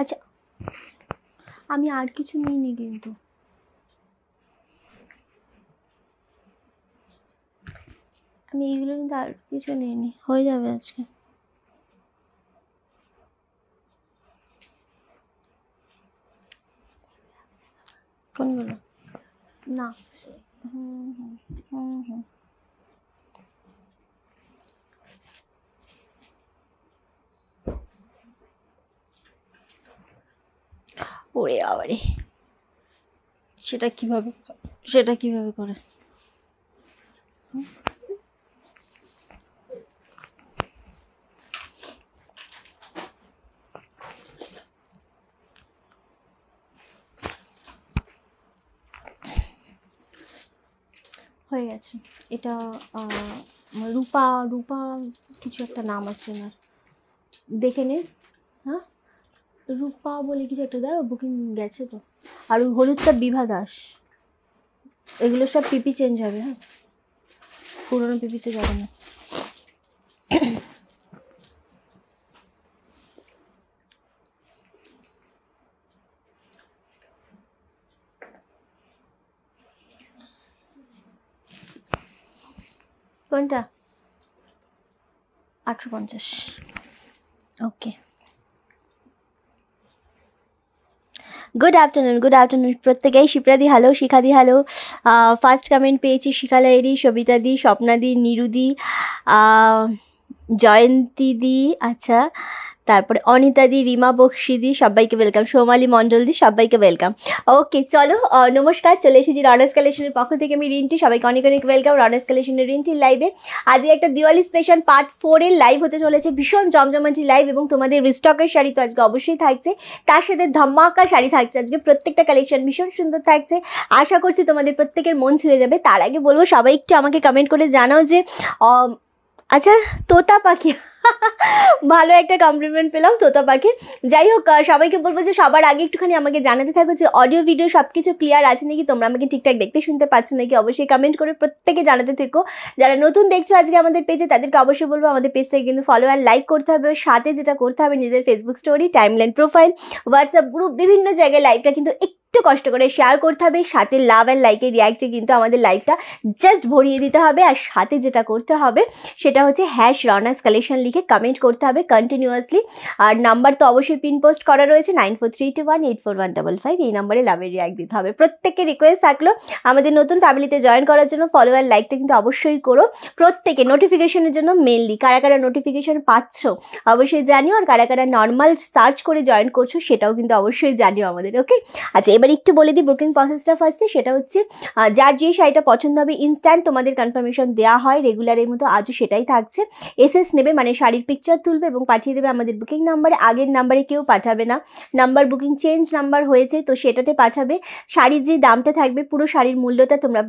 আচ্ছা আমি আর কিছু নিইনি কিন্তু আমি এগুলো কিন্তু আর কিছু নিইনি হয়ে যাবে আজকে কোনগুলো না হুম ওরে আরে সেটা কিভাবে করে হয়ে গেছে এটা রূপা রূপা কিছু একটা নাম আছে না দেখে নে হ্যাঁ রূপা বলে কিছু একটা দাও বুকিং গেছে তো আর ওই হলুদটা বিভা দাস এগুলো সব পিপি চেঞ্জ হবে হ্যাঁ পুরনো পিপিতে যাবে না কোনটা 850 ওকে good afternoon প্রত্যেকেই শিপ্রা দি হ্যালো শিখা দি হ্যালো ফার্স্ট কমেন্ট পেয়েছি শিখালাইরি শোবিতা দি স্বপ্না দি নিরুদি জয়ন্তী দি আচ্ছা তারপরে অনিতা দি রিমা বক্সি দি সবাইকে ওয়েলকাম সোমালি মণ্ডল দি সবাইকে ওয়েলকাম ওকে চলো নমস্কার চলে এসেছি রৌনকস কালেকশনের পক্ষ থেকে আমি রিন্টি সবাইকে অনেক অনেক ওয়েলকাম রৌনকস কালেকশনের রিন্টির লাইভে আজকে একটা দিওয়ালি স্পেশাল পার্ট 4 এর লাইভ হতে চলেছে ভীষণ জমজমাটি লাইভ এবং তোমাদের রিস্টকের শাড়ি তো আজকে অবশ্যই থাকছে তার সাথে ধমাকা শাড়ি থাকছে আজকে প্রত্যেকটা কালেকশন ভীষণ সুন্দর থাকছে আশা করছি তোমাদের প্রত্যেকের মন ছুঁয়ে যাবে তার আগে বলবো সবাই একটু আমাকে কমেন্ট করে জানাও যে আচ্ছা তোতা পাখি ভালো একটা কমপ্লিমেন্ট পেলাম তোতা পাখির যাই হোক সবাইকে বলবো যে সবার আগে একটুখানি আমাকে জানাতে থাকো যে অডিও ভিডিও সব কিছু ক্লিয়ার আছে নাকি তোমরা আমাকে ঠিকঠাক দেখতে শুনতে পাচ্ছ নাকি অবশ্যই কমেন্ট করে প্রত্যেকে জানাতে থেকো যারা নতুন দেখছো আজকে আমাদের পেজে তাদেরকে অবশ্যই বলবো আমাদের পেজটাকে কিন্তু ফলো আর লাইক করতে হবে সাথে যেটা করতে হবে নিজেদের Facebook story timeline profile WhatsApp group বিভিন্ন জায়গায় লাইভটা কিন্তু একটু কষ্ট করে শেয়ার করতে হবে সাথে লাভ অ্যান্ড লাইকের রিয়াক্টে কিন্তু আমাদের লাইভটা জাস্ট ভরিয়ে দিতে হবে আর সাথে যেটা করতে হবে সেটা হচ্ছে হ্যাশ রৌনকস কালেকশন লিখে কমেন্ট করতে হবে কন্টিনিউয়াসলি আর নাম্বার তো অবশ্যই পিন পোস্ট করা রয়েছে 9432184155 এই নাম্বারে লাভের রিয়াক্ট দিতে হবে প্রত্যেককে রিকোয়েস্ট থাকলো আমাদের নতুন ফ্যামিলিতে জয়েন করার জন্য ফলো অ্যান্ড লাইকটা কিন্তু অবশ্যই করো প্রত্যেকে নোটিফিকেশনের জন্য মেনলি কারা কারা নোটিফিকেশন পাচ্ছ অবশ্যই জানিও আর কারা কারা নর্মাল সার্চ করে জয়েন করছো সেটাও কিন্তু অবশ্যই জানিও আমাদের ওকে আচ্ছা এবার একটু বলে দিই বুকিং প্রসেসটা ফার্স্টে সেটা হচ্ছে যার যে শাড়িটা পছন্দ হবে ইনস্ট্যান্ট তোমাদের কনফার্মেশন দেওয়া হয় রেগুলারের মতো আজও সেটাই থাকছে এসএস নেবে মানে শাড়ির পিকচার তুলবে এবং পাঠিয়ে দেবে আমাদের বুকিং নাম্বারে আগের নাম্বারে কেউ পাঠাবে না নাম্বার বুকিং চেঞ্জ নাম্বার হয়েছে তো সেটাতে পাঠাবে শাড়ির যে দামটা থাকবে পুরো শাড়ির মূল্যটা তোমরা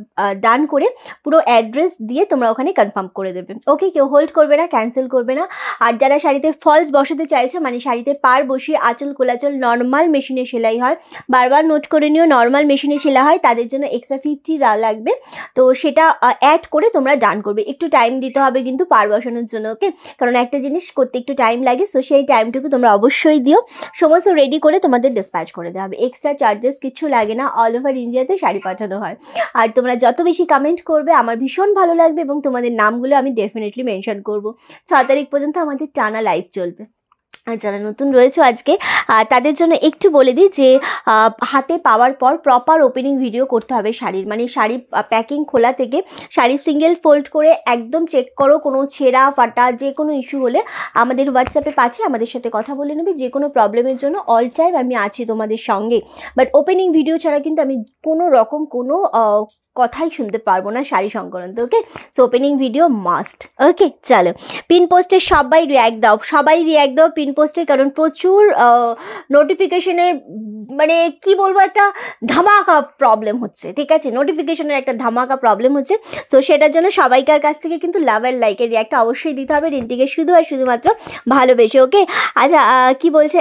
দান করে পুরো অ্যাড্রেস দিয়ে তোমরা ওখানে কনফার্ম করে দেবে ওকে কেউ হোল্ড করবে না ক্যান্সেল করবে না আর যারা শাড়িতে ফলস বসাতে চাইছো মানে শাড়িতে পার বসিয়ে আঁচল কোলাচল নর্মাল মেশিনে সেলাই হয় বারবার নোট করে নিও নর্মাল মেশিনে সেলাই হয় তাদের জন্য এক্সট্রা 50 লাগবে তো সেটা অ্যাড করে তোমরা ডান করবে একটু টাইম দিতে হবে কিন্তু পার বসানোর জন্য ওকে কারণ একটা জিনিস করতে একটু টাইম লাগে সো সেই টাইমটুকু তোমরা অবশ্যই দিও সমস্ত রেডি করে তোমাদের ডিসপ্যাচ করে দেওয়া হবে এক্সট্রা চার্জেস কিছু লাগে না অল ওভার ইন্ডিয়াতে শাড়ি পাঠানো হয় আর তোমরা যত বেশি কমেন্ট করবে আমার ভীষণ ভালো লাগবে এবং তোমাদের নামগুলো আমি ডেফিনেটলি মেনশন করবো 6 তারিখ পর্যন্ত আমাদের টানা লাইভ চলবে আর যারা নতুন রয়েছে আজকে তাদের জন্য একটু বলে দিই যে হাতে পাওয়ার পর প্রপার ওপেনিং ভিডিও করতে হবে শাড়ির মানে শাড়ি প্যাকিং খোলা থেকে শাড়ি সিঙ্গেল ফোল্ড করে একদম চেক করো কোনো ছেঁড়া ফাটা যে কোনো ইস্যু হলে আমাদের হোয়াটসঅ্যাপে পাঠিয়ে আমাদের সাথে কথা বলে নেবে যে কোনো প্রবলেমের জন্য অল টাইম আমি আছি তোমাদের সঙ্গে বাট ওপেনিং ভিডিও ছাড়া কিন্তু আমি কোনো রকম কোনো কথাই শুনতে পারবো না শাড়ি সংক্রান্ত okay so opening video must okay চলো পিন পোস্টে সবাই রিঅ্যাক্ট দাও পিন পোস্টে কারণ প্রচুর নোটিফিকেশনের মানে কি বলবো একটা ধামাকা প্রবলেম হচ্ছে ঠিক আছে নোটিফিকেশনের একটা ধামাকা প্রবলেম হচ্ছে সো সেটার জন্য সবাইকার কাছ থেকে কিন্তু লাভ অ্যান্ড লাইকের রিঅ্যাক্টটা অবশ্যই দিতে হবে রিন্টিকে শুধু আর শুধুমাত্র ভালোবেসে ওকে আচ্ছা কি বলছে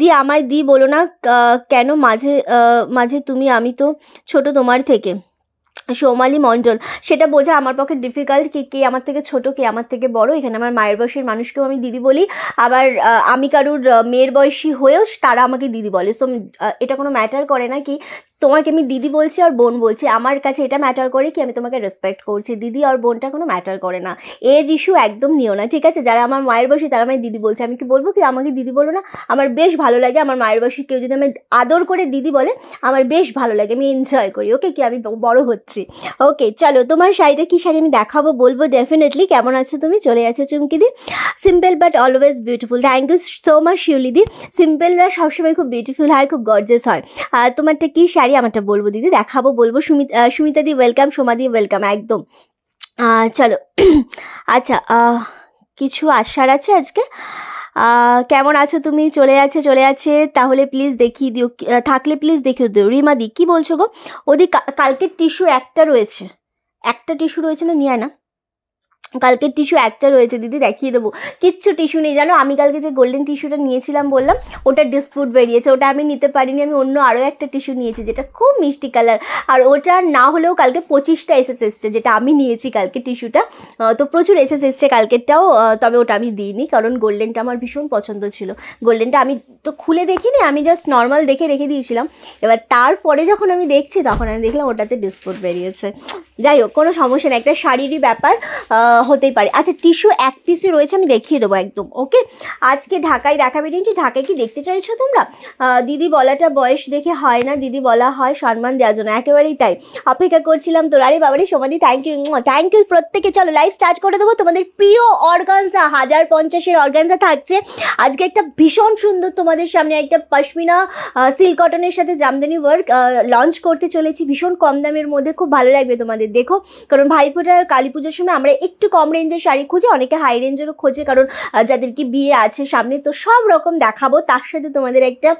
দি আমায় দি বলো না কেন মাঝে তুমি আমি তো ছোট তোমার থেকে সোমালি মণ্ডল, সেটা বোঝা আমার পক্ষে ডিফিকাল্ট। কে আমার থেকে ছোট, কে আমার থেকে বড়, এখানে আমার মায়ের বয়সের মানুষকেও আমি দিদি বলি, আবার আমি কারুর মেয়ের বয়সী হয়েও তারা আমাকে দিদি বলে। সো এটা কোনো ম্যাটার করে না কি তোমাকে আমি দিদি বলছি আর বোন বলছি, আমার কাছে এটা ম্যাটার করে কি আমি তোমাকে রেসপেক্ট করছি। দিদি আর বোনটা কোনো ম্যাটার করে না, এজ ইস্যু একদম নিও না, ঠিক আছে। যারা আমার মায়ের বয়সী তারা আমায় দিদি বলছে, আমি কি বলবো কি আমাকে দিদি বলো না? আমার বেশ ভালো লাগে, আমার মায়ের বয়সী কেউ যদি আমি আদর করে দিদি বলে আমার বেশ ভালো লাগে, আমি এনজয় করি। ওকে, কি আমি বড় হচ্ছি? ওকে চলো, তোমার শাড়িটা কী শাড়ি আমি দেখাবো বলবো ডেফিনেটলি। কেমন আছো তুমি? চলে যাচ্ছে চুমকিদি, simple but always beautiful. Thank you so much শিউলিদি। সিম্পলরা সবসময় খুব বিউটিফুল হয়, খুব গর্জিয়াস হয়। আর তোমারটা কী শাড়ি আমারটা বলবো দিদি, দেখাবো বলবো। সুমিতা দি ওয়েলকাম, সোমাদি ওয়েলকাম, একদম। চলো, আচ্ছা কিছু আশার আছে আজকে। কেমন আছো তুমি? চলে আছে তাহলে প্লিজ দেখিয়ে দিও, থাকলে প্লিজ দেখিয়ে দিও। রিমা দি কি বলছো গো? ওদি কালকের টিস্যু একটা টিস্যু রয়েছে না, নিয়ে না কালকের টিস্যু একটা রয়েছে দিদি, দেখিয়ে দেবো। কিচ্ছু টিস্যু নেই জানো, আমি কালকে যে গোল্ডেন টিস্যুটা নিয়েছিলাম বললাম, ওটা ডিসপুট বেরিয়েছে, ওটা আমি নিতে পারিনি। আমি অন্য আরও একটা টিস্যু নিয়েছি যেটা খুব মিষ্টি কালার, আর ওটা না হলেও কালকে 25টা এসএস এসছে যেটা আমি নিয়েছি কালকে টিস্যুটা, তো প্রচুর এসএস এসছে কালকেরটাও। তবে ওটা আমি দিইনি, কারণ গোল্ডেনটা আমার ভীষণ পছন্দ ছিল। গোল্ডেনটা আমি তো খুলে দেখিনি, আমি জাস্ট নর্মাল দেখে রেখে দিয়েছিলাম। এবার তারপরে যখন আমি দেখছি তখন আমি দেখলাম ওটাতে ডিসপুট বেরিয়েছে। যাই হোক, কোনো সমস্যা নেই, একটা শাড়িরই ব্যাপার হতেই পারে। আচ্ছা টিস্যু এক পিসই রয়েছে, আমি দেখিয়ে দেবো একদম। ওকে, আজকে ঢাকায় দেখাবে নিচ্ছি। ঢাকায় কি দেখতে চাইছো তোমরা? দিদি বলাটা বয়স দেখে হয় না, দিদি বলা হয় সম্মান দেওয়ার জন্য। একেবারেই তাই, অপেক্ষা করছিলাম তোর। আরে বাবারে সোমাদি, থ্যাংক ইউ প্রত্যেকে। চলো লাইভ স্টার্ট করে দেবো। তোমাদের প্রিয় অর্গানজা, 1050-এর অর্গানজা থাকছে আজকে। একটা ভীষণ সুন্দর তোমাদের সামনে একটা পশমিনা সিল্ক কটনের সাথে জামদানি ওয়ার্ক লঞ্চ করতে চলেছি, ভীষণ কম দামের মধ্যে। খুব ভালো লাগবে তোমাদের, দেখো। কারণ ভাইফোঁটা কালী পুজোর সময় আমরা একটু কম রেঞ্জের শাড়ি খুঁজে, অনেকে হাই রেঞ্জেরও খোঁজে, কারণ যাদের কি বিয়ে আছে সামনে, তো সব রকম দেখাবো। তার সাথে তোমাদের একটা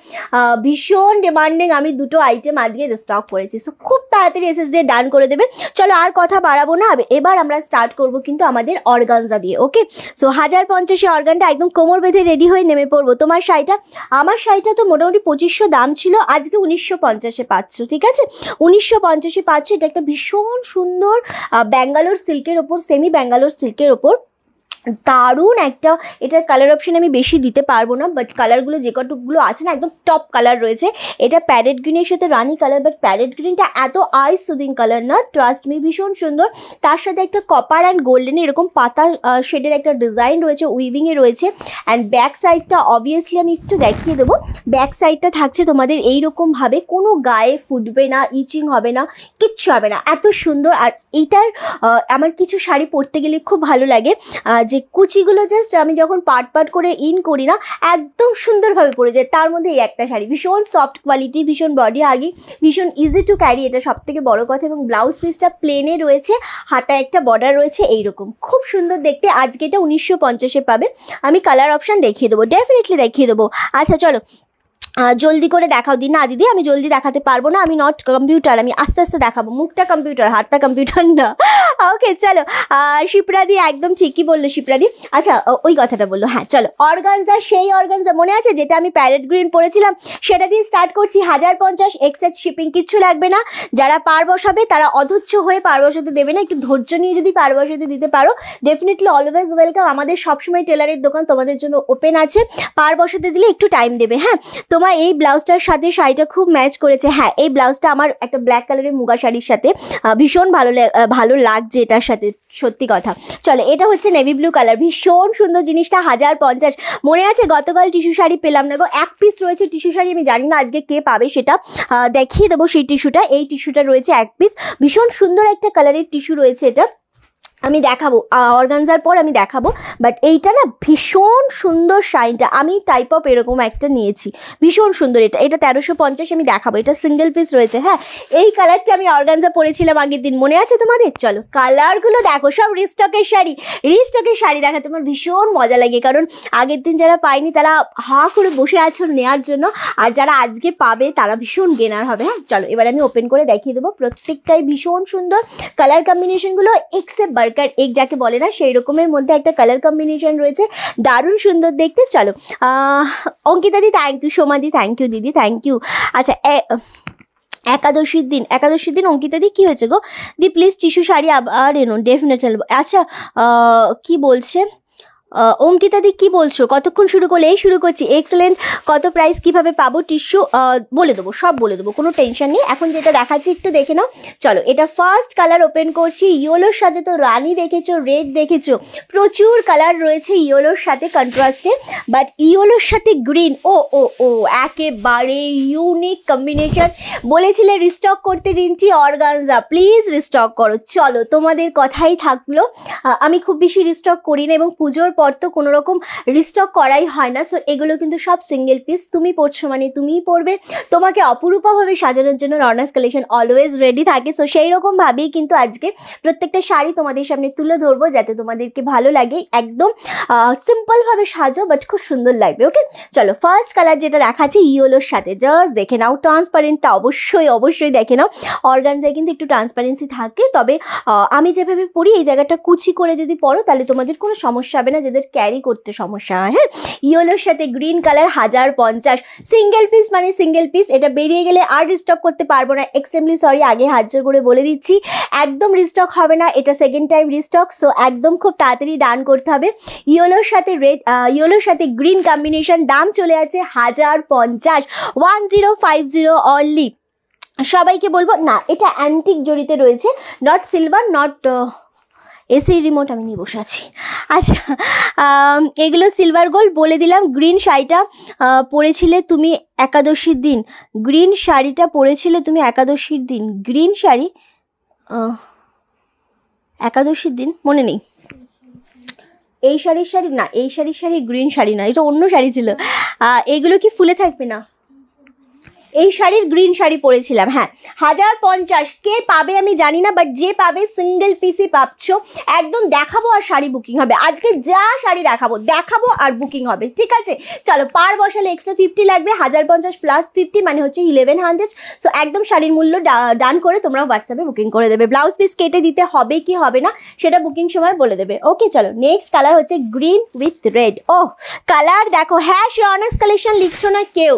ভীষণ ডিমান্ডিং আমি দুটো আইটেম আজকে স্টক করেছি, সো খুব তাড়াতাড়ি এসএস দিয়ে ডান করে দেবে। চলো আর কথা বাড়াবো না, এবার আমরা স্টার্ট করব কিন্তু আমাদের অর্গানজা দিয়ে। ওকে, সো 1050-এ অর্গানটা একদম কোমর বেঁধে রেডি হয়ে নেমে পড়বো। তোমার শাড়িটা, আমার শাড়িটা তো মোটামুটি 2500 দাম ছিল, আজকে 1950-এ পাচ্ছ, ঠিক আছে? 1950-এ পাচ্ছ। এটা একটা ভীষণ সুন্দর ব্যাঙ্গালোর সিল্কের ওপর, সেমি ব্যাঙ্গালোর সিল্কের ওপর, দারুণ একটা। এটার কালার অপশন আমি বেশি দিতে পারবো না, বাট কালারগুলো যে কটকগুলো আছে না একদম টপ কালার রয়েছে। এটা প্যারেট গ্রিনের সাথে রানি কালার, বাট প্যারেট গ্রিনটা এত আই সুদিং কালার না, ট্রাস্ট মি, ভীষণ সুন্দর। তার সাথে একটা কপার অ্যান্ড গোল্ডেন এরকম পাতা শেডের একটা ডিজাইন রয়েছে, উইভিংয়ে রয়েছে। অ্যান্ড ব্যাক সাইডটা অবভিয়াসলি আমি একটু দেখিয়ে দেবো। ব্যাক সাইডটা থাকছে তোমাদের এইরকমভাবে, কোনো গায়ে ফুটবে না, ইচিং হবে না, কিচ্ছু হবে না, এত সুন্দর। আর এইটার আমার কিছু শাড়ি পরতে গেলে খুব ভালো লাগে, যে কুচিগুলো জাস্ট আমি যখন পাট করে ইন করি না, একদম সুন্দরভাবে পড়ে যায়। তার মধ্যে এই একটা শাড়ি, ভীষণ সফট কোয়ালিটি, ভীষণ বডি হাগি, ভীষণ ইজি টু ক্যারি, এটা সব থেকে বড় কথা। এবং ব্লাউজ পিসটা প্লেনে রয়েছে, হাতায় একটা বর্ডার রয়েছে এইরকম, খুব সুন্দর দেখতে। আজকে এটা 1950-এ পাবে। আমি কালার অপশান দেখিয়ে দেবো, ডেফিনেটলি দেখিয়ে দেবো। আচ্ছা চলো জলদি করে দেখাও। দিন না দিদি, আমি জলদি দেখাতে পারবো না, আমি নট কম্পিউটার, আমি আস্তে আস্তে দেখাবো। মুখটা কম্পিউটার, হাতটা কম্পিউটার না। ওকে চলো, শিপ্রাদি একদম ঠিকই বললো শিপ্রাদি। আচ্ছা ওই কথাটা বললো, হ্যাঁ চলো। অর্গানজা, সেই অর্গানজা মনে আছে যেটা আমি প্যারেট গ্রিন পরেছিলাম, সেটা দিয়ে স্টার্ট করছি। 1050, এক্সট্রা শিপিং কিচ্ছু লাগবে না। যারা পার বসাবে তারা অধৈর্য হয়ে পার বসাতে দেবে না, একটু ধৈর্য নিয়ে যদি পার বসাতে দিতে পারো ডেফিনেটলি অলওয়েজ ওয়েলকাম। আমাদের সবসময় টেলারের দোকান তোমাদের জন্য ওপেন আছে, পার বসাতে দিলে একটু টাইম দেবে। হ্যাঁ, তোমার এই ব্লাউজটার সাথে শাড়িটা খুব ম্যাচ করেছে। হ্যাঁ, এই ব্লাউজটা আমার একটা ব্ল্যাক কালারের মুগা শাড়ির সাথে ভীষণ ভালো লাগছে এটার সাথে, সত্যি কথা। চলো, এটা হচ্ছে নেভি ব্লু কালার, ভীষণ সুন্দর জিনিসটা। 1050। মনে আছে গতকাল টিস্যু শাড়ি পেলাম না গো, এক পিস রয়েছে টিস্যু শাড়ি, আমি জানি না আজকে কে পাবে, সেটা দেখিয়ে দেবো। সেই টিস্যুটা, এই টিস্যুটা রয়েছে এক পিস, ভীষণ সুন্দর একটা কালারের টিস্যু রয়েছে, এটা আমি দেখাবো অর্গানজার পর আমি দেখাবো। বাট এইটা না ভীষণ সুন্দর শাইনটা, আমি টাইপ অফ এরকম একটা নিয়েছি, ভীষণ সুন্দর এটা। এটা 1350, আমি দেখাবো, এটা সিঙ্গেল পিস রয়েছে। হ্যাঁ, এই কালারটা আমি অর্গানজা পরেছিলাম আগের দিন, মনে আছে তোমাদের? চলো কালারগুলো দেখো, সব রিস্টকের শাড়ি। রিস্টকের শাড়ি দেখা তোমার ভীষণ মজা লাগে, কারণ আগের দিন যারা পায়নি তারা হা করে বসে আছো নেওয়ার জন্য, আর যারা আজকে পাবে তারা ভীষণ গেনার হবে। হ্যাঁ চলো, এবার আমি ওপেন করে দেখিয়ে দেবো। প্রত্যেকটাই ভীষণ সুন্দর কালার কম্বিনেশনগুলো, এক্সেপ্ট কার এক যাকে বলে না সেই রকমের মধ্যে একটা কালার কম্বিনেশন রয়েছে, দারুণ সুন্দর দেখতে। চলো অঙ্কিতা দি, থ্যাংক ইউ, সোমাদি থ্যাংক ইউ, দিদি থ্যাংক ইউ। আচ্ছা একাদশীর দিন অঙ্কিতা দি কি হয়েছে গো দি প্লিজ টিস্যু শাড়ি আবার এনো ডেফিনেটলি। আচ্ছা কি বলছে অঙ্কিতা দি, কি বলছো? কতক্ষণ শুরু করলে? এই শুরু করছি। এক্সেলেন্ট। কত প্রাইস, কিভাবে পাবো টিস্যু? বলে দেবো, সব বলে দেবো, কোনো টেনশন নেই। এখন যেটা দেখাচ্ছি একটু দেখে নাও। চলো, এটা ফার্স্ট কালার ওপেন করছি। ইয়োলোর সাথে তো রানি দেখেছো, রেড দেখেছো, প্রচুর কালার রয়েছে ইয়োলোর সাথে কন্ট্রাস্টে, বাট ইয়োলোর সাথে গ্রিন, ও ও ও একেবারে ইউনিক কম্বিনেশন। বলেছিলে রিস্টক করতে রিন্টি অর্গানজা, প্লিজ রিস্টক করো। চলো, তোমাদের কথাই থাকলো। আমি খুব বেশি রিস্টক করি না এবং পুজোর তো কোনো রকম রিস্টক করাই হয় না। সো এগুলো কিন্তু সব সিঙ্গেল পিস, তুমি পড়ছো মানে তুমিই পড়বে। তোমাকে অপরূপভাবে সাজানোর জন্য রৌনকস কালেকশন অলওয়েজ রেডি থাকে। সো সেই রকমভাবেই কিন্তু আজকে প্রত্যেকটা শাড়ি তোমাদের সামনে তুলে ধরবো, যাতে তোমাদেরকে ভালো লাগে। একদম সিম্পলভাবে সাজো, বাট খুব সুন্দর লাগবে। ওকে, চলো ফার্স্ট কালার যেটা দেখাচ্ছি ইয়োলোর সাথে, জাস্ট দেখে নাও। ট্রান্সপারেন্টটা অবশ্যই অবশ্যই দেখে নাও। অর্গানজায় কিন্তু একটু ট্রান্সপারেন্সি থাকে, তবে আমি যেভাবে পড়ি এই জায়গাটা কুচি করে যদি পড়ো তাহলে তোমাদের কোনো সমস্যা হবে না, ক্যারি করতে সমস্যা হয়। হ্যাঁ, ইয়েলোর সাথে গ্রিন কালার 1050, সিঙ্গেল পিস মানে সিঙ্গেল পিস। এটা বেরিয়ে গেলে আর রিস্টক করতে পারবো না, এক্সট্রিমলি সরি, আগে হাজার করে বলে দিচ্ছি। একদম রিস্টক হবে না, এটা সেকেন্ড টাইম রিস্টক। সো একদম খুব তাড়াতাড়ি ডান করতে হবে। ইয়েলোর সাথে রেড, ইয়েলোর সাথে গ্রিন কম্বিনেশন, দাম চলে আছে 1050, 1050 অনলি। সবাইকে বলবো না, এটা অ্যান্টিক জড়িতে রয়েছে, not silver, not AC remote আমি নিয়ে বসে আছি। আচ্ছা, এগুলো সিলভার গোল্ড বলে দিলাম। গ্রিন শাড়িটা পরেছিলে তুমি একাদশীর দিন, গ্রিন শাড়িটা পরেছিলে তুমি একাদশীর দিন, গ্রিন শাড়ি একাদশীর দিন মনে নেই। এই শাড়ির শাড়ি না, এই শাড়ির শাড়ি গ্রিন শাড়ি না, এটা অন্য শাড়ি ছিল। এগুলো কি ফুলে থাকবে না? এই শাড়ির গ্রিন শাড়ি পরেছিলাম। হ্যাঁ, 1050। কে পাবে আমি জানি না, বাট যে পাবে সিঙ্গেল পিসই পাচ্ছ। একদম দেখাবো আর শাড়ি বুকিং হবে। আজকে যা শাড়ি দেখাবো আর বুকিং হবে, ঠিক আছে? চলো, পার বসালে এক্সট্রা 50 লাগবে, 1050 প্লাস 50 মানে হচ্ছে 1100। সো একদম শাড়ির মূল্য ডান করে তোমরা হোয়াটসঅ্যাপে বুকিং করে দেবে। ব্লাউজ পিস কেটে দিতে হবে কি হবে না সেটা বুকিং সময় বলে দেবে। ওকে, চলো নেক্সট কালার হচ্ছে গ্রিন উইথ রেড। ও কালার দেখো, হ্যাশ রৌনকস কালেকশন লিখছো না কেউ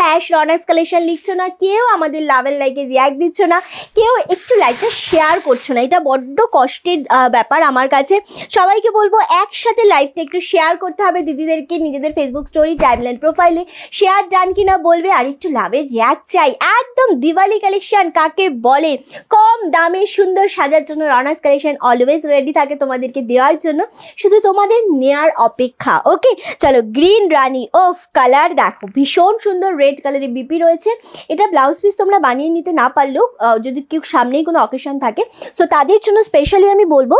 হ্যাশ কালেকশন লিখছো না কেউ, আমাদের লাভের লাইকে রিয়াক্ট দিচ্ছ না কেউ, একটু লাইকটা শেয়ার করছো না। এটা বড্ড কষ্টের ব্যাপার আমার কাছে। সবাইকে বলবো একসাথে লাইভটা একটু শেয়ার করতে হবে দিদিদেরকে, নিজেদের ফেসবুক স্টোরি, টাইমলাইন, প্রোফাইলে শেয়ার ডান কিনা বলবে। আর একটু লাভের রিয়াক্ট চাই। একদম দিওয়ালি কালেকশন কাকে বলে, কম দামে সুন্দর সাজার জন্য রৌনকস কালেকশন অলওয়েজ রেডি থাকে তোমাদেরকে দেওয়ার জন্য, শুধু তোমাদের নেয়ার অপেক্ষা। ওকে, চলো গ্রিন রানী। ওফ কালার দেখো, ভীষণ সুন্দর রেড কালারের বিপি রয়েছে। এটা ব্লাউজ পিস তোমরা বানিয়ে নিতে না পারলেও যদি কেউ সামনেই কোনো অকেশন থাকে, সো তাদের জন্য স্পেশালি আমি বলবো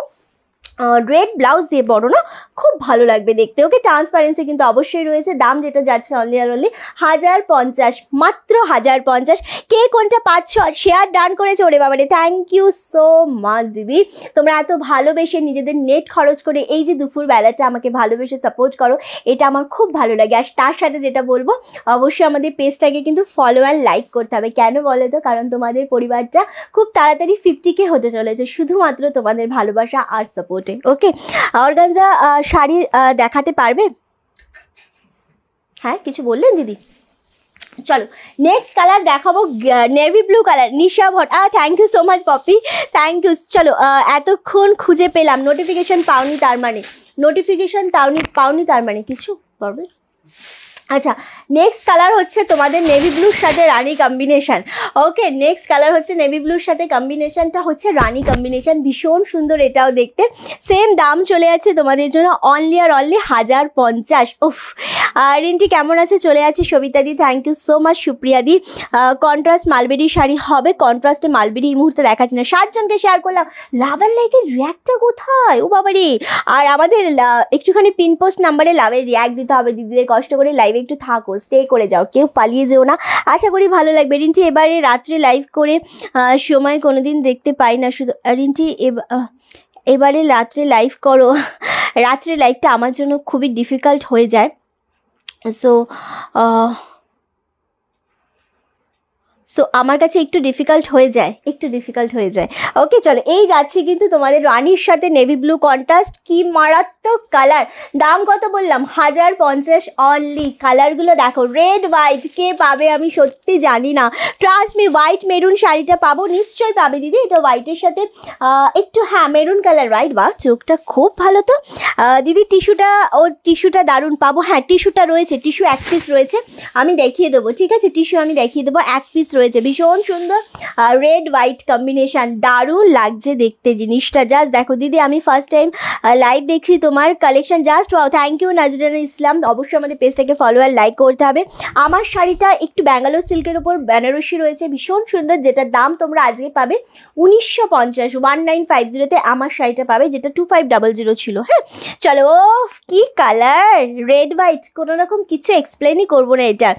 রেড ব্লাউজ দিয়ে বড় না, খুব ভালো লাগবে দেখতে। ওকে, ট্রান্সপারেন্সি কিন্তু অবশ্যই রয়েছে। দাম যেটা যাচ্ছে অনলি আর অনলি 1050, মাত্র 1050। কে কোনটা পাচ্ছ শেয়ার ডান করেছো? ওরে বাবারে, থ্যাংক ইউ সো মাচ দিদি, তোমরা এত ভালোবেসে নিজেদের নেট খরচ করে এই যে দুপুরবেলাটা আমাকে ভালোবেসে সাপোর্ট করো, এটা আমার খুব ভালো লাগে। আর তার সাথে যেটা বলবো, অবশ্যই আমাদের পেজটাকে কিন্তু ফলো অ্যান্ড লাইক করতে হবে। কেন বলো তো? কারণ তোমাদের পরিবারটা খুব তাড়াতাড়ি 50K হতে চলেছে, শুধুমাত্র তোমাদের ভালোবাসা আর সাপোর্ট। ওকে, অর্গানজা শাড়ি দেখাতে পারবে? হ্যাঁ, কিছু বললেন দিদি? চলো নেক্সট কালার দেখাবো, navy blue colour. Nisha Bhat, thank you so much Poppy, thank you. চলো, এতক্ষণ খুঁজে পেলাম, নোটিফিকেশন পাওনি তার মানে, নোটিফিকেশন পাওনি তার মানে কিছু পারবে। আচ্ছা, নেক্সট কালার হচ্ছে তোমাদের নেভি ব্লুর সাথে রানি কম্বিনেশান। ওকে, নেক্সট কালার হচ্ছে নেভি ব্লুর সাথে কম্বিনেশানটা হচ্ছে রানি কম্বিনেশান, ভীষণ সুন্দর এটাও দেখতে। সেম দাম চলে আছে তোমাদের জন্য অনলি আর অনলি 1050। উফ, রিন্টি কেমন আছে? চলে আছে শোভিতা দি, thank you so much. Supriya দি, কন্ট্রাস্ট মালবেরি শাড়ি হবে, কন্ট্রাস্টে মালবেরি এই মুহূর্তে দেখাচ্ছি না। 7 জনকে শেয়ার করলাম। লাভের লাইকের রিয়াক্টটা কোথায়? ও বাবারি, আর আমাদের একটুখানি পিনপোস্ট নাম্বারে লাভের রিয়াক্ট দিতে হবে। দিদিদের কষ্ট করে লাইভে একটু থাকো, স্টে করে যাও, কেউ পালিয়ে যেও না। আশা করি ভালো লাগবে। রিন্টি, এবারে রাত্রে লাইভ করে সময় কোনোদিন দেখতে পাই না শুধু। রিন্টি, এবারে রাত্রে লাইভ করো। রাত্রে লাইভটা আমার জন্য খুবই ডিফিকাল্ট হয়ে যায়। সো সো আমার কাছে একটু ডিফিকাল্ট হয়ে যায়। ওকে চলো, এই যাচ্ছি কিন্তু তোমাদের রানীর সাথে নেভি ব্লু কন্ট্রাস্ট। কি মারাত্মক কালার! দাম কত বললাম? 1050 অনলি। কালারগুলো দেখো, রেড হোয়াইট কে পাবে আমি সত্যি জানি না। ট্রাস্ট মি, হোয়াইট মেরুন শাড়িটা পাবো, নিশ্চয়ই পাবে দিদি। এটা হোয়াইটের সাথে একটু, হ্যাঁ মেরুন কালার, হোয়াইট। বা চোখটা খুব ভালো তো দিদি। টিস্যুটা দারুণ পাবো। হ্যাঁ টিস্যুটা রয়েছে, টিস্যু এক পিস রয়েছে, আমি দেখিয়ে দেবো, ঠিক আছে? টিস্যু আমি দেখিয়ে দেবো, এক পিস রয়েছে। ভীষণ সুন্দর রেড হোয়াইট কম্বিনেশান, দারুণ লাগছে দেখতে জিনিসটা। জাস্ট দেখো দিদি, আমি ফার্স্ট টাইম লাইভ দেখছি তোমার collection, just wow. Thank you Najran Islam. অবশ্যই আমাদের পেজটাকে ফলো আর লাইক করতে হবে। আমার শাড়িটা একটু ব্যাঙ্গালোর সিল্কের ওপর বেনারসি রয়েছে, ভীষণ সুন্দর, যেটার দাম তোমরা আজকে পাবে 1950, 1950-তে আমার শাড়িটা পাবে, যেটা 2500 ছিল। হ্যাঁ চলো, ও কি কালার! রেড হোয়াইট, কোনো রকম কিছু এক্সপ্লেনই করবো না। এটা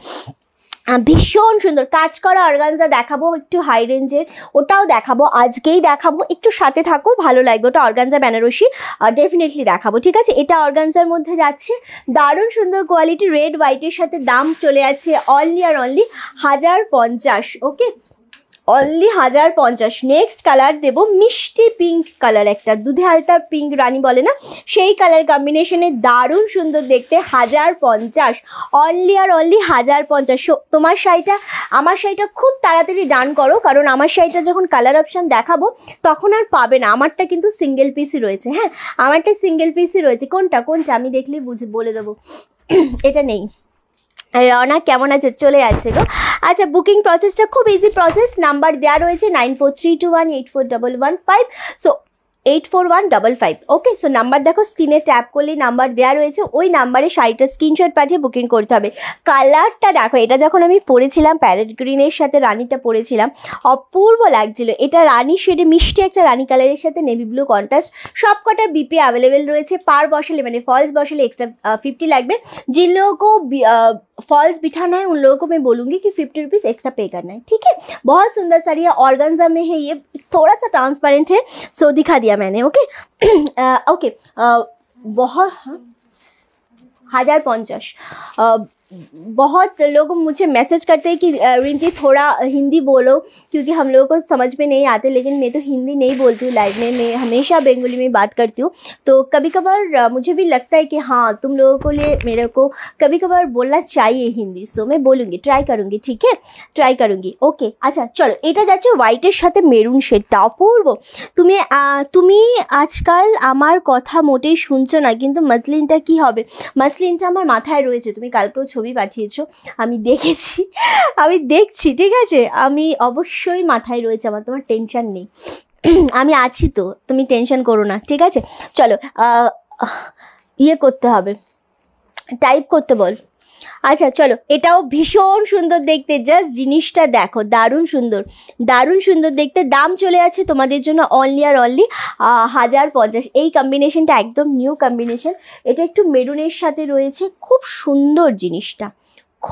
ভীষণ সুন্দর কাজ করা অর্গানজা দেখাবো, একটু হাই রেঞ্জের ওটাও দেখাবো, আজকেই দেখাবো, একটু সাথে থাকো, ভালো লাগবে। ওটা অর্গানজা বেনারসি ডেফিনেটলি দেখাবো, ঠিক আছে? এটা অর্গানজার মধ্যে যাচ্ছে, দারুণ সুন্দর কোয়ালিটি, রেড হোয়াইটের সাথে। দাম চলে যাচ্ছে অনলি আর only 1050। Okay only 1050। Next colour দেবো মিষ্টি পিঙ্ক কালার, একটা দুধে হালতা পিঙ্ক রানী বলে না, সেই কালার কম্বিনেশনে দারুণ সুন্দর দেখতে। 1050 অনলি আর অনলি 1050। তোমার শাড়িটা, আমার শাড়িটা খুব তাড়াতাড়ি ডান করো, কারণ আমার শাড়িটা যখন কালার অপশান দেখাবো তখন আর পাবে না। আমারটা কিন্তু সিঙ্গেল পিসই রয়েছে। হ্যাঁ আমারটা সিঙ্গেল পিসই রয়েছে। কোনটা আমি দেখলেই বুঝে বলে দেবো। এটা নেই। রনা কেমন আছে? চলে যাচ্ছে গো। আচ্ছা, বুকিং প্রসেসটা খুব ইজি প্রসেস। নাম্বার দেওয়া রয়েছে 9432184115, সো 841155। ওকে সো নাম্বার দেখো, স্ক্রিনে ট্যাপ করলেই নাম্বার দেওয়া রয়েছে, ওই নাম্বারে শাড়িটা স্ক্রিনশট পাঠিয়ে বুকিং করতে হবে। কালারটা দেখো, এটা যখন আমি পরেছিলাম প্যারেট গ্রিনের সাথে রানীটা পরেছিলাম, অপূর্ব লাগছিল। এটা রানী শেডে মিষ্টি একটা রানী কালারের সাথে নেভি ব্লু কন্ট্রাস্ট। সব কটা বিপি অ্যাভেলেবেল রয়েছে। পার বসালে মানে ফলস বসালে এক্সট্রা 50 লাগবে। जिन लोगों को फॉल्स बिठाना है उन लोगों को मैं बोलूँगी कि 50 रुपीज़ एक्स्ट्रा पे करना है, ठीक है? बहुत सुंदर साड़ी है, ऑर्गेन्जा में है, ये थोड़ा सा ट्रांसपेरेंट है, सो दिखा दिया मैंने। ओके ओके बहुत 1050। बहुत लोग मुझे मैसेज करते हैं कि रिंकी थोड़ा हिंदी बोलो, क्योंकि हम लोगों को समझ में नहीं आते। लेकिन मैं तो हिंदी नहीं बोलती हूँ लाइव में, मैं हमेशा बंगाली में बात करती हूँ। तो कभी कभार मुझे भी लगता है कि हाँ तुम लोगों को लिए मेरे को कभी कभार बोलना चाहिए हिंदी। सो मैं बोलूँगी, ट्राई करूँगी, ठीक है? ट्राई करूँगी। ओके अच्छा चलो, এটা যাচ্ছে হোয়াইটের সাথে মেরুন শেডটা, অপূর্ব। তুমি আজকাল আমার কথা মোটেই শুনছো না, কিন্তু মাসলিনটা কী হবে? মাসলিনটা আমার মাথায় রয়েছে, তুমি কালকেও ছবি পাঠিয়েছো, আমি দেখেছি, আমি দেখছি, ঠিক আছে? আমি অবশ্যই মাথায় রয়েছে আমার, তোমার টেনশন নেই, আমি আছি তো, তুমি টেনশন করো না, ঠিক আছে? চলো ইয়ে করতে হবে, টাইপ করতে বল। আচ্ছা চলো, এটাও ভীষণ সুন্দর দেখতে। জাস্ট জিনিসটা দেখো, দারুণ সুন্দর দেখতে। দাম চলে আছে তোমাদের জন্য অনলি আর অনলি 1050। এই কম্বিনেশনটা একদম নিউ কম্বিনেশন। এটা একটু মেরুনের সাথে রয়েছে, খুব সুন্দর জিনিসটা,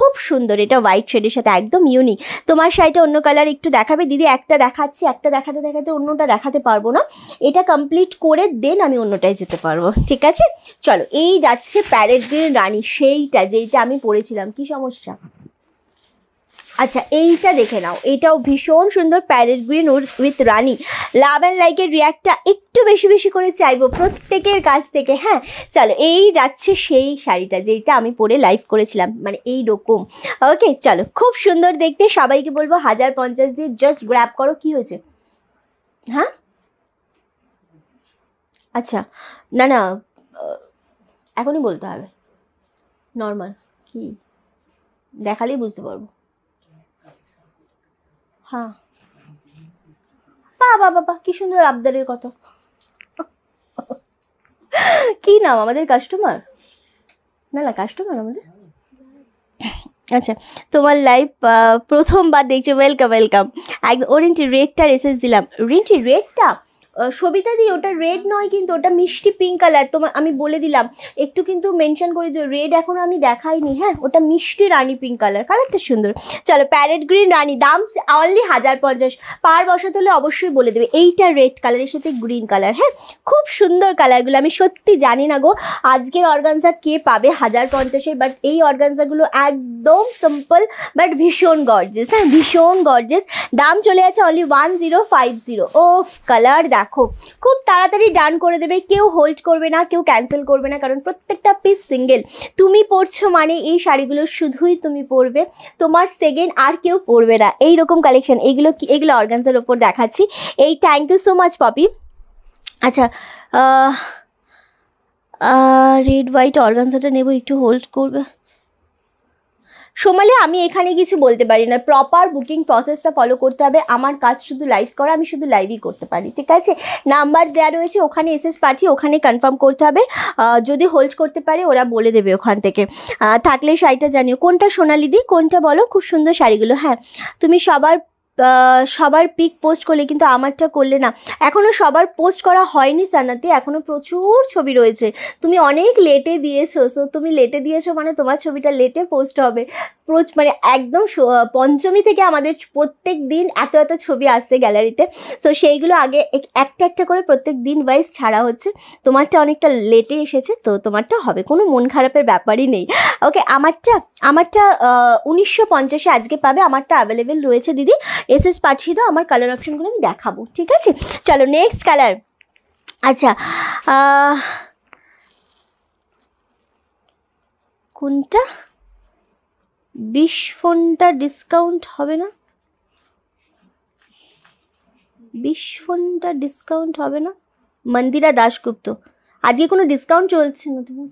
খুব সুন্দর। এটা হোয়াইট শেডের সাথে একদম ইউনিক। তোমার শাড়িটা অন্য কালার একটু দেখাবে দিদি? একটা দেখাচ্ছি, একটা দেখাতে অন্যটা দেখাতে পারবো না, এটা কমপ্লিট করে দেন আমি অন্যটায় যেতে পারবো, ঠিক আছে? চলো, এই যাচ্ছে প্যারেট গ্রিন রানী, সেইটা যেইটা আমি পরেছিলাম। কি সমস্যা? আচ্ছা এইটা দেখে নাও, এটাও ভীষণ সুন্দর প্যারেট গ্রিন উইথ রানি। লাভ অ্যান্ড লাইকের রিয়াক্টটা একটু বেশি করে চাইবো প্রত্যেকের কাছ থেকে। হ্যাঁ চলো, এই যাচ্ছে সেই শাড়িটা যেটা আমি পরে লাইভ করেছিলাম, মানে এই রকম। ওকে চলো, খুব সুন্দর দেখতে। সবাইকে বলবো 1050 দিয়ে জাস্ট গ্র্যাব করো। কি হয়েছে? হ্যাঁ আচ্ছা, না এখনই বলতে হবে, নর্মাল কি দেখালেই বুঝতে পারবো। হ্যাঁ বাবা কি সুন্দর আবদারের কথা। কি নাম আমাদের? কাস্টমার না কাস্টমার আমাদের। আচ্ছা, তোমার লাইভ প্রথমবার দেখছি, ওয়েলকাম। একদম রেডটা রেসেস দিলাম, রেডটা শোভিতা দি, ওটা রেড নয় কিন্তু, ওটা মিষ্টি পিঙ্ক কালার। তোমার আমি বলে দিলাম, একটু কিন্তু মেনশন করে দিও। রেড এখন আমি দেখাইনি, হ্যাঁ ওটা মিষ্টি রানী পিঙ্ক কালার, কালারটা সুন্দর। চলো প্যারেট গ্রিন রানী, দাম অনলি 1050। পার বসাতে হলে অবশ্যই বলে দেবে। এইটা রেড কালারের সাথে গ্রিন কালার, হ্যাঁ খুব সুন্দর কালারগুলো। আমি সত্যি জানি না গো আজকের অর্গানজা কে পাবে 1050-এ, বাট এই অর্গানজাগুলো একদম সিম্পল বাট ভীষণ গর্জেস, হ্যাঁ ভীষণ গর্জেস। দাম চলে যাচ্ছে অনলি 1050। ও কালার দেখো, খুব তাড়াতাড়ি ডান করে দেবে, কেউ হোল্ড করবে না, কেউ ক্যান্সেল করবে না, কারণ প্রত্যেকটা পিস সিঙ্গেল। তুমি পরছো মানে এই শাড়িগুলো শুধুই তুমি পরবে, তোমার সেকেন্ড আর কেউ পরবে না। এইরকম কালেকশন এইগুলো, এগুলো অর্গানজার ওপর দেখাচ্ছি। এই thank you so much poppy. আচ্ছা রেড হোয়াইট অর্গানজাটা নেব, একটু হোল্ড করবে সোমালি। আমি এখানে কিছু বলতে পারি না, প্রপার বুকিং প্রসেসটা ফলো করতে হবে। আমার কাজ শুধু লাইভ করা, আমি শুধু লাইভই করতে পারি, ঠিক আছে। নাম্বার দেওয়া রয়েছে, ওখানে এসএস পাঠিয়ে ওখানে কনফার্ম করতে হবে। যদি হোল্ড করতে পারে ওরা বলে দেবে ওখান থেকে, থাকলে শাড়িটা জানিও। কোনটা সোনালি দি, কোনটা বলো? খুব সুন্দর শাড়িগুলো, হ্যাঁ তুমি সবার পিক পোস্ট করলে, কিন্তু আমারটা করলে না। এখনও সবার পোস্ট করা হয়নি সানাতে, এখনও প্রচুর ছবি রয়েছে। তুমি অনেক লেটে দিয়েছো, সো তুমি লেটে দিয়েছো মানে তোমার ছবিটা লেটে পোস্ট হবে। মানে একদম পঞ্চমী থেকে আমাদের প্রত্যেক দিন এত এত ছবি আসছে গ্যালারিতে, সো সেইগুলো আগে একটা একটা করে প্রত্যেক দিন ওয়াইজ ছাড়া হচ্ছে। তোমারটা অনেকটা লেটে এসেছে, তো তোমারটা হবে, কোনো মন খারাপের ব্যাপারই নেই। ওকে, আমারটা 1950-এ আজকে পাবে, আমারটা অ্যাভেলেবেল রয়েছে দিদি। এসএস পাঠিয়ে দাও, আমার কালার অপশনগুলো আমি দেখাবো, ঠিক আছে। চলো নেক্সট কালার। আচ্ছা কোনটা? 20 ফোনটা ডিসকাউন্ট হবে না? 20 ফোনটা ডিসকাউন্ট হবে না? মন্দিরা দাশগুপ্ত, আজকে কোনো ডিসকাউন্ট চলছে না তুমি?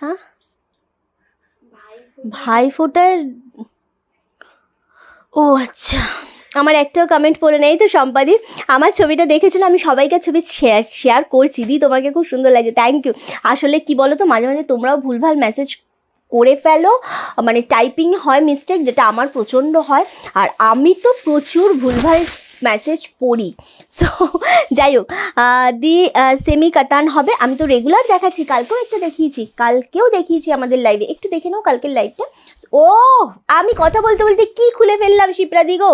হ্যাঁ ভাইফোঁটার, ও আচ্ছা আমার একটাও কমেন্ট পড়ে নেই তো সম্পাদি। আমার ছবিটা দেখেছিল, আমি সবাইকে ছবি শেয়ার করছি দি, তোমাকে খুব সুন্দর লাগছে, থ্যাংক ইউ। আসলে কি বলো তো, মাঝে মাঝে তোমরাও ভুলভাল মেসেজ করে ফেলো, মানে টাইপিং হয় মিস্টেক, যেটা আমার প্রচণ্ড হয়। আর আমি তো প্রচুর ভুলভাল মেসেজ পড়ি, সো যাই হোক দি। সেমি কাতান হবে, আমি তো রেগুলার দেখাচ্ছি, কালকেও একটা দেখিয়েছি, আমাদের লাইভে, একটু দেখে নাও কালকের লাইভটা। ও আমি কথা বলতে বলতে কি খুলে ফেললাম শিপ্রা দি গো,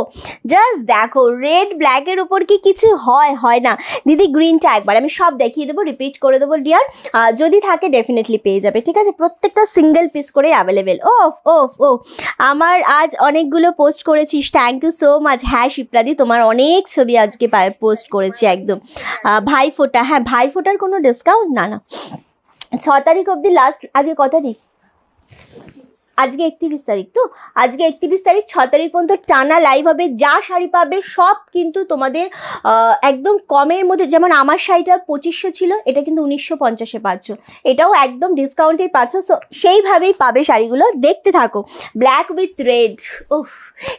জাস্ট দেখো রেড ব্ল্যাকের উপর কি কিছু হয়? হয় না দিদি। গ্রিনটা একবার আমি সব দেখিয়ে দেবো, রিপিট করে দেবো ডিয়ার, যদি থাকে ডেফিনেটলি পেয়ে যাবে, ঠিক আছে। প্রত্যেকটা সিঙ্গেল পিস করে অ্যাভেলেবেল। ওফ ওফ ও আমার আজ অনেকগুলো পোস্ট করেছিস, থ্যাংক ইউ সো মাচ। হ্যাঁ শিপ্রা দি, তোমার অনেক ছবি আজকে পোস্ট করেছি একদম। ভাইফোঁটা, হ্যাঁ ভাইফোঁটার কোনো ডিসকাউন্ট না, না 6 তারিখ অবধি লাস্ট। আজকে কত তারিখ? আজকে 31 তারিখ, তো আজকে 31 তারিখ, 6 তারিখ পর্যন্ত টানা লাইভ হবে। যা শাড়ি পাবে সব কিন্তু তোমাদের একদম কমের মধ্যে, যেমন আমার শাড়িটা 2500 ছিল, এটা কিন্তু 1950-এ পাচ্ছ, এটাও একদম ডিসকাউন্টেই পাচ্ছ। সো সেইভাবেই পাবে শাড়িগুলো, দেখতে থাকো। ব্ল্যাক উইথ রেড, ওহ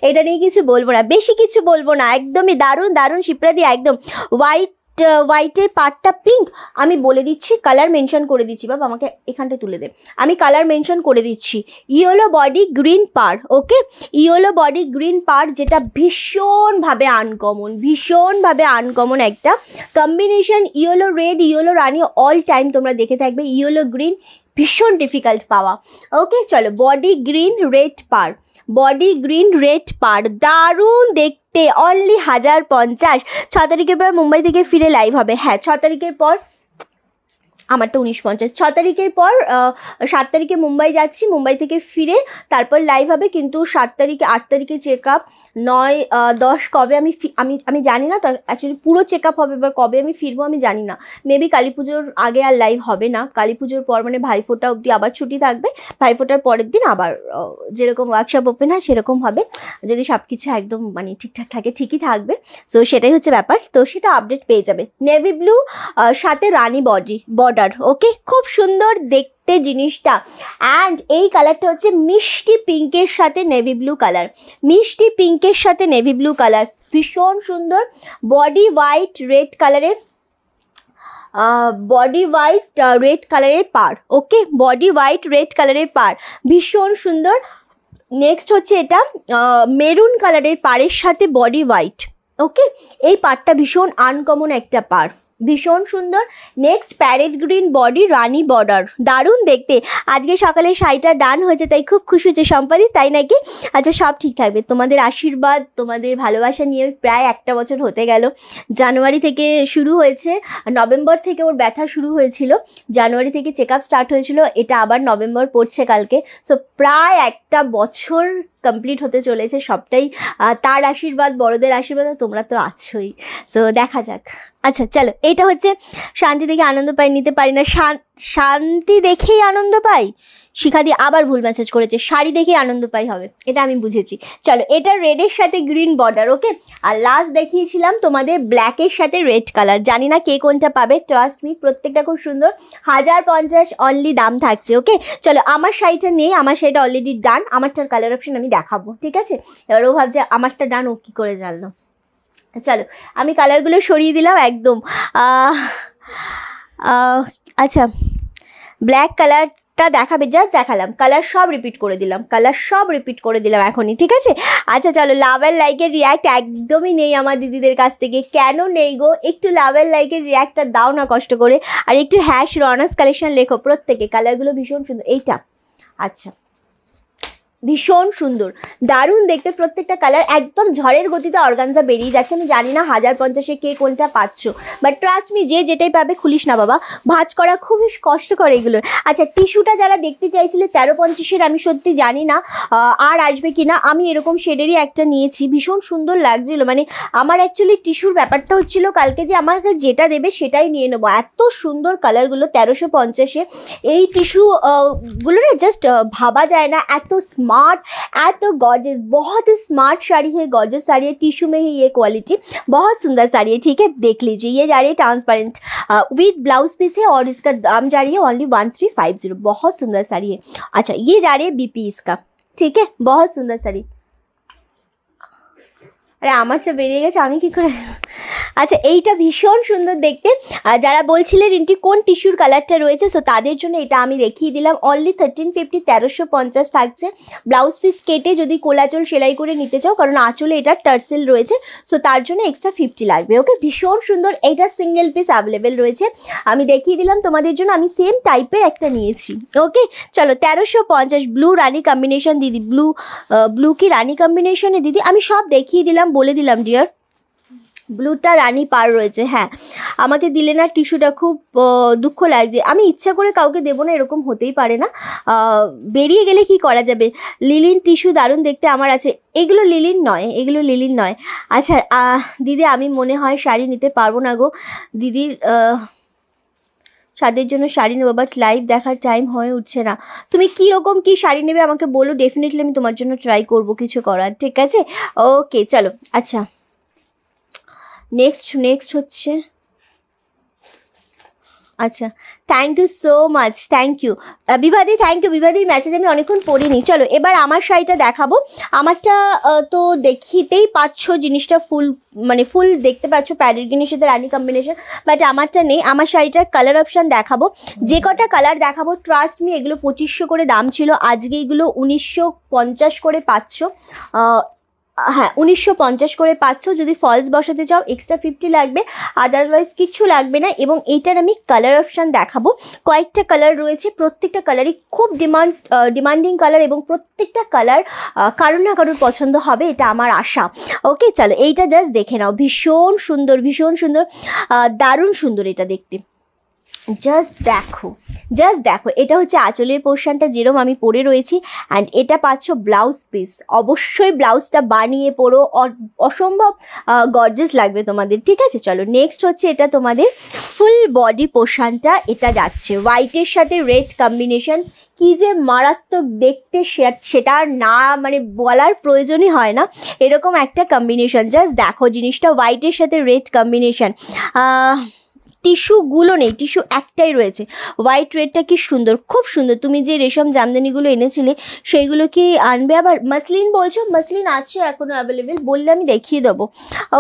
এটা নিয়ে কিছু বলবো না, বেশি কিছু বলবো না, একদমই দারুণ দারুণ শিপ্রাদি একদম। হোয়াইটের পার্টটা পিঙ্ক, আমি বলে দিচ্ছি কালার মেনশন করে দিচ্ছি, বাবা আমাকে এখানটা তুলে দে, আমি কালার মেনশন করে দিচ্ছি। ইয়েলো বডি গ্রিন পার, ওকে ইয়েলো বডি গ্রিন পার, যেটা ভীষণভাবে আনকমন, ভীষণভাবে আনকমন একটা কম্বিনেশন। ইয়েলো রেড, ইয়েলো রানী অল টাইম তোমরা দেখে থাকবে, ইয়েলো গ্রিন ভীষণ ডিফিকাল্ট পাওয়া। ওকে চলো, বডি গ্রিন রেড পার, বডি গ্রিন রেড পার, দারুণ দেখতে, অনলি 1050। 6 তারিখের পর মুম্বাই থেকে ফিরে লাইভ হবে, হ্যাঁ 6 তারিখের পর, আমারটা 1950। 6 তারিখের পর 7 তারিখে মুম্বাই যাচ্ছি, মুম্বাই থেকে ফিরে তারপর লাইভ হবে, কিন্তু 7 তারিখে 8 তারিখে চেক আপ, 9-10 কবে আমি জানি না, তো অ্যাকচুয়ালি পুরো চেক আপ হবে। এবার কবে আমি ফিরবো আমি জানি না, মেবি কালী পুজোর আগে আর লাইভ হবে না, কালী পুজোর পর মানে ভাইফোঁটা অবধি আবার ছুটি থাকবে, ভাইফোঁটার পরের দিন আবার যেরকম ওয়ার্কশপ ওপেন হয় সেরকম হবে, যদি সব কিছু একদম মানে ঠিকঠাক থাকে ঠিকই থাকবে, সো সেটাই হচ্ছে ব্যাপার, তো সেটা আপডেট পেয়ে যাবে। নেভি ব্লু সাথে রানী বর্ডার, ওকে খুব সুন্দর দেখতে জিনিসটা। অ্যান্ড এই কালারটা হচ্ছে মিষ্টি পিঙ্কের সাথে নেভি ব্লু কালার, মিষ্টি পিঙ্কের সাথে নেভি ব্লু কালার, ভীষণ সুন্দর। বডি হোয়াইট রেড কালারের, বডি হোয়াইট রেড কালারের পার, ওকে বডি হোয়াইট রেড কালারের পার, ভীষণ সুন্দর। নেক্সট হচ্ছে এটা মেরুন কালারের পাড়ের সাথে বডি হোয়াইট, ওকে, এই পার্টটা ভীষণ আনকমন একটা পার্ট, ভীষণ সুন্দর। নেক্সট প্যারেট গ্রিন বডি রানি বর্ডার, দারুণ দেখতে। আজকে সকালে শাড়িটা ডান হয়েছে তাই খুব খুশি হচ্ছে সম্পাদি, তাই নাকি? আচ্ছা, সব ঠিক থাকবে, তোমাদের আশীর্বাদ তোমাদের ভালোবাসা নিয়ে প্রায় একটা বছর হতে গেল। জানুয়ারি থেকে শুরু হয়েছে, নভেম্বর থেকে ওর ব্যথা শুরু হয়েছিল, জানুয়ারি থেকে চেক আপ স্টার্ট হয়েছিল, এটা আবার নভেম্বর পড়ছে কালকে। সো প্রায় একটা বছর কমপ্লিট হতে চলেছে, সবটাই তার আশীর্বাদ, বড়দের আশীর্বাদ, তোমরা তো আছোই। সো দেখা যাক। আচ্ছা চলো, এটা হচ্ছে শান্তি দেখে আনন্দ পাই, নিতে পারি না, শান্তি দেখেই আনন্দ পাই। শিখা দিয়ে আবার ভুল মেসেজ করেছে, শাড়ি দেখেই আনন্দ পাই হবে, এটা আমি বুঝেছি। চলো, এটা রেডের সাথে গ্রিন বর্ডার। ওকে, আর লাস্ট দেখিয়েছিলাম তোমাদের ব্ল্যাকের সাথে রেড কালার, জানি না কে কোনটা পাবে, ট্রাস্ট মি প্রত্যেকটা খুব সুন্দর। 1050 অনলি দাম থাকছে। ওকে চলো, আমার শাড়িটা নেই, আমার শাড়িটা অলরেডি ডান, আমারটার কালার অপশন আমি দেখাবো, ঠিক আছে? এবার ও ভাবছে আমারটা ডান, ও কী করে জানলো। চলো, আমি কালারগুলো সরিয়ে দিলাম একদম। আচ্ছা, ব্ল্যাক কালারটা দেখাবে, জাস্ট দেখালাম, কালার সব রিপিট করে দিলাম, এখনই, ঠিক আছে? আচ্ছা চলো, লাভ অ্যান্ড লাইকের রিয়্যাক্ট একদমই নেই আমার দিদিদের কাছ থেকে, কেন নেই গো? একটু লাভ অ্যান্ড লাইকের রিয়্যাক্টটা দাও না কষ্ট করে, আর একটু হ্যাশ রনার্স কালেকশন লেখো প্রত্যেকে, কালারগুলো ভীষণ সুন্দর। এইটা আচ্ছা, ভীষণ সুন্দর, দারুণ দেখতে, প্রত্যেকটা কালার একদম ঝড়ের গতিতে অর্গানজা বেরিয়ে যাচ্ছে। আমি জানি না 1050 কে কোনটা পাচ্ছ, বাট ট্রাস্ট মি যে যেটাই পাবে খুলিস না বাবা, ভাঁজ করা খুবই কষ্ট করে এগুলোর। আচ্ছা, টিস্যুটা যারা দেখতে চাইছিলে 1350, আমি সত্যি জানি না আর আসবে কি না, আমি এরকম শেডেরই একটা নিয়েছি, ভীষণ সুন্দর লাগছিল। মানে আমার অ্যাকচুয়ালি টিস্যুর ব্যাপারটা হচ্ছিল কালকে যে আমাকে যেটা দেবে সেটাই নিয়ে নেবো, এত সুন্দর কালারগুলো 1350। এই টিস্যুগুলো না জাস্ট ভাবা যায় না, এত स्मार्ट, एट गॉर्जियस, बहुत ही स्मार्ट साड़ी है, गॉर्जियस साड़ी है, टिश्यू में ही ये क्वालिटी, बहुत सुंदर साड़ी है, ठीक है? देख लीजिए, ये जा रही है ट्रांसपेरेंट विद ब्लाउज पीस है और इसका दाम जा रही है ओनली 1350, बहुत सुंदर साड़ी है। अच्छा, ये जा रही है बीपी इसका, ठीक है? बहुत सुंदर साड़ी। আরে আমার সব বেরিয়ে গেছে, আমি কী করে। আচ্ছা, এইটা ভীষণ সুন্দর দেখতে, যারা বলছিলে রিন্টি কোন টিস্যুর কালারটা রয়েছে, সো তাদের জন্য এটা আমি দেখিয়ে দিলাম। অনলি 1350, 1350 থাকছে। ব্লাউজ পিস কেটে যদি কোলাচল সেলাই করে নিতে চাও, কারণ আঁচলে এটা টার্সেল রয়েছে, সো তার জন্য এক্সট্রা 50 লাগবে। ওকে, ভীষণ সুন্দর, এইটা সিঙ্গেল পিস অ্যাভেলেবেল রয়েছে, আমি দেখিয়ে দিলাম তোমাদের জন্য। আমি সেম টাইপের একটা নিয়েছি। ওকে চলো, 1350 ব্লু রানি কম্বিনেশন দিদি, ব্লু কি রানি কম্বিনেশনে দিদি? আমি সব দেখিয়ে দিলাম, বলে দিলাম ডিয়ার। ব্লুটা রানী পার রয়েছে, হ্যাঁ আমাকে দিলে না টিস্যুটা, খুব দুঃখ লাগছে। আমি ইচ্ছা করে কাউকে দেবো না এরকম হতেই পারে না, বেরিয়ে গেলে কি করা যাবে। লিলিন টিস্যু দারুণ দেখতে আমার আছে, এগুলো লিলিন নয়, এগুলো লিলিন নয়। আচ্ছা দিদি, আমি মনে হয় শাড়ি নিতে পারবো না গো দিদির, তাদের জন্য শাড়ি নেবো, বাট লাইভ দেখার টাইম হয়ে উঠছে না। তুমি কীরকম কী শাড়ি নেবে আমাকে বলো, ডেফিনেটলি আমি তোমার জন্য ট্রাই করবো কিছু করার, ঠিক আছে? ওকে চলো, আচ্ছা নেক্সট হচ্ছে, আচ্ছা thank you so much, thank you বিভাদি, thank you বিভাদির মেসেজ আমি অনেকক্ষণ পড়িনি। চলো এবার আমার শাড়িটা দেখাবো, আমারটা তো দেখিতেই পাচ্ছ, জিনিসটা ফুল, মানে ফুল দেখতে পাচ্ছ, প্যারেট গ্রিনের সাথে রানি কম্বিনেশন, বাট আমারটা নেই। আমার শাড়িটার কালার অপশান দেখাবো, যে কটা কালার দেখাবো ট্রাস্ট মি এগুলো 2500 করে দাম ছিল, আজকে এগুলো 1950 করে পাচ্ছ, হ্যাঁ 1950 করে পাচ্ছ। যদি ফলস বসাতে চাও এক্সট্রা 50 লাগবে, আদারওয়াইজ কিচ্ছু লাগবে না। এবং এইটার আমি কালার অপশান দেখাবো, কয়েকটা কালার রয়েছে, প্রত্যেকটা কালারই খুব ডিমান্ডিং কালার, এবং প্রত্যেকটা কালার কারোর না কারোর পছন্দ হবে, এটা আমার আশা। ওকে চলো, এইটা জাস্ট দেখে নাও, ভীষণ সুন্দর, ভীষণ সুন্দর, দারুণ সুন্দর এটা দেখতে, জাস্ট দেখো, জাস্ট দেখো। এটা হচ্ছে আঁচলের পোর্শনটা যেরকম আমি পরে রয়েছি, অ্যান্ড এটা পাচ্ছ ব্লাউজ পিস। অবশ্যই ব্লাউজটা বানিয়ে পরো, অসম্ভব গর্জিয়াস লাগবে তোমাদের, ঠিক আছে? চলো নেক্সট হচ্ছে, এটা তোমাদের ফুল বডি পোর্শনটা, এটা যাচ্ছে হোয়াইটের সাথে রেড কম্বিনেশন, কি যে মারাত্মক দেখতে সেটা না মানে বলার প্রয়োজনই হয় না, এরকম একটা কম্বিনেশন, জাস্ট দেখো জিনিসটা, হোয়াইটের সাথে রেড কম্বিনেশন, টিস্যুগুলো নেই, টিস্যু একটাই রয়েছে। হোয়াইট রেডটা কি সুন্দর, খুব সুন্দর। তুমি যে রেশম জামদানিগুলো এনেছিলে সেইগুলো কি আনবে? আবার মাসলিন বলছো, মাসলিন আছে এখনও অ্যাভেলেবেল, বললে আমি দেখিয়ে দেবো।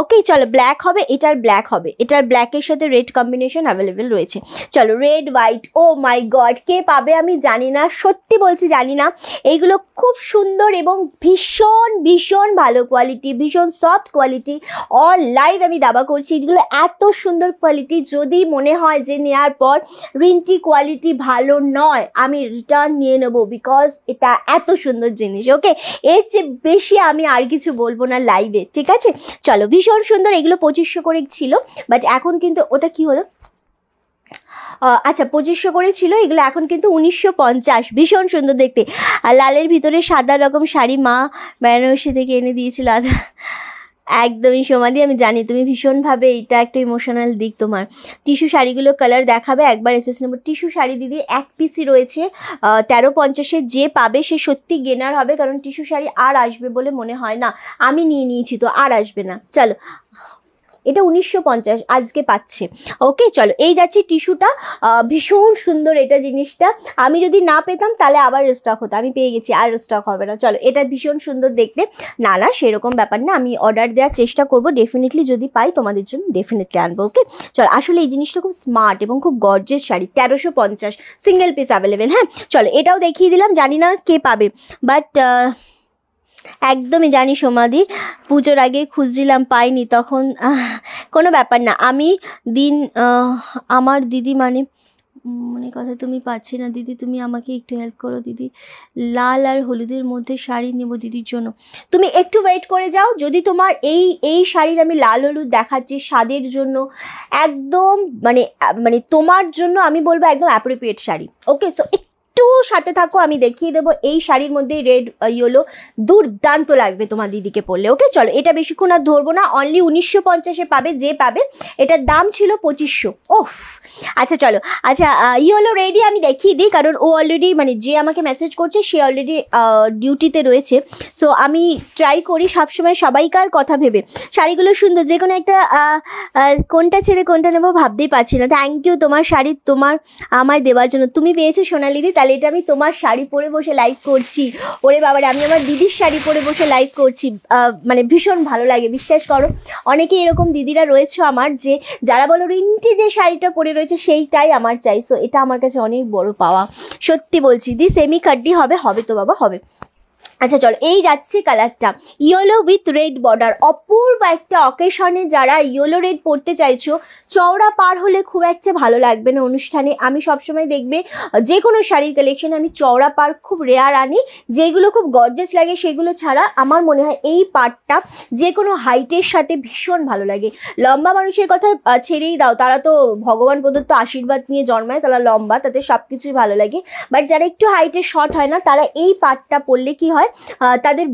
ওকে চলো, ব্ল্যাক হবে, এটার ব্ল্যাক হবে, এটার ব্ল্যাকের সাথে রেড কম্বিনেশন অ্যাভেলেবেল রয়েছে। চলো red white, oh my god কে পাবে আমি জানি না, সত্যি বলছি জানি না। এইগুলো খুব সুন্দর এবং ভীষণ ভীষণ ভালো কোয়ালিটি, ভীষণ সফট কোয়ালিটি। অল লাইভ আমি দাবা করছি এগুলো এত সুন্দর কোয়ালিটি, যদি মনে হয় যে নেওয়ার পর রিন্টি কোয়ালিটি ভালো নয় আমি রিটার্ন নিয়ে নেবো, বিকজ এটা এত সুন্দর জিনিস। ওকে এর চেয়ে বেশি আমি আর কিছু বলবো না লাইভে, ঠিক আছে? চলো ভীষণ সুন্দর, এগুলো 2500 করে ছিল, বাট এখন কিন্তু ওটা কি হলো, আচ্ছা 2500 করে ছিল এগুলো, এখন কিন্তু 1950। ভীষণ সুন্দর দেখতে, আর লালের ভিতরে সাদা রকম শাড়ি মা বেনারসি থেকে এনে দিয়েছিল। আদা একদমই সোমালি, আমি জানি তুমি ভীষণভাবে, এটা একটা ইমোশনাল দিক তোমার। টিস্যু শাড়িগুলো কালার দেখাবে একবার এসএস নম্বর। টিস্যু শাড়ি দিদি এক পিসই রয়েছে 1350-এ, যে পাবে সে সত্যি গেনার হবে, কারণ টিস্যু শাড়ি আর আসবে বলে মনে হয় না, আমি নিয়ে নিয়েছি তো আর আসবে না। চলো এটা 1950 আজকে পাচ্ছে। ওকে চলো এই যাচ্ছে টিস্যুটা, ভীষণ সুন্দর এটা জিনিসটা। আমি যদি না পেতাম তাহলে আবার স্টক হতো, আমি পেয়ে গেছি আর স্টক হবে না। চলো এটা ভীষণ সুন্দর দেখতে, না না সেরকম ব্যাপার না, আমি অর্ডার দেওয়ার চেষ্টা করব ডেফিনেটলি, যদি পাই তোমাদের জন্য ডেফিনেটলি আনবো। ওকে চলো, আসলে এই জিনিসটা খুব স্মার্ট এবং খুব gorgeous sari, 1350 single piece available. হ্যাঁ চলো এটাও দেখিয়ে দিলাম, জানি না কে পাবে, বাট একদমই জানি সোমাদি, পুজোর আগে খুঁজছিলাম পাইনি, তখন কোনো ব্যাপার না। আমি দিন আমার দিদি মানে মনে কথা তুমি পাচ্ছি না দিদি, তুমি আমাকে একটু হেল্প করো দিদি, লাল আর হলুদের মধ্যে শাড়ি নেব দিদির জন্য। তুমি একটু ওয়েট করে যাও, যদি তোমার এই এই শাড়ির আমি লাল হলুদ দেখাচ্ছি স্বাদের জন্য একদম মানে মানে তোমার জন্য আমি বলবো একদম অ্যাপ্রোপ্রিয়েট শাড়ি। ওকে সো সাথে থাকো, আমি দেখিয়ে দেবো এই শাড়ির মধ্যে রেড ইয়েলো, দুর্দান্ত লাগবে তোমার দিদিকে পরলে। ওকে চলো এটা বেশিক্ষণ আর ধরবো না, অনলি 1950-এ পাবে যে পাবে, এটার দাম ছিল 2500। ওফ আচ্ছা চলো, আচ্ছা ইয়েলো রেডি আমি দেখিয়ে দিই, কারণ ও অলরেডি মানে যে আমাকে মেসেজ করছে সে অলরেডি ডিউটিতে রয়েছে। সো আমি ট্রাই করি সবসময় সবাইকার কথা ভেবে। শাড়িগুলো সুন্দর, যে কোনো একটা কোনটা ছেড়ে কোনটা নেবো ভাবতেই পারছি না। থ্যাংক ইউ তোমার শাড়ি তোমার আমায় দেওয়ার জন্য, তুমি পেয়েছো সোনালি দি, তাহলে এটা আমি তোমার শাড়ি পরে বসে লাইভ করছি। ওরে বাবারে, আমি আমার দিদির শাড়ি পরে বসে লাইভ করছি, মানে ভীষণ ভালো লাগে বিশ্বাস করো। অনেকে এরকম দিদিরা রয়েছে আমার, যে যারা বলো রিন্টি যে শাড়িটা পরে রয়েছে সেইটাই আমার চাই, সো এটা আমার কাছে অনেক বড় পাওয়া সত্যি বলছি। দি সেমি কাড্ডি হবে, হবে তো বাবা হবে। আচ্ছা চলো এই যাচ্ছে কালারটা, ইয়েলো উইথ রেড বর্ডার, অপূর্ব একটা অকেশনে যারা ইয়েলো রেড পরতে চাইছো, চওড়া পার হলে খুব একটা ভালো লাগবে না অনুষ্ঠানে। আমি সবসময় দেখবে যে কোনো শাড়ির কালেকশনে আমি চওড়া পার খুব রেয়ার আনি, যেগুলো খুব গর্জাস লাগে সেগুলো ছাড়া। আমার মনে হয় এই পারটা যে কোনো হাইটের সাথে ভীষণ ভালো লাগে। লম্বা মানুষের কথা ছেড়েই দাও, তারা তো ভগবান প্রদত্ত আশীর্বাদ নিয়ে জন্মায়, তারা লম্বা, তাদের সব কিছুই ভালো লাগে। বাট যারা একটু হাইটের শর্ট হয় না, তারা এই পারটা পরলে কি হয়, তাদের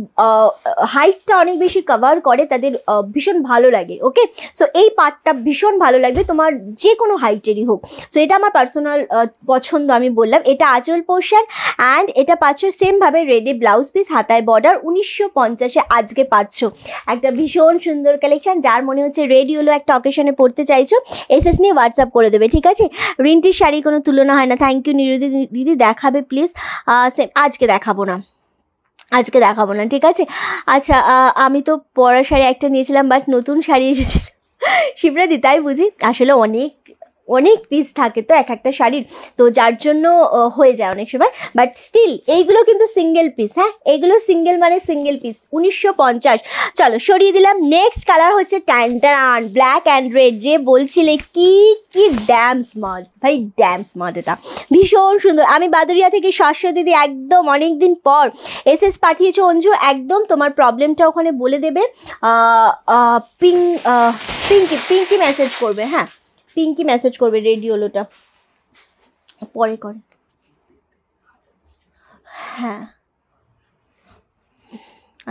হাইটটা অনেক বেশি কভার করে, তাদের ভীষণ ভালো লাগে। ওকে সো এই পার্টটা ভীষণ ভালো লাগবে তোমার যে কোনো হাইটেরই হোক। সো এটা আমার পার্সোনাল পছন্দ, আমি বললাম। এটা আঁচল পোর্শন, অ্যান্ড এটা পাচ্ছ সেমভাবে রেডে ব্লাউজ পিস, হাতায় বর্ডার, 1950-এ আজকে পাচ্ছ। একটা ভীষণ সুন্দর কালেকশন, যার মনে হচ্ছে রেডি হলো একটা অকেশনে পড়তে চাইছো, এসএস নিয়ে হোয়াটসঅ্যাপ করে দেবে, ঠিক আছে? রিন্টির শাড়ি কোনো তুলনা হয় না। থ্যাংক ইউ নিরুদি দিদি, দেখাবে প্লিজ। আজকে দেখাবো না, আজকে দেখাবো না, ঠিক আছে? আচ্ছা আমি তো পরা শাড়ি একটা নিয়েছিলাম, বাট নতুন শাড়ি এসেছিল শিপ্রা দি, তাই বুঝি? আসলে অনেক অনেক পিস থাকে তো এক একটা শাড়ির, তো যার জন্য হয়ে যায় অনেক সময়। বাট স্টিল এইগুলো কিন্তু সিঙ্গেল পিস, হ্যাঁ এইগুলো সিঙ্গেল মানে সিঙ্গেল পিস, 1950। চলো সরিয়ে দিলাম। নেক্সট কালার হচ্ছে ট্যান্টারান, ব্ল্যাক অ্যান্ড রেড। যে বলছিলে কি কি ড্যাম স্মার্ট ভাই, ড্যাম স্মার্ট, এটা ভীষণ সুন্দর। আমি বাদুরিয়া থেকে শস্য দিদি, একদম অনেকদিন পর এসএস পাঠিয়েছো অঞ্জু, একদম তোমার প্রবলেমটা ওখানে বলে দেবে। পিঙ্কি মেসেজ করবে, হ্যাঁ পিঙ্কি মেসেজ করবে, রেডিওলোটা পরে করে। হ্যাঁ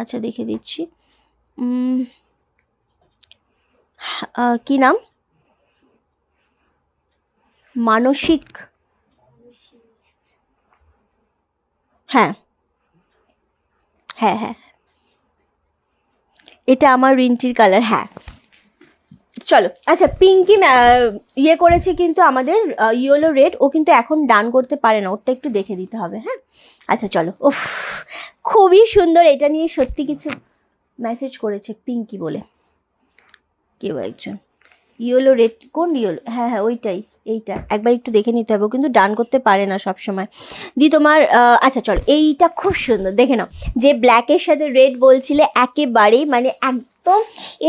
আচ্ছা দেখে দিচ্ছি, কি নাম, মানসিক, হ্যাঁ হ্যাঁ হ্যাঁ এটা আমার রিন্টির কালার, হ্যাঁ চলো আচ্ছা পিঙ্কি ইয়ে করেছে কিন্তু আমাদের ইয়েলো রেড ও কিন্তু এখন ডান করতে পারে না ওটা একটু দেখে দিতে হবে হ্যাঁ আচ্ছা চলো উফ খুবই সুন্দর এটা নিয়ে সত্যি কিছু মেসেজ করেছে পিঙ্কি বলে কেউ একজন ইয়েলো রেড কোন ইয়েলো হ্যাঁ হ্যাঁ ওইটাই এইটা একবার একটু দেখে নিতে হবে কিন্তু ডান করতে পারে না সব সময় দি তোমার আচ্ছা চল এইটা খুব সুন্দর দেখে নাও যে ব্ল্যাকের সাথে রেড বলছিলে একেবারেই মানে একদম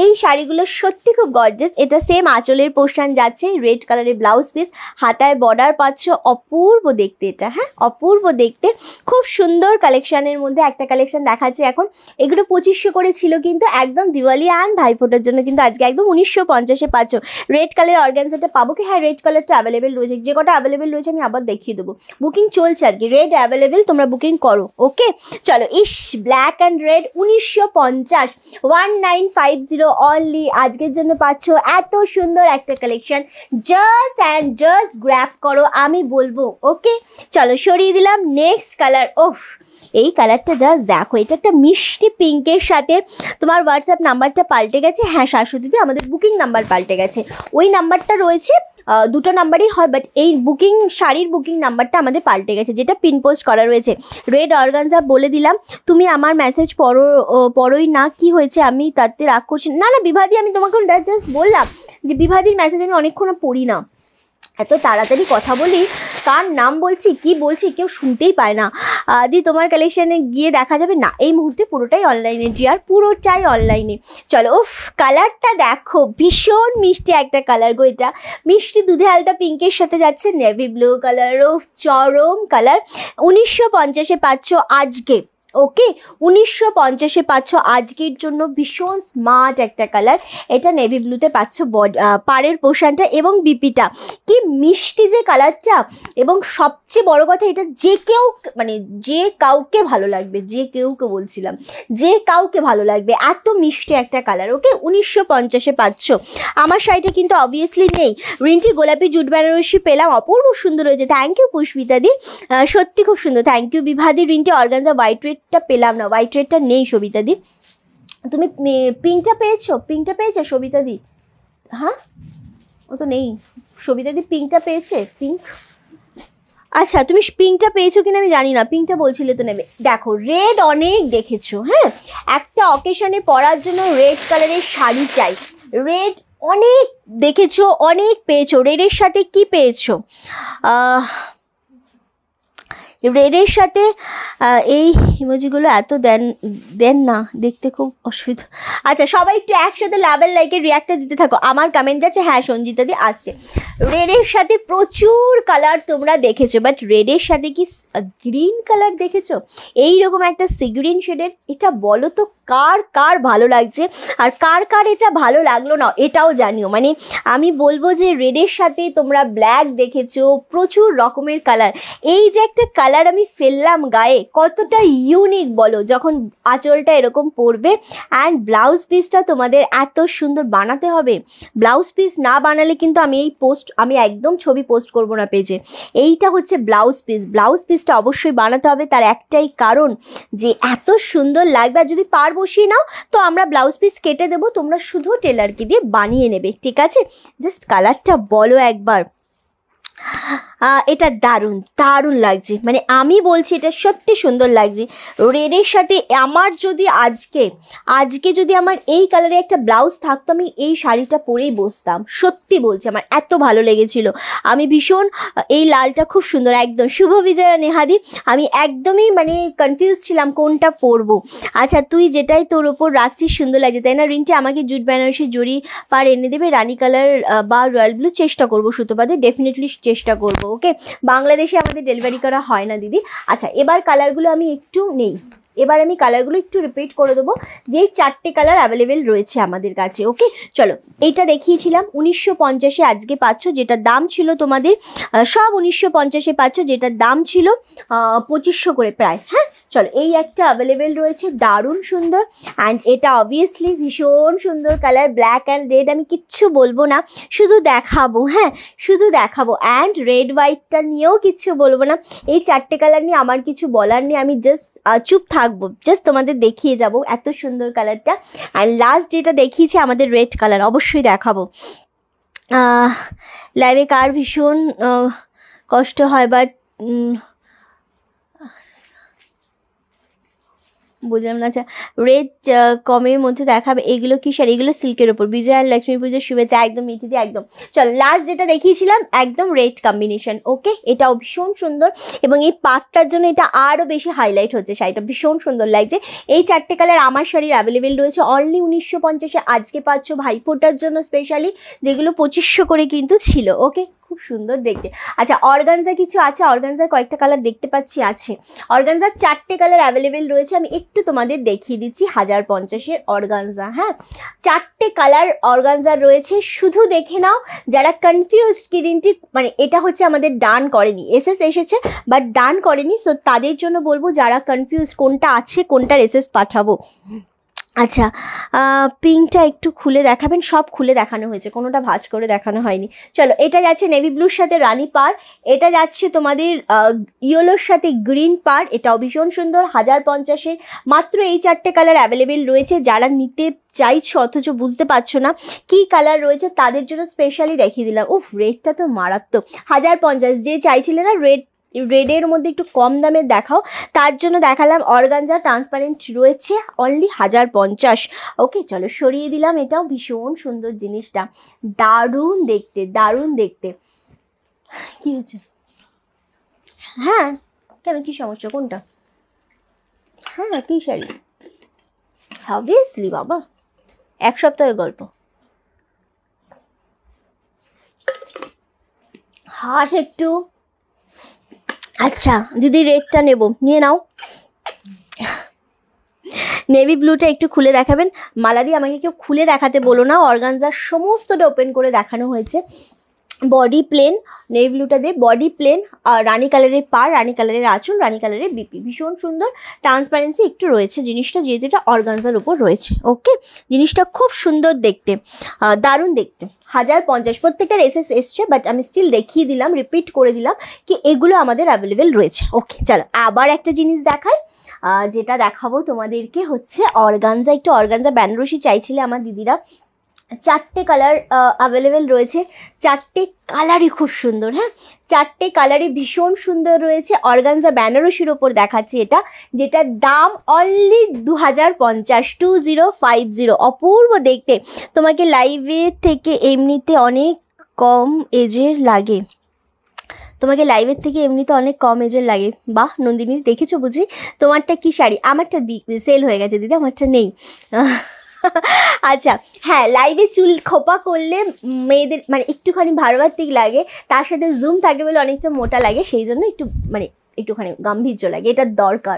এই শাড়িগুলো সত্যি খুব গর্জিয়াস এটা সেম আঁচলের পোর্শন যাচ্ছে রেড কালারের ব্লাউজ পিস হাতায় বর্ডার পাচ্ছ অপূর্ব দেখতে এটা হ্যাঁ অপূর্ব দেখতে খুব সুন্দর কালেকশানের মধ্যে একটা কালেকশান দেখাচ্ছে এখন এগুলো 2500 করে ছিল কিন্তু একদম দিওয়ালি অ্যান্ড ভাইফোঁটার জন্য কিন্তু আজকে একদম 1950-এ পাচ্ছ রেড কালারের অর্গানজাটা পাবো কি হ্যাঁ রেড কালারটা অ্যাভেলেবেল রয়েছে যে কটা অ্যাভেলেবেল রয়েছে আমি আবার দেখিয়ে দেবো বুকিং চলছে আর কি রেড অ্যাভেলেবেল তোমরা বুকিং করো ওকে চলো ইস ব্ল্যাক অ্যান্ড রেড 1950 1950 only আজকের জন্য পাচ্ছ এত সুন্দর একটা collection just and just grab করো আমি বলবো ওকে চলো সরিয়ে দিলাম নেক্সট কালার ওফ এই কালারটা জাস্ট দেখো এটা একটা মিষ্টি পিঙ্কের সাথে তোমার হোয়াটসঅ্যাপ নাম্বারটা পাল্টে গেছে হ্যাঁ শাশুদিদি আমাদের বুকিং নাম্বার পাল্টে গেছে ওই নাম্বারটা রয়েছে দুটো নাম্বারই হয় বাট এই বুকিং শাড়ির বুকিং নাম্বারটা আমাদের পাল্টে গেছে যেটা পিন পোস্ট করা রয়েছে রেড অর্গানজা বলে দিলাম তুমি আমার মেসেজ পড়োই না কি হয়েছে আমি তাতে রাগ করছি না না বিভাদি আমি তোমাকে জাস্ট বললাম যে বিভাদির মেসেজ আমি অনেকক্ষণ পড়ি না এত তাড়াতাড়ি কথা বলি কার নাম বলছি কি বলছি কেউ শুনতেই পায় না দি তোমার কালেকশানে গিয়ে দেখা যাবে না এই মুহূর্তে পুরোটাই অনলাইনে জিয়ার পুরোটাই অনলাইনে চলো উফ কালারটা দেখো ভীষণ মিষ্টি একটা কালার গো এটা মিষ্টি দুধে আলতা পিঙ্কের সাথে যাচ্ছে নেভি ব্লু কালার উফ চরম কালার 1950-এ পাচ্ছ আজকে ওকে 1950-এ পাচ্ছ আজকের জন্য ভীষণ স্মার্ট একটা কালার এটা নেভি ব্লুতে পাচ্ছ পাড়ের পোশানটা এবং বিপিটা কি মিষ্টি যে কালারটা এবং সবচেয়ে বড় কথা এটা যে কেউ মানে যে কাউকে ভালো লাগবে যে কেউকে বলছিলাম যে কাউকে ভালো লাগবে এত মিষ্টি একটা কালার ওকে 1950-এ পাচ্ছ আমার শাড়িটা কিন্তু অবভিয়াসলি নেই রিন্টি গোলাপি জুট বেনারসি পেলাম অপূর্ব সুন্দর হয়েছে থ্যাংক ইউ পুষ্পিতাদি সত্যি খুব সুন্দর thank you বিভাদি Rinti organza white red পেলাম না হোয়াইট রেডটা নেই সবিতা দি তুমি পিঙ্কটা পেয়েছো সবিতা দি হ্যাঁ ও তো নেই সবিতা দি পিঙ্কটা পেয়েছে পিঙ্ক আচ্ছা তুমি পিঙ্কটা পেয়েছো কিনা আমি জানি না পিঙ্কটা বলছিলে তো নেবে দেখো রেড অনেক দেখেছো হ্যাঁ একটা অকেশনে পরার জন্য রেড কালারের শাড়ি চাই রেড অনেক দেখেছো অনেক পেয়েছো রেডের সাথে কি পেয়েছো রেডের সাথে এই ইমোজিগুলো এত দেন না দেখতে খুব অসুবিধা আচ্ছা সবাই একটু একসাথে লাভের লাইকের রিয়াক্টটা দিতে থাকো আমার কমেন্ট যাচ্ছে হ্যাঁ সঞ্জিতাদি আসছে রেডের সাথে প্রচুর কালার তোমরা দেখেছো বাট রেডের সাথে কি গ্রিন কালার দেখেছো এইরকম একটা সি গ্রিন শেডের এটা বলো তো কার কার ভালো লাগছে আর কার কার এটা ভালো লাগলো না এটাও জানিও মানে আমি বলবো যে রেডের সাথে তোমরা ব্ল্যাক দেখেছো প্রচুর রকমের কালার এই যে একটা কালার আমি ফেললাম গায়ে কতটা ইউনিক বলো যখন আঁচলটা এরকম পরবে অ্যান্ড ব্লাউজ পিসটা তোমাদের এত সুন্দর বানাতে হবে ব্লাউজ পিস না বানালে কিন্তু আমি এই পোস্ট আমি একদম ছবি পোস্ট করব না পেজে এইটা হচ্ছে ব্লাউজ পিস ব্লাউজ পিসটা অবশ্যই বানাতে হবে তার একটাই কারণ যে এত সুন্দর লাগবে আর যদি পার বসিয়ে নাও তো আমরা ব্লাউজ পিস কেটে দেবো তোমরা শুধু টেলারকে দিয়ে বানিয়ে নেবে ঠিক আছে জাস্ট কালারটা বলো একবার এটা দারুণ দারুণ লাগছে মানে আমি বলছি এটা সত্যি সুন্দর লাগছে রেডের সাথে আমার যদি আজকে যদি আমার এই কালারে একটা ব্লাউজ থাকতো আমি এই শাড়িটা পরেই বসতাম সত্যি বলছি আমার এত ভালো লেগেছিল আমি ভীষণ এই লালটা খুব সুন্দর একদম শুভ বিজয়া নেহাদি আমি একদমই মানে কনফিউজ ছিলাম কোনটা পরবো আচ্ছা তুই যেটাই তোর ওপর রাখছিস সুন্দর লাগছে তাই না রিন্টি আমাকে জুট বেনারসি জড়ি পার এনে দেবে রানী কালার বা রয়্যাল ব্লু চেষ্টা করবো সুতোপাতে ডেফিনেটলি চেষ্টা করবো ওকে বাংলাদেশে আমাদের ডেলিভারি করা হয় না দিদি আচ্ছা এবার কালারগুলো আমি একটু নেই এবার আমি কালারগুলো একটু রিপিট করে দেবো যেই চারটে কালার অ্যাভেলেবেল রয়েছে আমাদের কাছে ওকে চলো এইটা দেখিয়েছিলাম 1950-এ আজকে পাচ্ছ যেটা দাম ছিল তোমাদের সব 1950-এ পাচ্ছ যেটার দাম ছিল 2500 করে প্রায় হ্যাঁ চলো এই একটা অ্যাভেলেবেল রয়েছে, দারুণ সুন্দর। অ্যান্ড এটা অবভিয়াসলি ভীষণ সুন্দর কালার, ব্ল্যাক অ্যান্ড রেড। আমি কিচ্ছু বলবো না, শুধু দেখাবো, হ্যাঁ শুধু দেখাবো। অ্যান্ড রেড হোয়াইটটা নিয়েও কিচ্ছু বলবো না, এই চারটে কালার নিয়ে আমার কিছু বলার নেই, আমি জাস্ট চুপ থাকবো, জাস্ট তোমাদের দেখিয়ে যাবো এত সুন্দর কালারটা। অ্যান্ড লাস্ট যেটা দেখিয়েছি আমাদের রেড কালার, অবশ্যই দেখাবো। লাইভে কার ভীষণ কষ্ট হয়, বাট বুঝলাম না। আচ্ছা রেড কমের মধ্যে দেখাবে। এগুলো কি শাড়ি? এগুলো সিল্কের ওপর। বিজয়া আর লক্ষ্মী পুজোর শুভেচ্ছা, একদম মিটি দিয়ে একদম। চল লাস্ট যেটা দেখিয়েছিলাম একদম রেড কম্বিনেশন, ওকে? এটাও ভীষণ সুন্দর এবং এই পাটটার জন্য এটা আরও বেশি হাইলাইট হচ্ছে, শাড়িটা ভীষণ সুন্দর লাগছে। এই চারটে কালার আমার শাড়ির অ্যাভেলেবেল রয়েছে অনলি 1950-এ। আজকে পাচ্ছ ভাইফোঁটার জন্য স্পেশালি, যেগুলো 2500 করে কিন্তু ছিল, ওকে? খুব সুন্দর দেখতে। আচ্ছা অর্গানজা কিছু আছে? অর্গানজার কয়েকটা কালার দেখতে পাচ্ছি আছে। অর্গানজার চারটে কালার অ্যাভেলেবেল রয়েছে, আমি একটু তোমাদের দেখিয়ে দিচ্ছি। 1050-এর অর্গানজা, হ্যাঁ চারটে কালার অর্গানজার রয়েছে, শুধু দেখে নাও। যারা কনফিউজ কিরিনটি মানে এটা হচ্ছে আমাদের ডান করেনি, এসএস এসেছে বাট ডান করেনি, সো তাদের জন্য বলবো যারা কনফিউজ কোনটা আছে কোনটার এসএস পাঠাবো। আচ্ছা পিঙ্কটা একটু খুলে দেখাবেন, সব খুলে দেখানো হয়েছে, কোনোটা ভাঁজ করে দেখানো হয়নি। চলো এটা যাচ্ছে নেভি ব্লুর সাথে রানী পার, এটা যাচ্ছে তোমাদের ইয়েলোর সাথে গ্রিন পার, এটাও ভীষণ সুন্দর। 1050-এ মাত্র এই চারটে কালার অ্যাভেলেবেল রয়েছে। যারা নিতে চাইছো অথচ বুঝতে পারছো না কি কালার রয়েছে, তাদের জন্য স্পেশালি দেখিয়ে দিলাম। উফ রেডটা তো মারাত্মক। 1050 যে চাইছিলে না রেড, রেডের মধ্যে একটু কম দামে দেখাও, তার জন্য দেখালাম। অর্গানজা ট্রান্সপারেন্ট রয়েছে অনলি 1050, ওকে? চলো সরিয়ে দিলাম, এটাও ভীষণ সুন্দর জিনিসটা, দারুণ দেখতে, দারুণ দেখতে। কি হচ্ছে? হ্যাঁ কেন, কি সমস্যা? কোনটা? হ্যাঁ কি শাড়ি? অবভিয়াসলি বাবা, 1 সপ্তাহের গল্প। হাস একটু। আচ্ছা দিদি রেডটা নেব, নিয়ে নাও। নেভি ব্লুটা একটু খুলে দেখাবেন। মালাদি আমাকে কেউ খুলে দেখাতে বলো না, অর্গানজার সমস্তটা ওপেন করে দেখানো হয়েছে। বডি প্লেন, নেভি ব্লুটা দিয়ে বডি প্লেন, রানী কালারের পার, রানী কালারের আঁচল, রানী কালারের বিপি, ভীষণ সুন্দর। ট্রান্সপারেন্সি একটু রয়েছে জিনিসটা, যেহেতু এটা অর্গানজার উপর রয়েছে, ওকে? জিনিসটা খুব সুন্দর দেখতে, দারুণ দেখতে। 1050, প্রত্যেকটার এসএস এসছে বাট আমি স্টিল দেখিয়ে দিলাম, রিপিট করে দিলাম কি এগুলো আমাদের অ্যাভেলেবেল রয়েছে, ওকে? চলো আবার একটা জিনিস দেখাই, যেটা দেখাবো তোমাদেরকে হচ্ছে অর্গানজা। একটু অর্গানজা বেনারসি চাইছিলে আমার দিদিরা, চারটে কালার অ্যাভেলেবেল রয়েছে, চারটে কালারই খুব সুন্দর, হ্যাঁ চারটে কালারই ভীষণ সুন্দর রয়েছে। অর্গানজা বেনারসির ওপর দেখাচ্ছি এটা, যেটার দাম অনলি 2050, 2050, অপূর্ব দেখতে। তোমাকে লাইভে থেকে এমনিতে অনেক কম এজের লাগে, তোমাকে লাইভের থেকে এমনিতে অনেক কম এজের লাগে। বাহ নন্দিনী দেখেছো বুঝি? তোমারটা কি শাড়ি? আমারটা সেল হয়ে গেছে দিদি, আমারটা নেই। আচ্ছা হ্যাঁ, লাইভে চুল খোপা করলে মেয়েদের মানে একটুখানি ভারবাত্তিক লাগে, তার সাথে জুম থাকে বলে অনেকটা মোটা লাগে, সেই জন্য একটু মানে একটুখানি গাম্ভীর্য লাগে, এটা দরকার,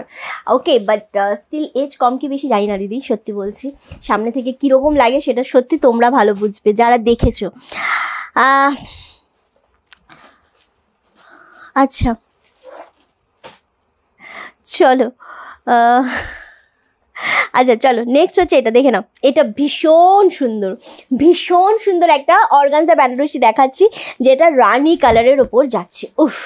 ওকে? বাট স্টিল এজ কম কি বেশি জানি না দিদি, সত্যি বলছি। সামনে থেকে কীরকম লাগে সেটা সত্যি তোমরা ভালো বুঝবে যারা দেখেছো। আচ্ছা চলো আচ্ছা চলো নেক্সট হচ্ছে এটা দেখে নাও, এটা ভীষণ সুন্দর, ভীষণ সুন্দর একটা অর্গানজা বেনারসি দেখাচ্ছি, যেটা রানী কালারের ওপর যাচ্ছে। উফ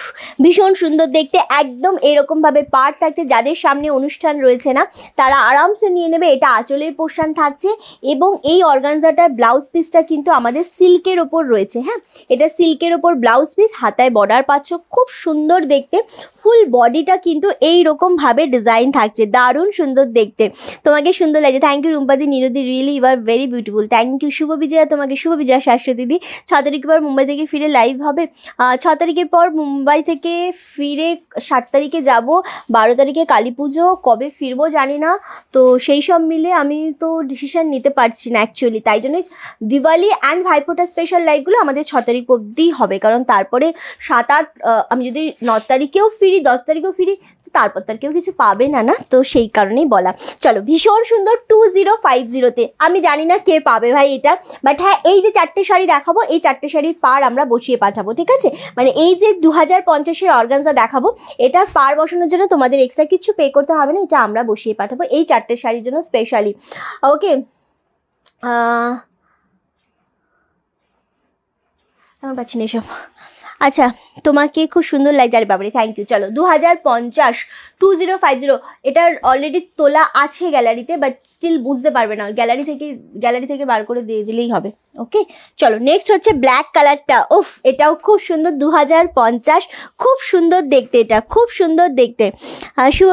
ভীষণ সুন্দর দেখতে, একদম এরকমভাবে পার থাকছে। যাদের সামনে অনুষ্ঠান রয়েছে না তারা আরামসে নিয়ে নেবে। এটা আঁচলের পোর্শন থাকছে এবং এই অর্গানজাটার ব্লাউজ পিসটা কিন্তু আমাদের সিল্কের ওপর রয়েছে, হ্যাঁ এটা সিল্কের ওপর ব্লাউজ পিস, হাতায় বর্ডার পাচ্ছ, খুব সুন্দর দেখতে। ফুল বডিটা কিন্তু এইরকমভাবে ডিজাইন থাকছে, দারুণ সুন্দর দেখতে, তোমাকে সুন্দর লাগছে। Thank you রুম্পাদি, নিরুদি, really you are very beautiful, thank you. শুভ বিজয়া, তোমাকে শুভ বিজয়া শাশ্বতী দিদি। 6 তারিখের পর মুম্বাই থেকে ফিরে লাইভ হবে, 6 তারিখের পর মুম্বাই থেকে ফিরে 7 তারিখে যাব, 12 তারিখে কালী পুজো, কবে ফিরবো জানি না, তো সেই সব মিলে আমি তো ডিসিশান নিতে পারছি না অ্যাকচুয়ালি, তাই জন্য দিওয়ালি অ্যান্ড ভাইফোঁটা স্পেশাল লাইভগুলো আমাদের 6 তারিখ অবধিই হবে, কারণ তারপরে 7-8 আমি যদি 9 তারিখেও ফিরি 10 তারিখও ফ্রি, তো তারপর তার কেউ কিছু পাবে না না, তো সেই কারণেই বলা। চলো ভীষণ সুন্দর 2050-তে, আমি জানি না কে পাবে ভাই এটা, বাট হ্যাঁ এই যে চারটে শাড়ি দেখাবো এই চারটে শাড়ির পার আমরা বসিয়ে পাঠাবো, ঠিক আছে? মানে এই যে 2050-এর অর্গানজা দেখাবো এটার পার বসানোর জন্য তোমাদের এক্সট্রা কিছু পে করতে হবে না, এটা আমরা বসিয়ে পাঠাবো এই চারটে শাড়ির জন্য স্পেশালি। ওকে আমার পাচ্ছি না এসব। আচ্ছা তোমাকে খুব সুন্দর লাগছে, আরে বাবারি থ্যাংক ইউ। চলো 2050 এটার অলরেডি তোলা আছে গ্যালারিতে, বাট স্টিল বুঝতে পারবে না, গ্যালারি থেকে বার করে দিয়ে দিলেই হবে। ওকে চলো নেক্সট হচ্ছে ব্ল্যাক কালারটা, উফ এটাও খুব সুন্দর 2050, খুব সুন্দর দেখতে, এটা খুব সুন্দর দেখতে। শুভ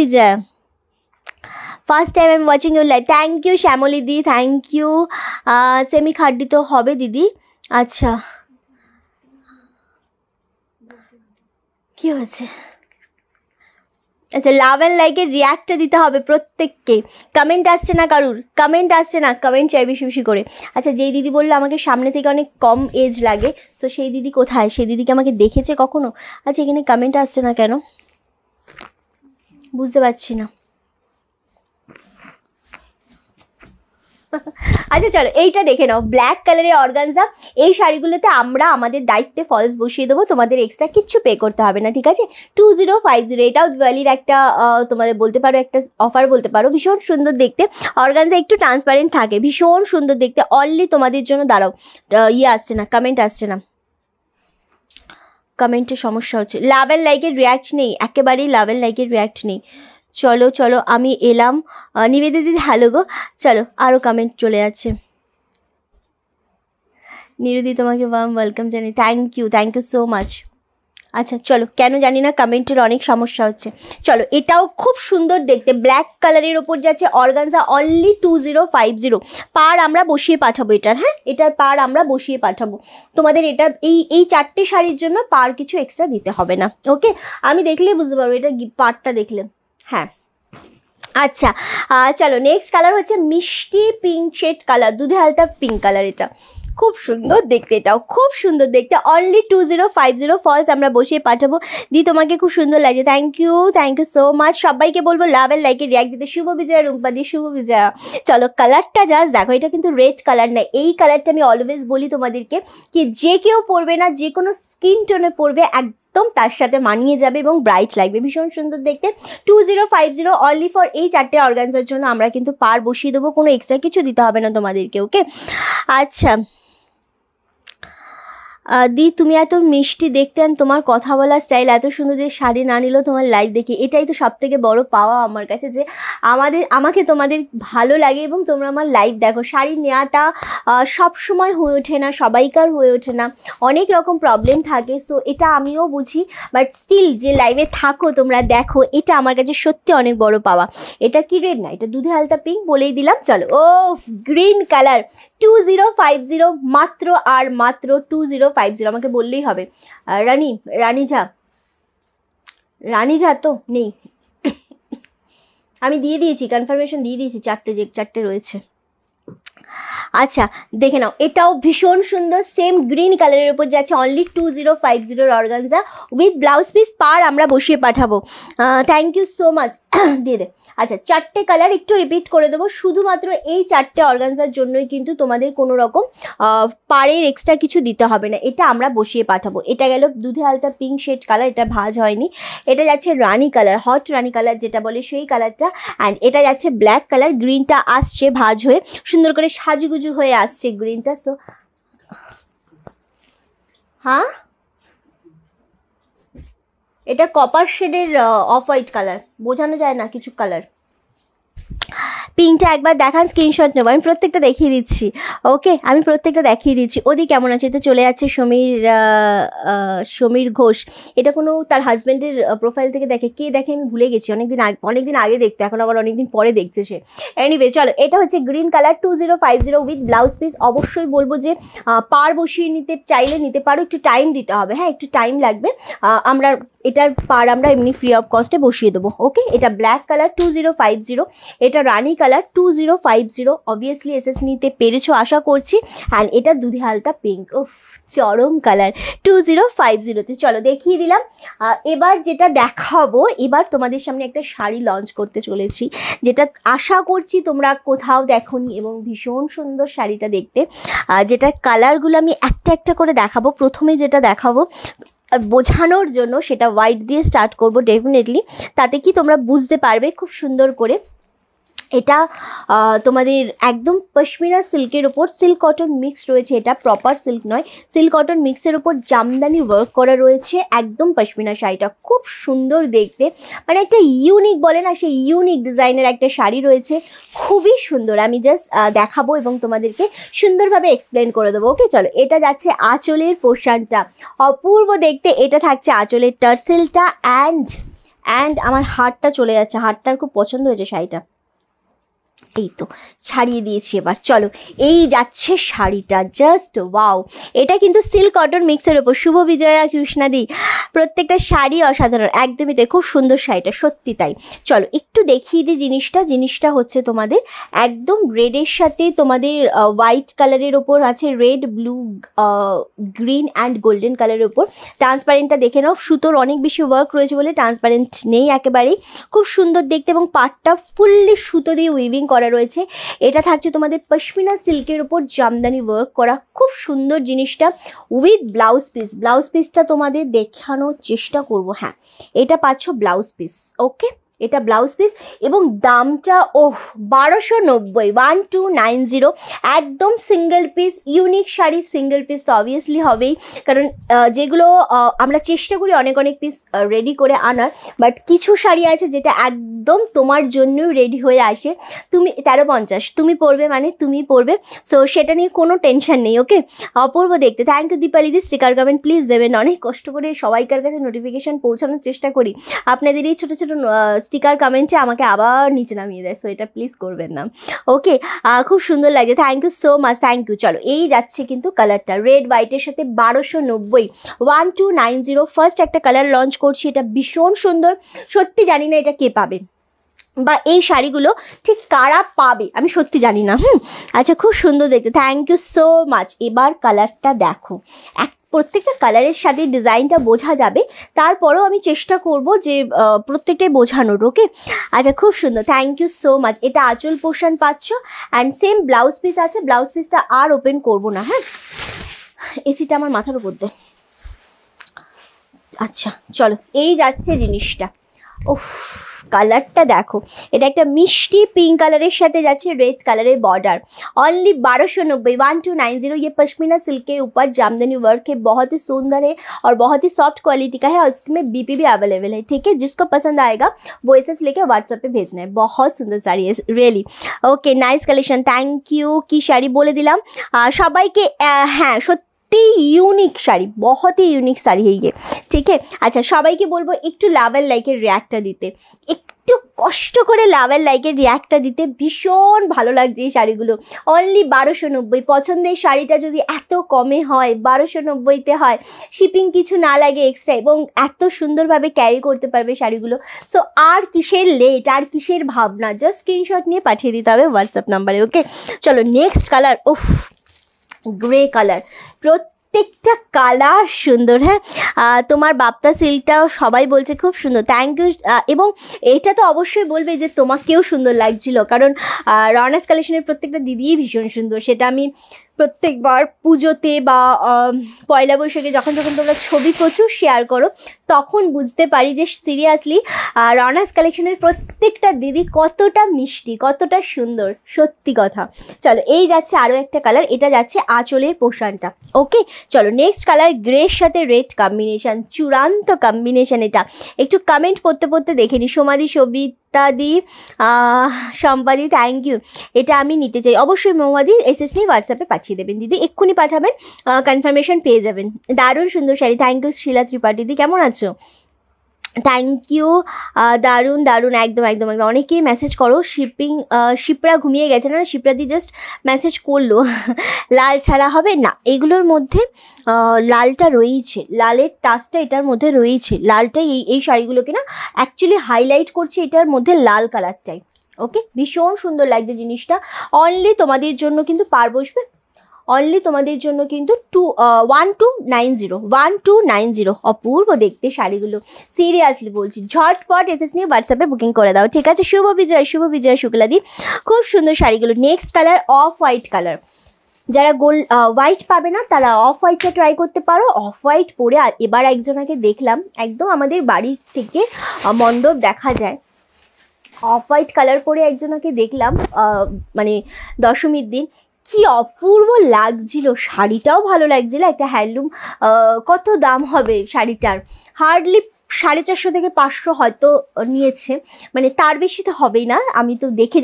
Bijoya first time I am watching your live, thank you Shyamali di, thank you. Semi খাড্ডি তো হবে দিদি, আচ্ছা কি হচ্ছে, আচ্ছা লাভ অ্যান্ড লাইকের রিয়াক্টটা দিতে হবে প্রত্যেককে, কমেন্ট আসছে না কারুর, কমেন্ট চাই বেশি বেশি করে। আচ্ছা যেই দিদি বললো আমাকে সামনে থেকে অনেক কম এজ লাগে, তো সেই দিদি কোথায়? সেই দিদিকে আমাকে দেখেছে কখনো? আচ্ছা এখানে কমেন্ট আসছে না কেন বুঝতে পারছি না। আচ্ছা চলো এইটা দেখে নাও, ব্ল্যাক কালারের অর্গানজা। এই শাড়িগুলোতে আমরা আমাদের দায়িত্বে ফলস বসিয়ে দেবো, তোমাদের এক্সট্রা কিচ্ছু পে করতে হবে না, ঠিক আছে? 2050 এটাও জুয়েলির একটা তোমাদের বলতে পারো একটা অফার বলতে পারো। ভীষণ সুন্দর দেখতে অর্গানজা, একটু ট্রান্সপারেন্ট থাকে, ভীষণ সুন্দর দেখতে। অনলি তোমাদের জন্য, দাঁড়াও ইয়ে আসছে না, কমেন্ট আসছে না, কমেন্টের সমস্যা হচ্ছে। লাভ অ্যান্ড লাইকের রিয়াক্ট নেই, একেবারেই লাভ অ্যান্ড লাইকের রিয়াক্ট নেই। চলো চলো আমি এলাম, নিবেদিতা দিদি হ্যালো গো। চলো আরও কমেন্ট চলে যাচ্ছে। নিরুদি তোমাকে ওয়ার্ম ওয়েলকাম জানি, থ্যাংক ইউ সো মাচ। আচ্ছা চলো কেন জানি না কমেন্টের অনেক সমস্যা হচ্ছে। চলো এটাও খুব সুন্দর দেখতে, ব্ল্যাক কালারের ওপর যাচ্ছে অর্গানজা, অনলি 2050। পার আমরা বসিয়ে পাঠাবো এটার, হ্যাঁ এটার পার আমরা বসিয়ে পাঠাবো তোমাদের। এটা এই চারটে শাড়ির জন্য পার কিছু এক্সট্রা দিতে হবে না। ওকে আমি দেখলে বুঝতে পারবো, এটা পারটা দেখলে, হ্যাঁ। আচ্ছা চলো নেক্সট কালার হচ্ছে মিষ্টি পিঙ্ক শেড কালার, দুধে হালতা পিঙ্ক কালার, এটা খুব সুন্দর দেখতে, এটাও খুব সুন্দর দেখতে। অনলি 2050 ফলস আমরা বসিয়ে পাঠাবো। দি তোমাকে খুব সুন্দর লাগে, থ্যাংক ইউ সো মাচ। সবাইকে বলবো লাভ অ্যান্ড লাইকে রিয়াক্ট দিতে। শুভ বিজয়া রুম্পা দি, শুভ বিজয়া। চলো কালারটা জাস্ট দেখো, এটা কিন্তু রেড কালার না, এই কালারটা আমি অলওয়েজ বলি তোমাদেরকে কি যে কেউ পরবে না, যে কোনো স্কিন টোনে পরবে, একদম তার সাথে মানিয়ে যাবে এবং ব্রাইট লাগবে, ভীষণ সুন্দর দেখতে। 2050 অনলি ফর এই চারটে অর্গানজার জন্য আমরা কিন্তু পার বসিয়ে দেবো, কোনো এক্সট্রা কিছু দিতে হবে না তোমাদেরকে। ওকে আচ্ছা দি তুমি এত মিষ্টি দেখতেন, তোমার কথা বলার স্টাইল এত সুন্দর যে শাড়ি না নিলেও তোমার লাইভ দেখি, এটাই তো সব থেকে বড় পাওয়া আমার কাছে, যে আমাকে তোমাদের ভালো লাগে এবং তোমরা আমার লাইভ দেখো। শাড়ি নেওয়াটা সবসময় হয়ে ওঠে না, সবাইকার হয়ে ওঠে না, অনেক রকম প্রবলেম থাকে, সো এটা আমিও বুঝি, বাট স্টিল যে লাইভে থাকো তোমরা দেখো, এটা আমার কাছে সত্যি অনেক বড় পাওয়া। এটা কি রেড না, এটা দুধে হালতা পিঙ্ক বলেই দিলাম। চলো ও গ্রিন কালার 2050 মাত্র আর মাত্র 2050, আমাকে বললেই হবে। রানী ঝা তো নেই, আমি দিয়ে দিয়েছি কনফার্মেশন দিয়ে দিয়েছি, চারটে রয়েছে। আচ্ছা দেখে নাও, এটাও ভীষণ সুন্দর, সেম গ্রিন কালারের উপর যাচ্ছে, only 2050 organza with blouse piece, পার আমরা বসিয়ে পাঠাবো। থ্যাংক ইউ সো মাচ, দিয়ে দে। আচ্ছা চারটে কালার একটু রিপিট করে দেবো, শুধুমাত্র এই চারটে অর্গানজার জন্যই কিন্তু তোমাদের কোনো রকম পাড়ের এক্সট্রা কিছু দিতে হবে না, এটা আমরা বসিয়ে পাঠাবো। এটা গেল দুধে আলতা পিঙ্ক শেড কালার, এটা ভাজ হয়নি। এটা যাচ্ছে রানী কালার, হট রানী কালার যেটা বলে সেই কালারটা, অ্যান্ড এটা যাচ্ছে ব্ল্যাক কালার, গ্রিনটা আসছে ভাজ হয়ে, সুন্দর করে সাজুগুজু হয়ে আসছে গ্রিনটা। সো হ্যাঁ এটা কপার শেডের অফ হোয়াইট কালার, বোঝানো যায় না কিছু কালার। পিঙ্কটা একবার দেখান, স্ক্রিনশট নেব, আমি প্রত্যেকটা দেখিয়ে দিচ্ছি। ওকে আমি প্রত্যেকটা দেখিয়ে দিচ্ছি। ওদি কেমন আছে? তো চলে যাচ্ছে সমীর ঘোষ, এটা কোনো তার হাজব্যান্ডের প্রোফাইল থেকে দেখে, কে দেখে আমি ভুলে গেছি, অনেকদিন আগে দেখতে, এখন আবার অনেকদিন পরে দেখছে সে। এনিওয়ে চলো এটা হচ্ছে green colour 2050 with blouse piece. অবশ্যই বলবো যে পার বসিয়ে নিতে চাইলে নিতে পারো, একটু টাইম দিতে হবে, হ্যাঁ একটু টাইম লাগবে। আমরা এটার পার আমরা এমনি ফ্রি অফ কস্টে বসিয়ে দেবো। ওকে এটা ব্ল্যাক কালার 2050, এটা রানী কালার color 2050. Obviously SS নিতে পেরেছো আশা করছি, and এটা দুধে হালতা pink. উফ চরম color 2050 তে। চলো দেখিয়ে দিলাম। এবার যেটা দেখাবো, এবার তোমাদের সামনে একটা শাড়ি লঞ্চ করতে চলেছি, যেটা আশা করছি তোমরা কোথাও দেখোনি এবং ভীষণ সুন্দর শাড়িটা দেখতে। যেটার কালারগুলো আমি একটা একটা করে দেখাবো। প্রথমে যেটা দেখাবো বোঝানোর জন্য সেটা হোয়াইট দিয়ে স্টার্ট করব ডেফিনেটলি, তাতে কি তোমরা বুঝতে পারবে খুব সুন্দর করে। এটা তোমাদের একদম পশমিনা সিল্কের ওপর, সিল্ক কটন মিক্স রয়েছে, এটা প্রপার সিল্ক নয়, সিল্ক কটন মিক্সের ওপর জামদানি ওয়ার্ক করা রয়েছে, একদম পশমিনা শাড়িটা খুব সুন্দর দেখতে, মানে একটা ইউনিক বলে না, সেই ইউনিক ডিজাইনের একটা শাড়ি রয়েছে, খুবই সুন্দর। আমি জাস্ট দেখাবো এবং তোমাদেরকে সুন্দরভাবে এক্সপ্লেন করে দেবো। ওকে চলো, এটা যাচ্ছে আঁচলের পোর্শনটা, অপূর্ব দেখতে। এটা থাকছে আঁচলের টার্সেলটা, অ্যান্ড আমার হাতটা চলে যাচ্ছে, হাতটার খুব পছন্দ হয়েছে শাড়িটা, এই তো ছাড়িয়ে দিয়েছি। এবার চলো এই যাচ্ছে শাড়িটা, জাস্ট ওয়াও। এটা কিন্তু সিল্ক কটন মিক্সের ওপর। শুভ বিজয়া কৃষ্ণাদি, প্রত্যেকটা শাড়ি অসাধারণ, একদমই তো খুব সুন্দর শাড়িটা, সত্যি তাই। চলো একটু দেখিয়ে দিই জিনিসটা। জিনিসটা হচ্ছে তোমাদের একদম রেডের সাথে, তোমাদের হোয়াইট কালারের ওপর আছে red, blue, green and golden কালারের ওপর। ট্রান্সপারেন্টটা দেখে নাও, সুতোর অনেক বেশি ওয়ার্ক রয়েছে বলে ট্রান্সপারেন্ট নেই একেবারেই, খুব সুন্দর দেখতে, এবং পাটটা ফুললি সুতো দিয়ে উইভিং করা রয়েছে। এটা থাকছে তোমাদের পশমিনা সিল্কের উপর জামদানি ওয়ার্ক করা, খুব সুন্দর জিনিসটা, উইথ ব্লাউজ পিস। ব্লাউজ পিসটা তোমাদের দেখানোর চেষ্টা করব। হ্যাঁ, এটা পাচ্ছ ব্লাউজ পিস। ওকে, এটা ব্লাউজ পিস, এবং দামটা ওহ 1290, 1290, একদম single piece. Unique sari single piece তো অবভিয়াসলি হবেই, কারণ যেগুলো আমরা চেষ্টা করি অনেক পিস রেডি করে আনার, বাট কিছু শাড়ি আছে যেটা একদম তোমার জন্যই রেডি হয়ে আসে। তুমি 1350 তুমি পরবে, মানে তুমি পরবে, সো সেটা নিয়ে কোনো টেনশন নেই। ওকে, অপূর্ব দেখতে। Thank you দীপালিদি, sticker comment please দেবেন। অনেক কষ্ট করে সবাইকার কাছে নোটিফিকেশান পৌঁছানোর চেষ্টা করি, আপনাদের এই ছোটো ছোটো স্টিকার কমেন্টে আমাকে আবার নিচে নামিয়ে দেয়, সো এটা প্লিজ করবেন না। ওকে, খুব সুন্দর লাগে, thank you so much, thank you. চলো এই যাচ্ছে কিন্তু কালারটা, রেড হোয়াইটের সাথে 1290, 1290। ফার্স্ট একটা কালার লঞ্চ করছি, এটা ভীষণ সুন্দর, সত্যি জানি না এটা কে পাবে বা এই শাড়িগুলো ঠিক কারা পাবে আমি সত্যি জানি না। আচ্ছা, খুব সুন্দর দেখতে, থ্যাংক ইউ সো মাচ। এবার কালারটা দেখো, প্রত্যেকটা কালারের সাথে ডিজাইনটা বোঝা যাবে, তারপরেও আমি চেষ্টা করব যে প্রত্যেকটাই বোঝানোর। ওকে, আচ্ছা খুব সুন্দর, থ্যাংক ইউ সো মাচ। এটা আঁচল পোর্শন পাচ্ছ, অ্যান্ড সেম ব্লাউজ পিস আছে। ব্লাউজ পিসটা আর ওপেন করব না, হ্যাঁ, এসিটা আমার মাথার উপর দেয়। আচ্ছা চলো এই যাচ্ছে জিনিসটা, ওফ কালারটা দেখো, এটা একটা মিষ্টি পিঙ্ক কালারের সাথে যাচ্ছে রেড কালারের বর্ডার, অনলি 1290, 1290। ये पश्मीना सिल्क के ऊपर जामदानी वर्क है, बहुत ही सुंदर है और बहुत ही सॉफ्ट क्वालिटी का है, और इसमें बीपी भी अवेलेबल है। ठीक है, जिसको पसंद आएगा वो ऐसे लेके व्हाट्सएप पे भेजना है। बहुत सुंदर साड़ी है really. Okay, nice collection, thank you. की শাড়ি বলে দিলাম সবাইকে। হ্যাঁ ইউনিক শাড়ি, বহুত ইউনিক শাড়ি এই। ঠিক আছে, আচ্ছা সবাইকে বলবো একটু লাভ এন্ড লাইকের রিয়াক্টটা দিতে, একটু কষ্ট করে লাভ এন্ড লাইকের রিয়াক্টটা দিতে, ভীষণ ভালো লাগছে এই শাড়িগুলো। অনলি 1290, পছন্দের শাড়িটা যদি এত কমে হয়, 1290তে হয়, শিপিং কিছু না লাগে এক্সট্রা, এবং এত সুন্দরভাবে ক্যারি করতে পারবে শাড়িগুলো, সো আর কিসের লেট, আর কিসের ভাবনা। জাস্ট স্ক্রিনশট নিয়ে পাঠিয়ে দিতে হবে হোয়াটসঅ্যাপ নাম্বারে। ওকে চলো নেক্সট কালার, ওফ গ্রে কালার, প্রত্যেকটা কালার সুন্দর। হ্যাঁ, তোমার বাপ্তা সিল্কটাও সবাই বলছে খুব সুন্দর, থ্যাংক ইউ। এবং এটা তো অবশ্যই বলবে যে তোমাকেও সুন্দর লাগছিল, কারণ রৌনকস কালেকশনের প্রত্যেকটা দিদিই ভীষণ সুন্দর। সেটা আমি প্রত্যেকবার পুজোতে বা পয়লা বৈশাখে যখন তোমরা ছবি প্রচুর শেয়ার করো, তখন বুঝতে পারি যে সিরিয়াসলি রৌনকস কালেকশনের প্রত্যেকটা দিদি কতটা মিষ্টি, কতটা সুন্দর, সত্যি কথা। চলো এই যাচ্ছে আরও একটা কালার, এটা যাচ্ছে আঁচলের পোশানটা। ওকে চলো নেক্সট কালার, গ্রের সাথে রেড কম্বিনেশান, চূড়ান্ত কম্বিনেশান। এটা একটু কমেন্ট পড়তে দেখে নি, সোমাদি, শোভিতা দি, সম্পাদি, থ্যাংক ইউ। এটা আমি নিতে চাই অবশ্যই মৌমাদি, এসএস নিয়ে হোয়াটসঅ্যাপে পাঠিয়ে দেবেন দিদি, এক্ষুনি পাঠাবেন, কনফার্মেশন পেয়ে যাবেন। দারুণ সুন্দর শাড়ি, থ্যাংক ইউ। শিলা ত্রিপাঠী দি, কেমন আছো? থ্যাংক ইউ, দারুণ দারুণ, একদম একদম একদম। অনেকেই মেসেজ করো, শিপিং শিপ্রা ঘুমিয়ে গেছে না, শিপ্রা দি জাস্ট মেসেজ করলো। লাল ছাড়া হবে না, এগুলোর মধ্যে লালটা রয়েছে, লালের টাচটা এটার মধ্যে রয়েছে, লালটাই এই শাড়িগুলোকে না অ্যাকচুয়ালি হাইলাইট করছে, এটার মধ্যে লাল কালারটাই। ওকে, ভীষণ সুন্দর লাগছে জিনিসটা। অনলি তোমাদের জন্য কিন্তু পার বসবে, অনলি তোমাদের জন্য কিন্তু 1290 অপূর্ব দেখতে শাড়িগুলো, সিরিয়াসলি বলছি। ঝটপট এসএস নিয়ে হোয়াটসঅ্যাপে বুকিং করে দাও, ঠিক আছে? শুভ বিজয় শুক্লাদি, খুব সুন্দর শাড়িগুলো। Next colour off white colour, যারা গোল্ড হোয়াইট পাবে না তারা অফ হোয়াইটটা ট্রাই করতে পারো। অফ হোয়াইট পরে এবার একজনকে দেখলাম, একদম আমাদের বাড়ির থেকে মণ্ডপ দেখা যায়, অফ হোয়াইট কালার পরে একজনকে দেখলাম মানে দশমীর দিন, কি অপূর্ব লাগছিল, শাড়িটাও ভালো লাগছিল। একটা হ্যান্ডলুম, কত দাম হবে শাড়িটার? হার্ডলি 450 থেকে 500 হয়তো নিয়েছে, মানে তার বেশি তো হবেই না, আমি তো দেখে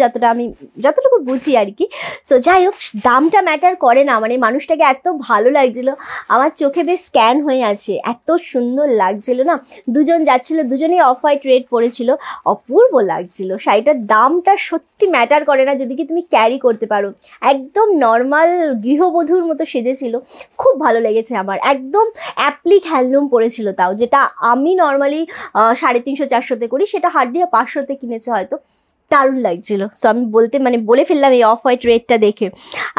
যতটুকু বুঝি আর কি। সো যাই হোক, দামটা ম্যাটার করে না, মানে মানুষটাকে এত ভালো লাগছিল, আমার চোখে বেশ স্ক্যান হয়ে আছে, এত সুন্দর লাগছিল না। দুজন যাচ্ছিল, দুজনেই অফ হোয়াইট রেড পরেছিল, অপূর্ব লাগছিল শাড়িটার। দামটা সত্যি ম্যাটার করে না যদি কি তুমি ক্যারি করতে পারো। একদম নর্মাল গৃহবধূর মতো সেজেছিল, খুব ভালো লেগেছে আমার। একদম অ্যাপ্লিক হ্যান্ডলুম পরেছিল, তাও যেটা আমি নর্মালি 350-400-তে করি, সেটা হার্ডলি 500-তে কিনেছে হয়তো। দারুণ লাগছিল। সো আমি বলে ফেললাম এই অফ হোয়াইট রেডটা দেখে।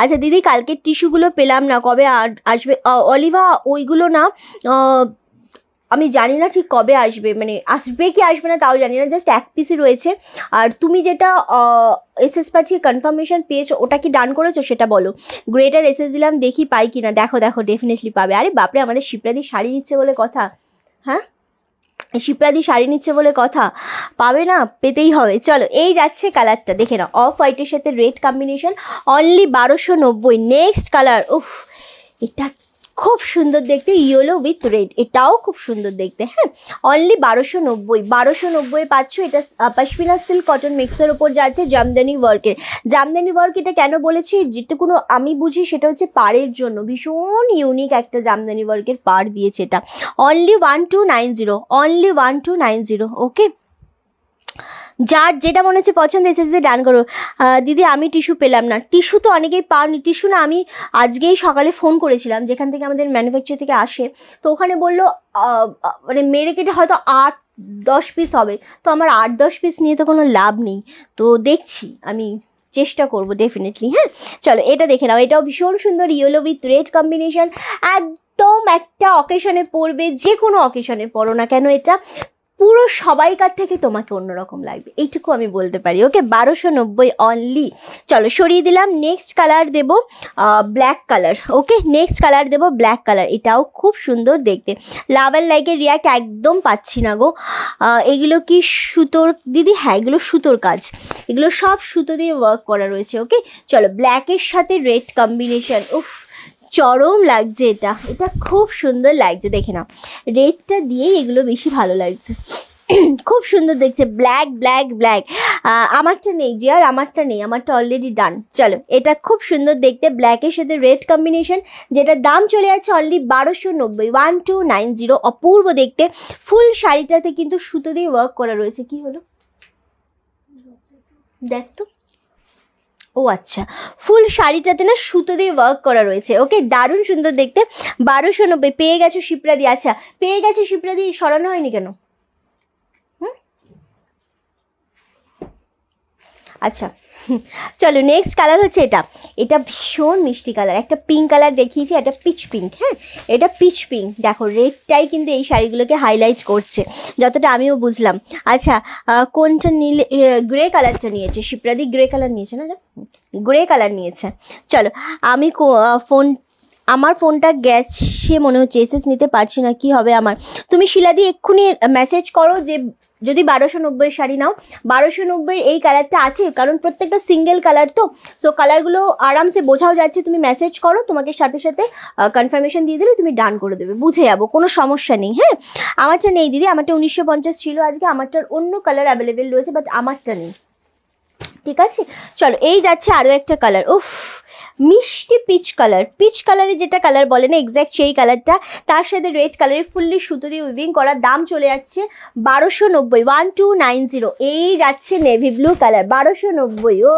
আচ্ছা দিদি, কালকে টিস্যুগুলো পেলাম না, কবে আসবে? অলিভা, ওইগুলো না আমি জানি না ঠিক কবে আসবে, মানে আসবে কি আসবে না তাও জানি না, জাস্ট এক পিসই রয়েছে। আর তুমি যেটা এসএস পাঠিয়ে কনফার্মেশন পেয়েছো, ওটা কি ডান করেছো সেটা বলো। গ্রেটার এসএস দিলাম, দেখি পাই কি না। দেখো ডেফিনেটলি পাবে। আরে বাপরে, আমাদের শিপ্রাদি শাড়ি নিচ্ছে বলে কথা, হ্যাঁ শিপ্রাদি শাড়ি নিচ্ছে বলে কথা, পাবে না, পেতেই হবে। চলো, এই যাচ্ছে কালারটা দেখে নাও, অফ হোয়াইটের সাথে red combination, only 1290। Next colour, উফ এটা খুব সুন্দর দেখতে, ইয়েলো উইথ রেড, এটাও খুব সুন্দর দেখতে। হ্যাঁ, অনলি 1290 পাচ্ছ। এটা পশমিনা সিল্ক কটন মিক্সের ওপর যাচ্ছে, জামদানি ওয়ার্ক। এটা কেন বলেছি, যেটুকুনো আমি বুঝি সেটা হচ্ছে পাড়ের জন্য, ভীষণ ইউনিক একটা জামদানি ওয়ার্কের পাড় দিয়েছে এটা। অনলি 1290। ওকে, যার যেটা মনে হচ্ছে পছন্দ এসে যদি ডান করো। দিদি আমি টিস্যু পেলাম না, টিস্যু তো অনেকেই পাওনি। টিস্যু না, আমি আজকেই সকালে ফোন করেছিলাম, যেখান থেকে আমাদের ম্যানুফ্যাকচার থেকে আসে, তো ওখানে বললো মানে মেরে কেটে হয়তো 8-10 পিস হবে। তো আমার 8-10 পিস নিয়ে তো কোনো লাভ নেই, তো দেখছি, আমি চেষ্টা করব ডেফিনেটলি। হ্যাঁ চলো, এটা দেখে নাও, এটাও ভীষণ সুন্দর, ইয়েলো উইথ রেড কম্বিনেশন, একদম একটা অকেশনে পরবে, যে কোনো অকেশনে পরো না কেন, এটা পুরো সবাইকার থেকে তোমাকে অন্যরকম লাগবে, এইটুকু আমি বলতে পারি। Okay, 1290 only. চলো সরিয়ে দিলাম। নেক্সট কালার দেব black colour. Okay, next colour দেব ব্ল্যাক কালার, এটাও খুব সুন্দর দেখতে। লাভ অ্যান্ড লাইকের রিয়াক্ট একদম পাচ্ছি না গো। এগুলো কি সুতোর দিদি? হ্যাঁ, এগুলো সুতোর কাজ, এগুলো সব সুতো দিয়ে ওয়ার্ক করা রয়েছে। ওকে চলো, ব্ল্যাকের সাথে রেড কম্বিনেশন, উফ চরম লাগছে এটা, এটা খুব সুন্দর লাগছে দেখে নাও। রেডটা দিয়েই এগুলো বেশি ভালো লাগছে, খুব সুন্দর দেখছে। ব্ল্যাক। আমারটা নেই, আমারটা অলরেডি ডান। চলো, এটা খুব সুন্দর দেখতে, ব্ল্যাকের সাথে রেড কম্বিনেশন, যেটা দাম চলে যাচ্ছে অনলি 1290, 1290। অপূর্ব দেখতে, ফুল শাড়িটাতে কিন্তু সুতো দিয়ে ওয়ার্ক করা রয়েছে। কি হলো দেখ তো, ও আচ্ছা, ফুল শাড়িটাতে না সুতো দিয়ে ওয়ার্ক করা রয়েছে। ওকে, দারুণ সুন্দর দেখতে, 1290 পেয়ে গেছো শিপ্রাদি। আচ্ছা পেয়ে গেছো শিপ্রাদি, সরানো হয়নি কেন? আচ্ছা চলো, নেক্সট কালার হচ্ছে এটা ভীষণ মিষ্টি কালার, একটা পিঙ্ক কালার দেখিয়েছি, এটা পিচ পিঙ্ক। হ্যাঁ, এটা পিচ পিঙ্ক। দেখো রেডটাই কিন্তু এই শাড়িগুলোকে হাইলাইট করছে, যতটা আমিও বুঝলাম। আচ্ছা কোনটা নিলে? গ্রে কালারটা নিয়েছে শিপ্রাদি, গ্রে কালার নিয়েছে না, গ্রে কালার নিয়েছে। চলো, আমি আমার ফোনটা গেছে মনে হচ্ছে, এসএস নিতে পারছি না, কি হবে আমার? তুমি শিলাদি এক্ষুনি মেসেজ করো যে যদি 1290 শাড়ি নাও, 1290 এই কালারটা আছে, কারণ প্রত্যেকটা সিঙ্গেল কালার তো, সো কালারগুলো আরামসে বোঝাও যাচ্ছে। তুমি মেসেজ করো, তোমাকে সাথে সাথে কনফার্মেশন দিয়ে দিলে তুমি ডান করে দেবে, বুঝে যাবো, কোনো সমস্যা নেই। হ্যাঁ, আমারটা নেই দিদি, আমারটা 1950 ছিল আজকে, আমারটার অন্য কালার অ্যাভেলেবেল রয়েছে, বাট আমারটা নেই, ঠিক আছে? চলো, এই যাচ্ছে আরও একটা কালার, উফ মিষ্টি পিচ কালার, পিচ কালারে যেটা কালার বলে না এক্স্যাক্ট সেই কালারটা, তার সাথে রেড কালারের ফুললি সুতো দিয়ে উইভিং করা। দাম চলে যাচ্ছে 1290, 1290। এই যাচ্ছে নেভি ব্লু কালার, 1290। ও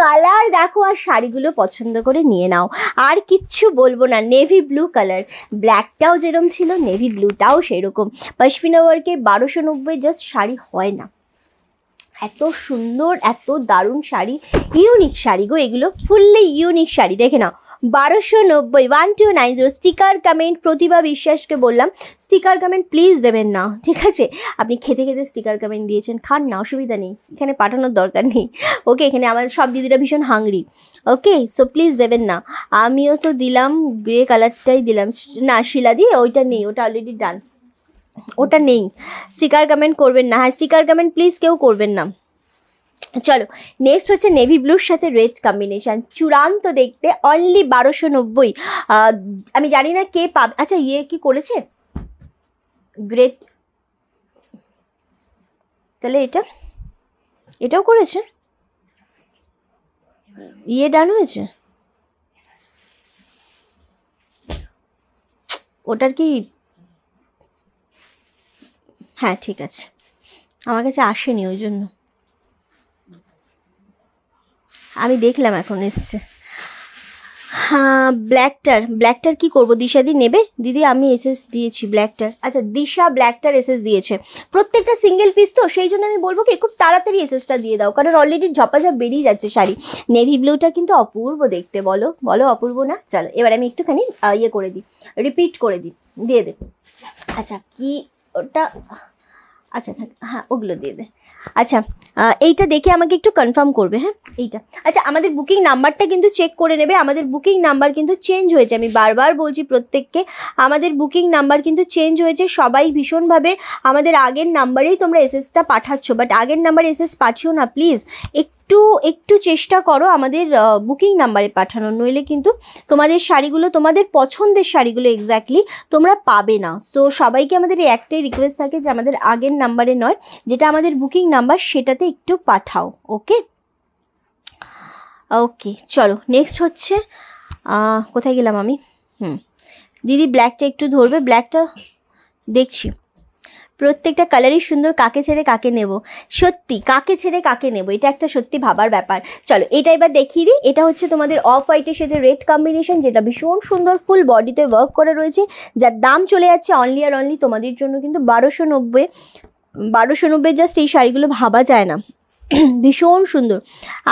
কালার দেখো, আর শাড়িগুলো পছন্দ করে নিয়ে নাও, আর কিচ্ছু বলবো না। নেভি ব্লু কালার, ব্ল্যাকটাও যেরকম ছিল নেভি ব্লুটাও সেরকম। পশমিনা ওয়ার্কে 1290 জাস্ট শাড়ি হয় না। এত সুন্দর এত দারুণ শাড়ি, ইউনিক শাড়ি গো, এগুলো ফুললি ইউনিক শাড়ি। দেখে নাও 1290 1290 স্টিকার কমেন্ট প্রতিভা বিশ্বাসকে বললাম স্টিকার কমেন্ট প্লিজ দেবেন না, ঠিক আছে? আপনি খেতে খেতে স্টিকার কমেন্ট দিয়েছেন, খান না, অসুবিধা নেই, এখানে পাঠানোর দরকার নেই। ওকে, এখানে আমাদের সব দিদিরা ভীষণ হাংরি, ওকে, সো প্লিজ দেবেন না। আমিও তো দিলাম গ্রে কালারটাই দিলাম না শিলা দিয়ে, ওইটা নেই, ওটা অলরেডি ডান, ওটা নেই। স্টিকার কমেন্ট করবেন না, হ্যাঁ স্টিকার কমেন্ট প্লিজ কেউ করবেন না। চলো নেক্সট হচ্ছে নেভি ব্লুর সাথে রেড কম্বিনেশন, চূড়ান্ত দেখতে অনলি 1290। আমি জানি না কে পাবে, আচ্ছা ইয়ে কি করেছে গ্রেট, তাহলে এটা এটাও করেছে, ইয়ে ডান হয়েছে, ওটার কি, হ্যাঁ ঠিক আছে, আমার কাছে আসেনি ওই জন্য আমি দেখলাম এখন এসছে। হ্যাঁ ব্ল্যাকটার, ব্ল্যাকটার কি করব দিশাদি নেবে? দিদি আমি এসএস দিয়েছি ব্ল্যাকটার, আচ্ছা দিশা ব্ল্যাকটার এসএস দিয়েছে, প্রত্যেকটা সিঙ্গেল পিস তো, সেই জন্য আমি বলবো কি খুব তাড়াতাড়ি এসএসটা দিয়ে দাও, কারণ অলরেডি ঝপাঝপ বেরিয়ে যাচ্ছে শাড়ি। নেভি ব্লুটা কিন্তু অপূর্ব দেখতে, বলো বলো অপূর্ব না? চলো এবার আমি একটুখানি ইয়ে করে দিই, রিপিট করে দিই, দিয়ে দে। আচ্ছা কি ওটা, আচ্ছা থাক, হ্যাঁ ওগুলো দিয়ে দে। আচ্ছা এইটা দেখে আমাকে একটু কনফার্ম করবে, হ্যাঁ এইটা। আচ্ছা আমাদের বুকিং নাম্বারটা কিন্তু চেক করে নেবে, আমাদের বুকিং নাম্বার কিন্তু চেঞ্জ হয়েছে, আমি বারবার বলছি প্রত্যেককে, আমাদের বুকিং নাম্বার কিন্তু চেঞ্জ হয়েছে। সবাই ভীষণভাবে আমাদের আগের নাম্বারেই তোমরা এসএসটা পাঠাচ্ছ, বাট আগের নাম্বারে এসএস পাঠিও না প্লিজ, একটু একটু চেষ্টা করো আমাদের বুকিং নাম্বারে পাঠানো, নইলে কিন্তু তোমাদের শাড়িগুলো, তোমাদের পছন্দের শাড়িগুলো এক্স্যাক্টলি তোমরা পাবে না। সো সবাইকে আমাদের এই একটাই রিকোয়েস্ট থাকে যে আমাদের আগের নাম্বারে নয়, যেটা আমাদের বুকিং নাম্বার সেটাতে একটু পাঠাও, ওকে ওকে। চলো নেক্সট হচ্ছে কোথায় গেলাম আমি, দিদি ব্ল্যাকটা একটু ধরবে, ব্ল্যাকটা দেখছি। প্রত্যেকটা কালারই সুন্দর, কাকে ছেড়ে কাকে নেব, সত্যি কাকে ছেড়ে কাকে নেব, এটা একটা সত্যি ভাবার ব্যাপার। চলো এটা এবার দেখিয়ে দিই, এটা হচ্ছে তোমাদের অফ হোয়াইটের সাথে রেড কম্বিনেশন, যেটা ভীষণ সুন্দর ফুল বডিতে ওয়ার্ক করা রয়েছে, যার দাম চলে যাচ্ছে অনলি আর অনলি তোমাদের জন্য কিন্তু 1290। জাস্ট এই শাড়িগুলো ভাবা যায় না, ভীষণ সুন্দর।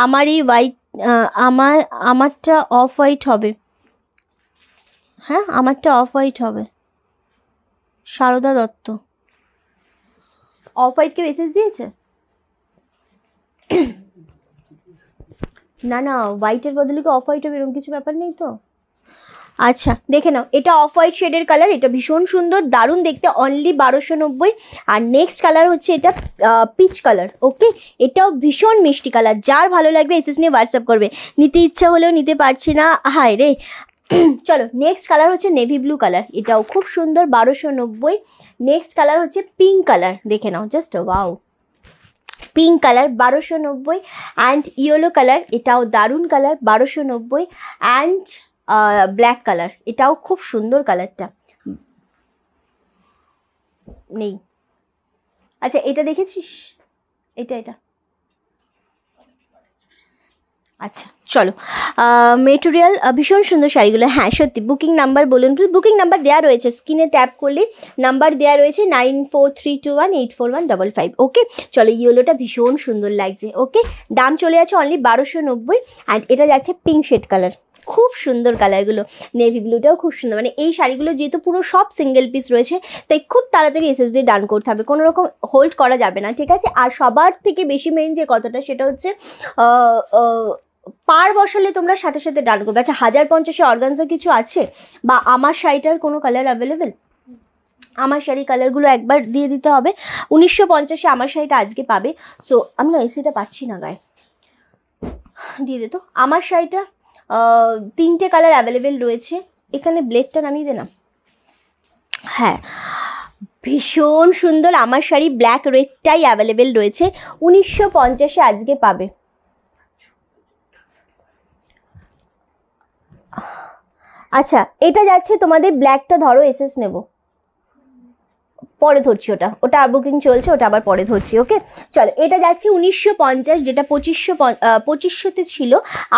আমার এই হোয়াইট, আমারটা অফ হোয়াইট হবে, হ্যাঁ আমারটা অফ হোয়াইট হবে, শারদা দত্ত। অফ হোয়াইট কেউ এসএস দিয়েছে? না না, হোয়াইটের বদলে কি অফ হোয়াইট হবে, এরকম কিছু ব্যাপার নেই তো। আচ্ছা দেখে নাও, এটা অফ হোয়াইট শেডের কালার, এটা ভীষণ সুন্দর দারুণ দেখতে, অনলি 1290। আর নেক্সট কালার হচ্ছে এটা পিচ কালার, ওকে, এটাও ভীষণ মিষ্টি কালার, যার ভালো লাগবে এসএস নিয়ে হোয়াটসঅ্যাপ করবে, নিতে ইচ্ছা হলেও নিতে পারছি না, হায় রে। চলো নেক্সট কালার হচ্ছে নেভি ব্লু কালার, এটাও খুব সুন্দর 1290। নেক্সট কালার হচ্ছে পিঙ্ক কালার, দেখে নাও just wow, pink colour 1290। And yellow colour, এটাও দারুণ কালার 1290। অ্যান্ড ব্ল্যাক কালার, এটাও খুব সুন্দর কালারটা, নেই আচ্ছা এটা দেখেছিস, এটা এটা আচ্ছা। চলো মেটেরিয়াল ভীষণ সুন্দর শাড়িগুলো, হ্যাঁ সত্যি। বুকিং নাম্বার বলুন প্লিজ, বুকিং নাম্বার দেওয়া রয়েছে, স্ক্রিনে ট্যাপ করলে নাম্বার দেওয়া রয়েছে 9432184155, ওকে। চলো ইয়েলোটা ভীষণ সুন্দর লাগছে, ওকে, দাম চলে আছে অনলি 1290। অ্যান্ড এটা যাচ্ছে পিঙ্ক শেড কালার, খুব সুন্দর কালারগুলো, নেভি ব্লুটাও খুব সুন্দর। মানে এই শাড়িগুলো যেহেতু পুরো সব সিঙ্গেল পিস রয়েছে, তাই খুব তাড়াতাড়ি এসএস দিয়ে ডান করতে হবে, কোনো রকম হোল্ড করা যাবে না, ঠিক আছে? আর সবার থেকে বেশি মেইন যে কথাটা, সেটা হচ্ছে পার বসালে তোমরা সাথে সাথে ডান করবে। আচ্ছা 1050-এ অর্গানজা কিছু আছে, বা আমার শাড়িটার কোনো কালার অ্যাভেলেবেল? আমার শাড়ি কালারগুলো একবার দিয়ে দিতে হবে। 1950-এ আমার শাড়িটা আজকে পাবে। সো আমি না এসিটা পাচ্ছি না গায়ে, দিয়ে দে তো। আমার শাড়িটা 3টে কালার অ্যাভেলেবেল রয়েছে। এখানে ব্লেডটা নামিয়ে দে না, হ্যাঁ ভীষণ সুন্দর। আমার শাড়ি ব্ল্যাক রেডটাই অ্যাভেলেবেল রয়েছে, 1950-এ আজকে পাবে। আচ্ছা এটা যাচ্ছে তোমাদের ব্ল্যাকটা, ধরো এসএস নেব, পরে ধরছি, ওটা ওটা বুকিং চলছে, ওটা আবার পরে ধরছি। ওকে চলো, এটা যাচ্ছি 1950, যেটা 2500-তে ছিল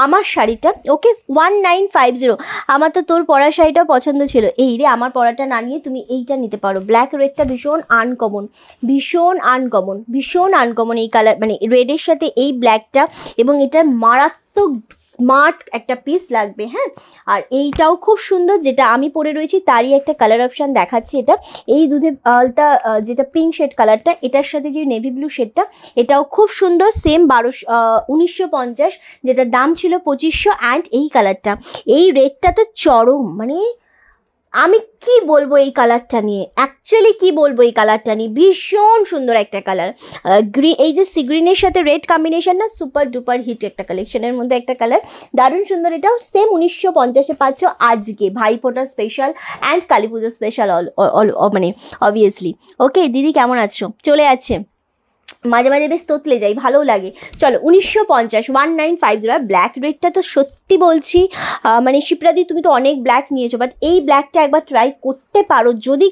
আমার শাড়িটা। ওকে 1950। আমার তো তোর পরা শাড়িটাও পছন্দ ছিল। এই রে, আমার পরাটা না নিয়ে তুমি এইটা নিতে পারো, ব্ল্যাক রেডটা ভীষণ আনকমন, এই কালার, মানে রেডের সাথে এই ব্ল্যাকটা, এবং এটার মারাত্মক স্মার্ট একটা পিস লাগবে। হ্যাঁ, আর এইটাও খুব সুন্দর, যেটা আমি পরে রয়েছি তারই একটা কালার অপশান দেখাচ্ছি। এটা এই দুধে আলতা, যেটা পিঙ্ক শেড কালারটা, এটার সাথে যে নেভি ব্লু শেডটা, এটাও খুব সুন্দর। সেম 1950, যেটা দাম ছিল 2500। অ্যান্ড এই কালারটা, এই রেডটা তো চরম, মানে আমি কি বলবো এই কালারটা নিয়ে, অ্যাকচুয়ালি কি বলবো এই কালারটা নিয়ে, ভীষণ সুন্দর একটা কালার। গ্রিন, এই যে সি গ্রিনের সাথে রেড কম্বিনেশন না, সুপার ডুপার হিট একটা কালেকশনের মধ্যে একটা কালার, দারুণ সুন্দর। এটাও সেম 1950-এ পাচ্ছ আজকে, Bhaiphonta special and Kali Puja special, মানে অবভিয়াসলি। ওকে দিদি কেমন আছো? চলে যাচ্ছে, মাঝে মাঝে বেশ তোতলে যাই, ভালো লাগে। চলো 1950, 1950। ব্ল্যাক রেডটা তো সত্যি বলছি, মানে শিপ্রাদি তুমি তো অনেক ব্ল্যাক নিয়েছো, বাট এই ব্ল্যাকটা একবার ট্রাই করতে পারো যদি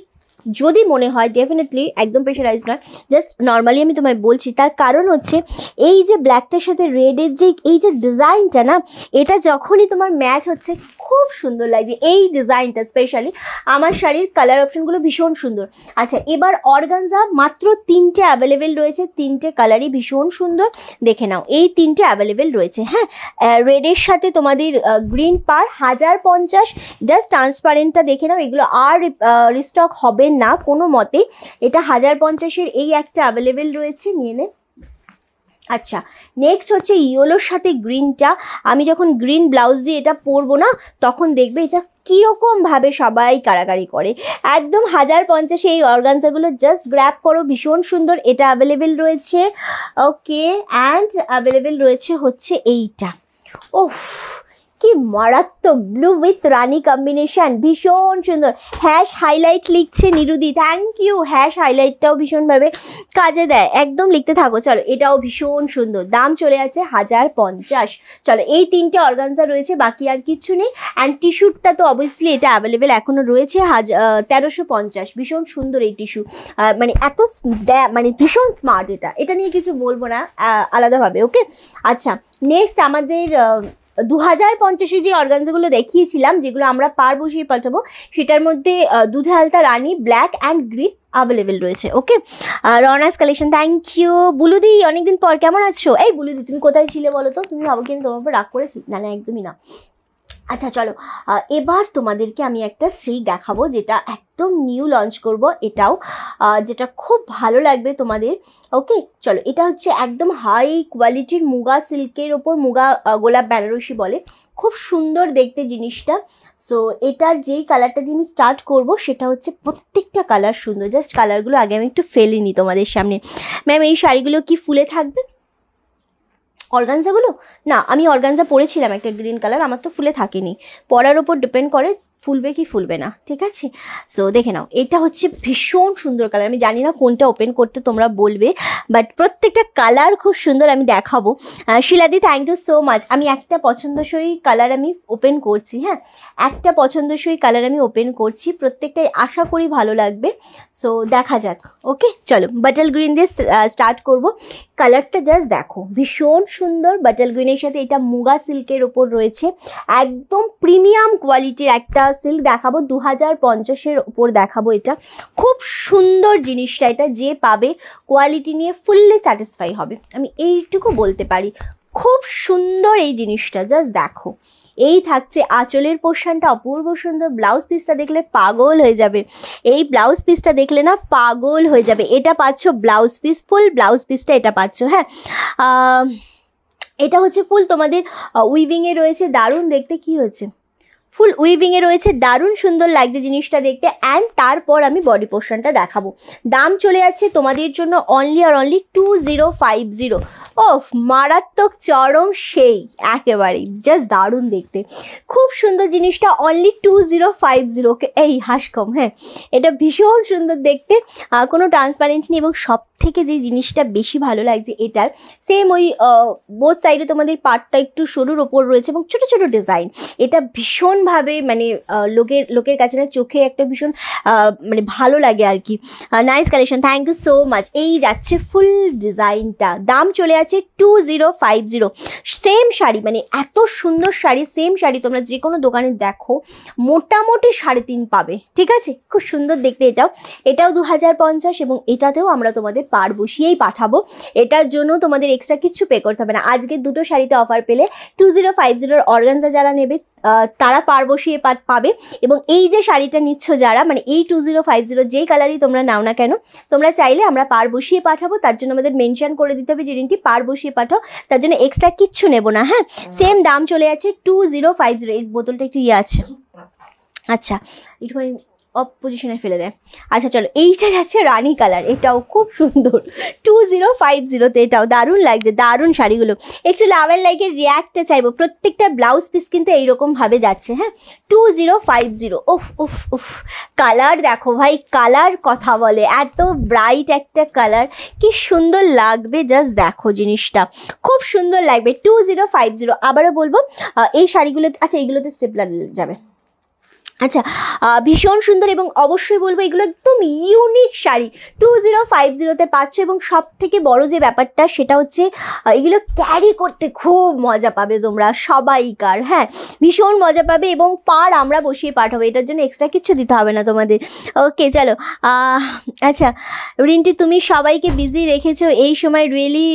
মনে হয়। ডেফিনেটলি একদম প্রেশারাইজ নয়, জাস্ট নর্মালি আমি তোমায় বলছি। তার কারণ হচ্ছে এই যে ব্ল্যাকটার সাথে রেডের যে এই যে ডিজাইনটা না, এটা যখনই তোমার ম্যাচ হচ্ছে খুব সুন্দর লাগছে। এই ডিজাইনটা স্পেশালি আমার শাড়ির কালার অপশানগুলো ভীষণ সুন্দর। আচ্ছা, এবার অর্গানজা, মাত্র 3টে অ্যাভেলেবেল রয়েছে, 3টে কালারই ভীষণ সুন্দর, দেখে নাও। এই 3টে অ্যাভেলেবেল রয়েছে। হ্যাঁ, রেডের সাথে তোমাদের গ্রিন পার 1050, জাস্ট ট্রান্সপারেন্টটা দেখে নাও। এগুলো আর রিস্টক হবে না কোনো মতে। এটা 1050-এর এই একটা অ্যাভেলেবেল রয়েছে, নিয়ে নে। আচ্ছা, নেক্সট হচ্ছে ইয়েলোর সাথে গ্রিনটা। আমি যখন গ্রিন ব্লাউজ দিয়ে এটা পরবো না, তখন দেখবে এটা কীরকমভাবে সবাই কারাকারি করে। একদম 1050-এ এই অর্গানজাগুলো জাস্ট গ্র্যাব করো, ভীষণ সুন্দর। এটা অ্যাভেলেবেল রয়েছে। ওকে, অ্যান্ড অ্যাভেলেবেল রয়েছে হচ্ছে এইটা, ওফ কি মারাত্মক, ব্লু উইথ রানি কম্বিনেশন, ভীষণ সুন্দর। হ্যাশ হাইলাইট লিখছে নিরুদি, থ্যাংক ইউ। হ্যাশ হাইলাইটটাও ভীষণভাবে কাজে দেয়, একদম লিখতে থাকো। চলো, এটাও ভীষণ সুন্দর, দাম চলে আছে 1050। চলো, এই 3টে অর্গানজা রয়েছে, বাকি আর কিচ্ছু নেই। অ্যান্ড টিস্যুটা তো অবভিয়াসলি এটা অ্যাভেলেবেল এখনও রয়েছে, 1350, ভীষণ সুন্দর এই টিস্যু, মানে এত মানে ভীষণ স্মার্ট। এটা নিয়ে কিছু বলবো না আলাদাভাবে। ওকে আচ্ছা, নেক্সট আমাদের 2050-এ যে অর্গানজাগুলো দেখিয়েছিলাম, যেগুলো আমরা পার বসিয়ে পাঠাবো, সেটার মধ্যে দুধে আলতা রানী, ব্ল্যাক অ্যান্ড গ্রিন অ্যাভেলেবেল রয়েছে। Okay, Rounaks collection, thank you. বুলুদি অনেকদিন পর, কেমন আছো? এই বুলুদি তুমি কোথায় ছিলে বলো তো? তুমি আমাকে তোমার উপর রাগ করেছি? না না, একদমই না। আচ্ছা চলো, এবার তোমাদেরকে আমি একটা সিল্ক দেখাবো, যেটা একদম নিউ লঞ্চ করব, এটাও যেটা খুব ভালো লাগবে তোমাদের। ওকে চলো, এটা হচ্ছে একদম হাই কোয়ালিটির মুগা সিল্কের ওপর, মুগা গোলাপ বেনারসি বলে, খুব সুন্দর দেখতে জিনিসটা। সো এটার যেই কালারটা দিয়ে আমি স্টার্ট করবো, সেটা হচ্ছে, প্রত্যেকটা কালার সুন্দর, জাস্ট কালারগুলো আগে আমি একটু ফেলে নিই তোমাদের সামনে। ম্যাম এই শাড়িগুলো কি ফুলে থাকবে অর্গানজাগুলো? না, আমি অর্গানজা পরেছিলাম একটা গ্রিন কালার, আমার তো ফুলে থাকেনি, পরার ওপর ডিপেন্ড করে ফুলবে কি ফুলবে না, ঠিক আছে? সো দেখে নাও, এটা হচ্ছে ভীষণ সুন্দর কালার। আমি জানি না কোনটা ওপেন করতে তোমরা বলবে, বাট প্রত্যেকটা কালার খুব সুন্দর, আমি দেখাবো। শিলাদি থ্যাংক ইউ সো মাচ। আমি একটা পছন্দসই কালার আমি ওপেন করছি। হ্যাঁ, একটা পছন্দসই কালার আমি ওপেন করছি, প্রত্যেকটাই আশা করি ভালো লাগবে। সো দেখা যাক। ওকে চলো, বাটাল গ্রিন দিয়ে স্টার্ট করবো। কালারটা জাস্ট দেখো, ভীষণ সুন্দর বাটাল গ্রিনের সাথে। এটা মুগা সিল্কের ওপর রয়েছে, একদম প্রিমিয়াম কোয়ালিটির একটা সিল্ক দেখাবো, 2050-এর ওপর দেখাবো। এটা খুব সুন্দর জিনিসটা, এটা যে পাবে কোয়ালিটি নিয়ে ফুললি স্যাটিসফাই হবে, আমি এইটুকু বলতে পারি। খুব সুন্দর এই জিনিসটা, জাস্ট দেখো। এই থাকছে আঁচলের পোর্শনটা, অপূর্ব সুন্দর। ব্লাউজ পিসটা দেখলে পাগল হয়ে যাবে, এই ব্লাউজ পিসটা দেখলে না পাগল হয়ে যাবে। এটা পাচ্ছ ব্লাউজ পিস, ফুল ব্লাউজ পিসটা এটা পাচ্ছ। হ্যাঁ, এটা হচ্ছে ফুল তোমাদের উইভিংয়ে রয়েছে, দারুণ দেখতে। কি হয়েছে? ফুল উইভিংয়ে রয়েছে, দারুণ সুন্দর লাগছে জিনিসটা দেখতে। অ্যান্ড তারপর আমি বডি পোর্শনটা দেখাবো। দাম চলে যাচ্ছে তোমাদের জন্য অনলি আর অনলি 2050। ওফ মারাত্মক চরম সেই একেবারেই জাস্ট দারুণ দেখতে খুব সুন্দর জিনিসটা অনলি 2050 এই হাসকম হ্যাঁ এটা ভীষণ সুন্দর দেখতে কোনো ট্রান্সপারেন্সি নেই এবং সবথেকে যে জিনিসটা বেশি ভালো লাগছে এটার সেম ওই বোথ সাইডে তোমাদের পার্টটা একটু সরুর ওপর রয়েছে এবং ছোট ছোট ডিজাইন এটা ভীষণভাবে মানে লোকের কাছে না চোখে একটা ভীষণ মানে ভালো লাগে আর কি nice collection thank you so much এই যাচ্ছে ফুল ডিজাইনটা দাম চলে আছে 2050 সেম শাড়ি মানে এত সুন্দর শাড়ি সেম শাড়ি তোমরা যে কোনো দোকানে দেখো মোটামুটি 3.5 পাবে ঠিক আছে খুব সুন্দর দেখতে এটাও 2050 এবং এটাতেও আমরা তোমাদের পার বসিয়েই পাঠাবো এটার জন্য তোমাদের এক্সট্রা কিছু পে করতে হবে না আজকে দুটো শাড়িতে অফার পেলে 2050 এর অর্গানজা যারা নেবে তারা পার বসিয়ে পাবে এবং এই যে শাড়িটা নিচ্ছ যারা মানে এই 2050 যেই কালারই তোমরা নাও না কেন তোমরা চাইলে আমরা পার বসিয়ে পাঠাবো তার জন্য আমাদের মেনশন করে দিতে হবে যে দিনটি পার বসিয়ে পাঠাও তার জন্য এক্সট্রা কিচ্ছু নেব না হ্যাঁ সেম দাম চলে আছে 2050 এর বোতলটা একটু ইয়ে আছে আচ্ছা একটুখানি অপ পজিশনে ফেলে দেয় আচ্ছা চলো এইটা যাচ্ছে রানী কালার এটাও খুব সুন্দর 2050 এটাও দারুণ লাগছে দারুণ শাড়িগুলো একটু লাভ অ্যান্ড লাইকের রিয়াক্টটা চাইবো প্রত্যেকটা ব্লাউজ পিস কিন্তু এইরকমভাবে যাচ্ছে হ্যাঁ 2050 উফ উফ উফ কালার দেখো ভাই কালার কথা বলে এত ব্রাইট একটা কালার কি সুন্দর লাগবে জাস্ট দেখো জিনিসটা খুব সুন্দর লাগবে 2050 আবারও বলবো এই শাড়িগুলো আচ্ছা এইগুলোতে স্টেপলার যাবে আচ্ছা ভীষণ সুন্দর এবং অবশ্যই বলবো এগুলো একদম ইউনিক শাড়ি 2050 পাচ্ছ এবং সব থেকে বড় যে ব্যাপারটা সেটা হচ্ছে এগুলো ক্যারি করতে খুব মজা পাবে তোমরা সবাইকার হ্যাঁ ভীষণ মজা পাবে এবং পার আমরা বসিয়ে পাঠাবো এটার জন্য এক্সট্রা কিচ্ছু দিতে হবে না তোমাদের ওকে চলো আচ্ছা রিন্টি তুমি সবাইকে বিজি রেখেছো এই সময় really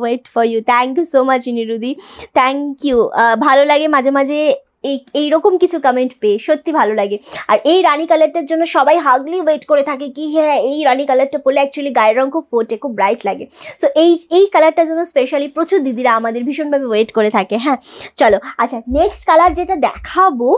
wait for you thank you so much নিরুদি থ্যাংক ইউ ভালো লাগে মাঝে মাঝে এইরকম কিছু কমেন্ট পেয়ে সত্যি ভালো লাগে আর এই রানী কালারটার জন্য সবাই হাগলি ওয়েট করে থাকে কি হ্যাঁ এই রানী কালারটা পরলে অ্যাকচুয়ালি গায়ের রঙ খুব ফোটে খুব ব্রাইট লাগে সো এই কালারটার জন্য স্পেশালি প্রচুর দিদিরা আমাদের ভীষণভাবে ওয়েট করে থাকে হ্যাঁ চলো আচ্ছা নেক্সট কালার যেটা দেখাবো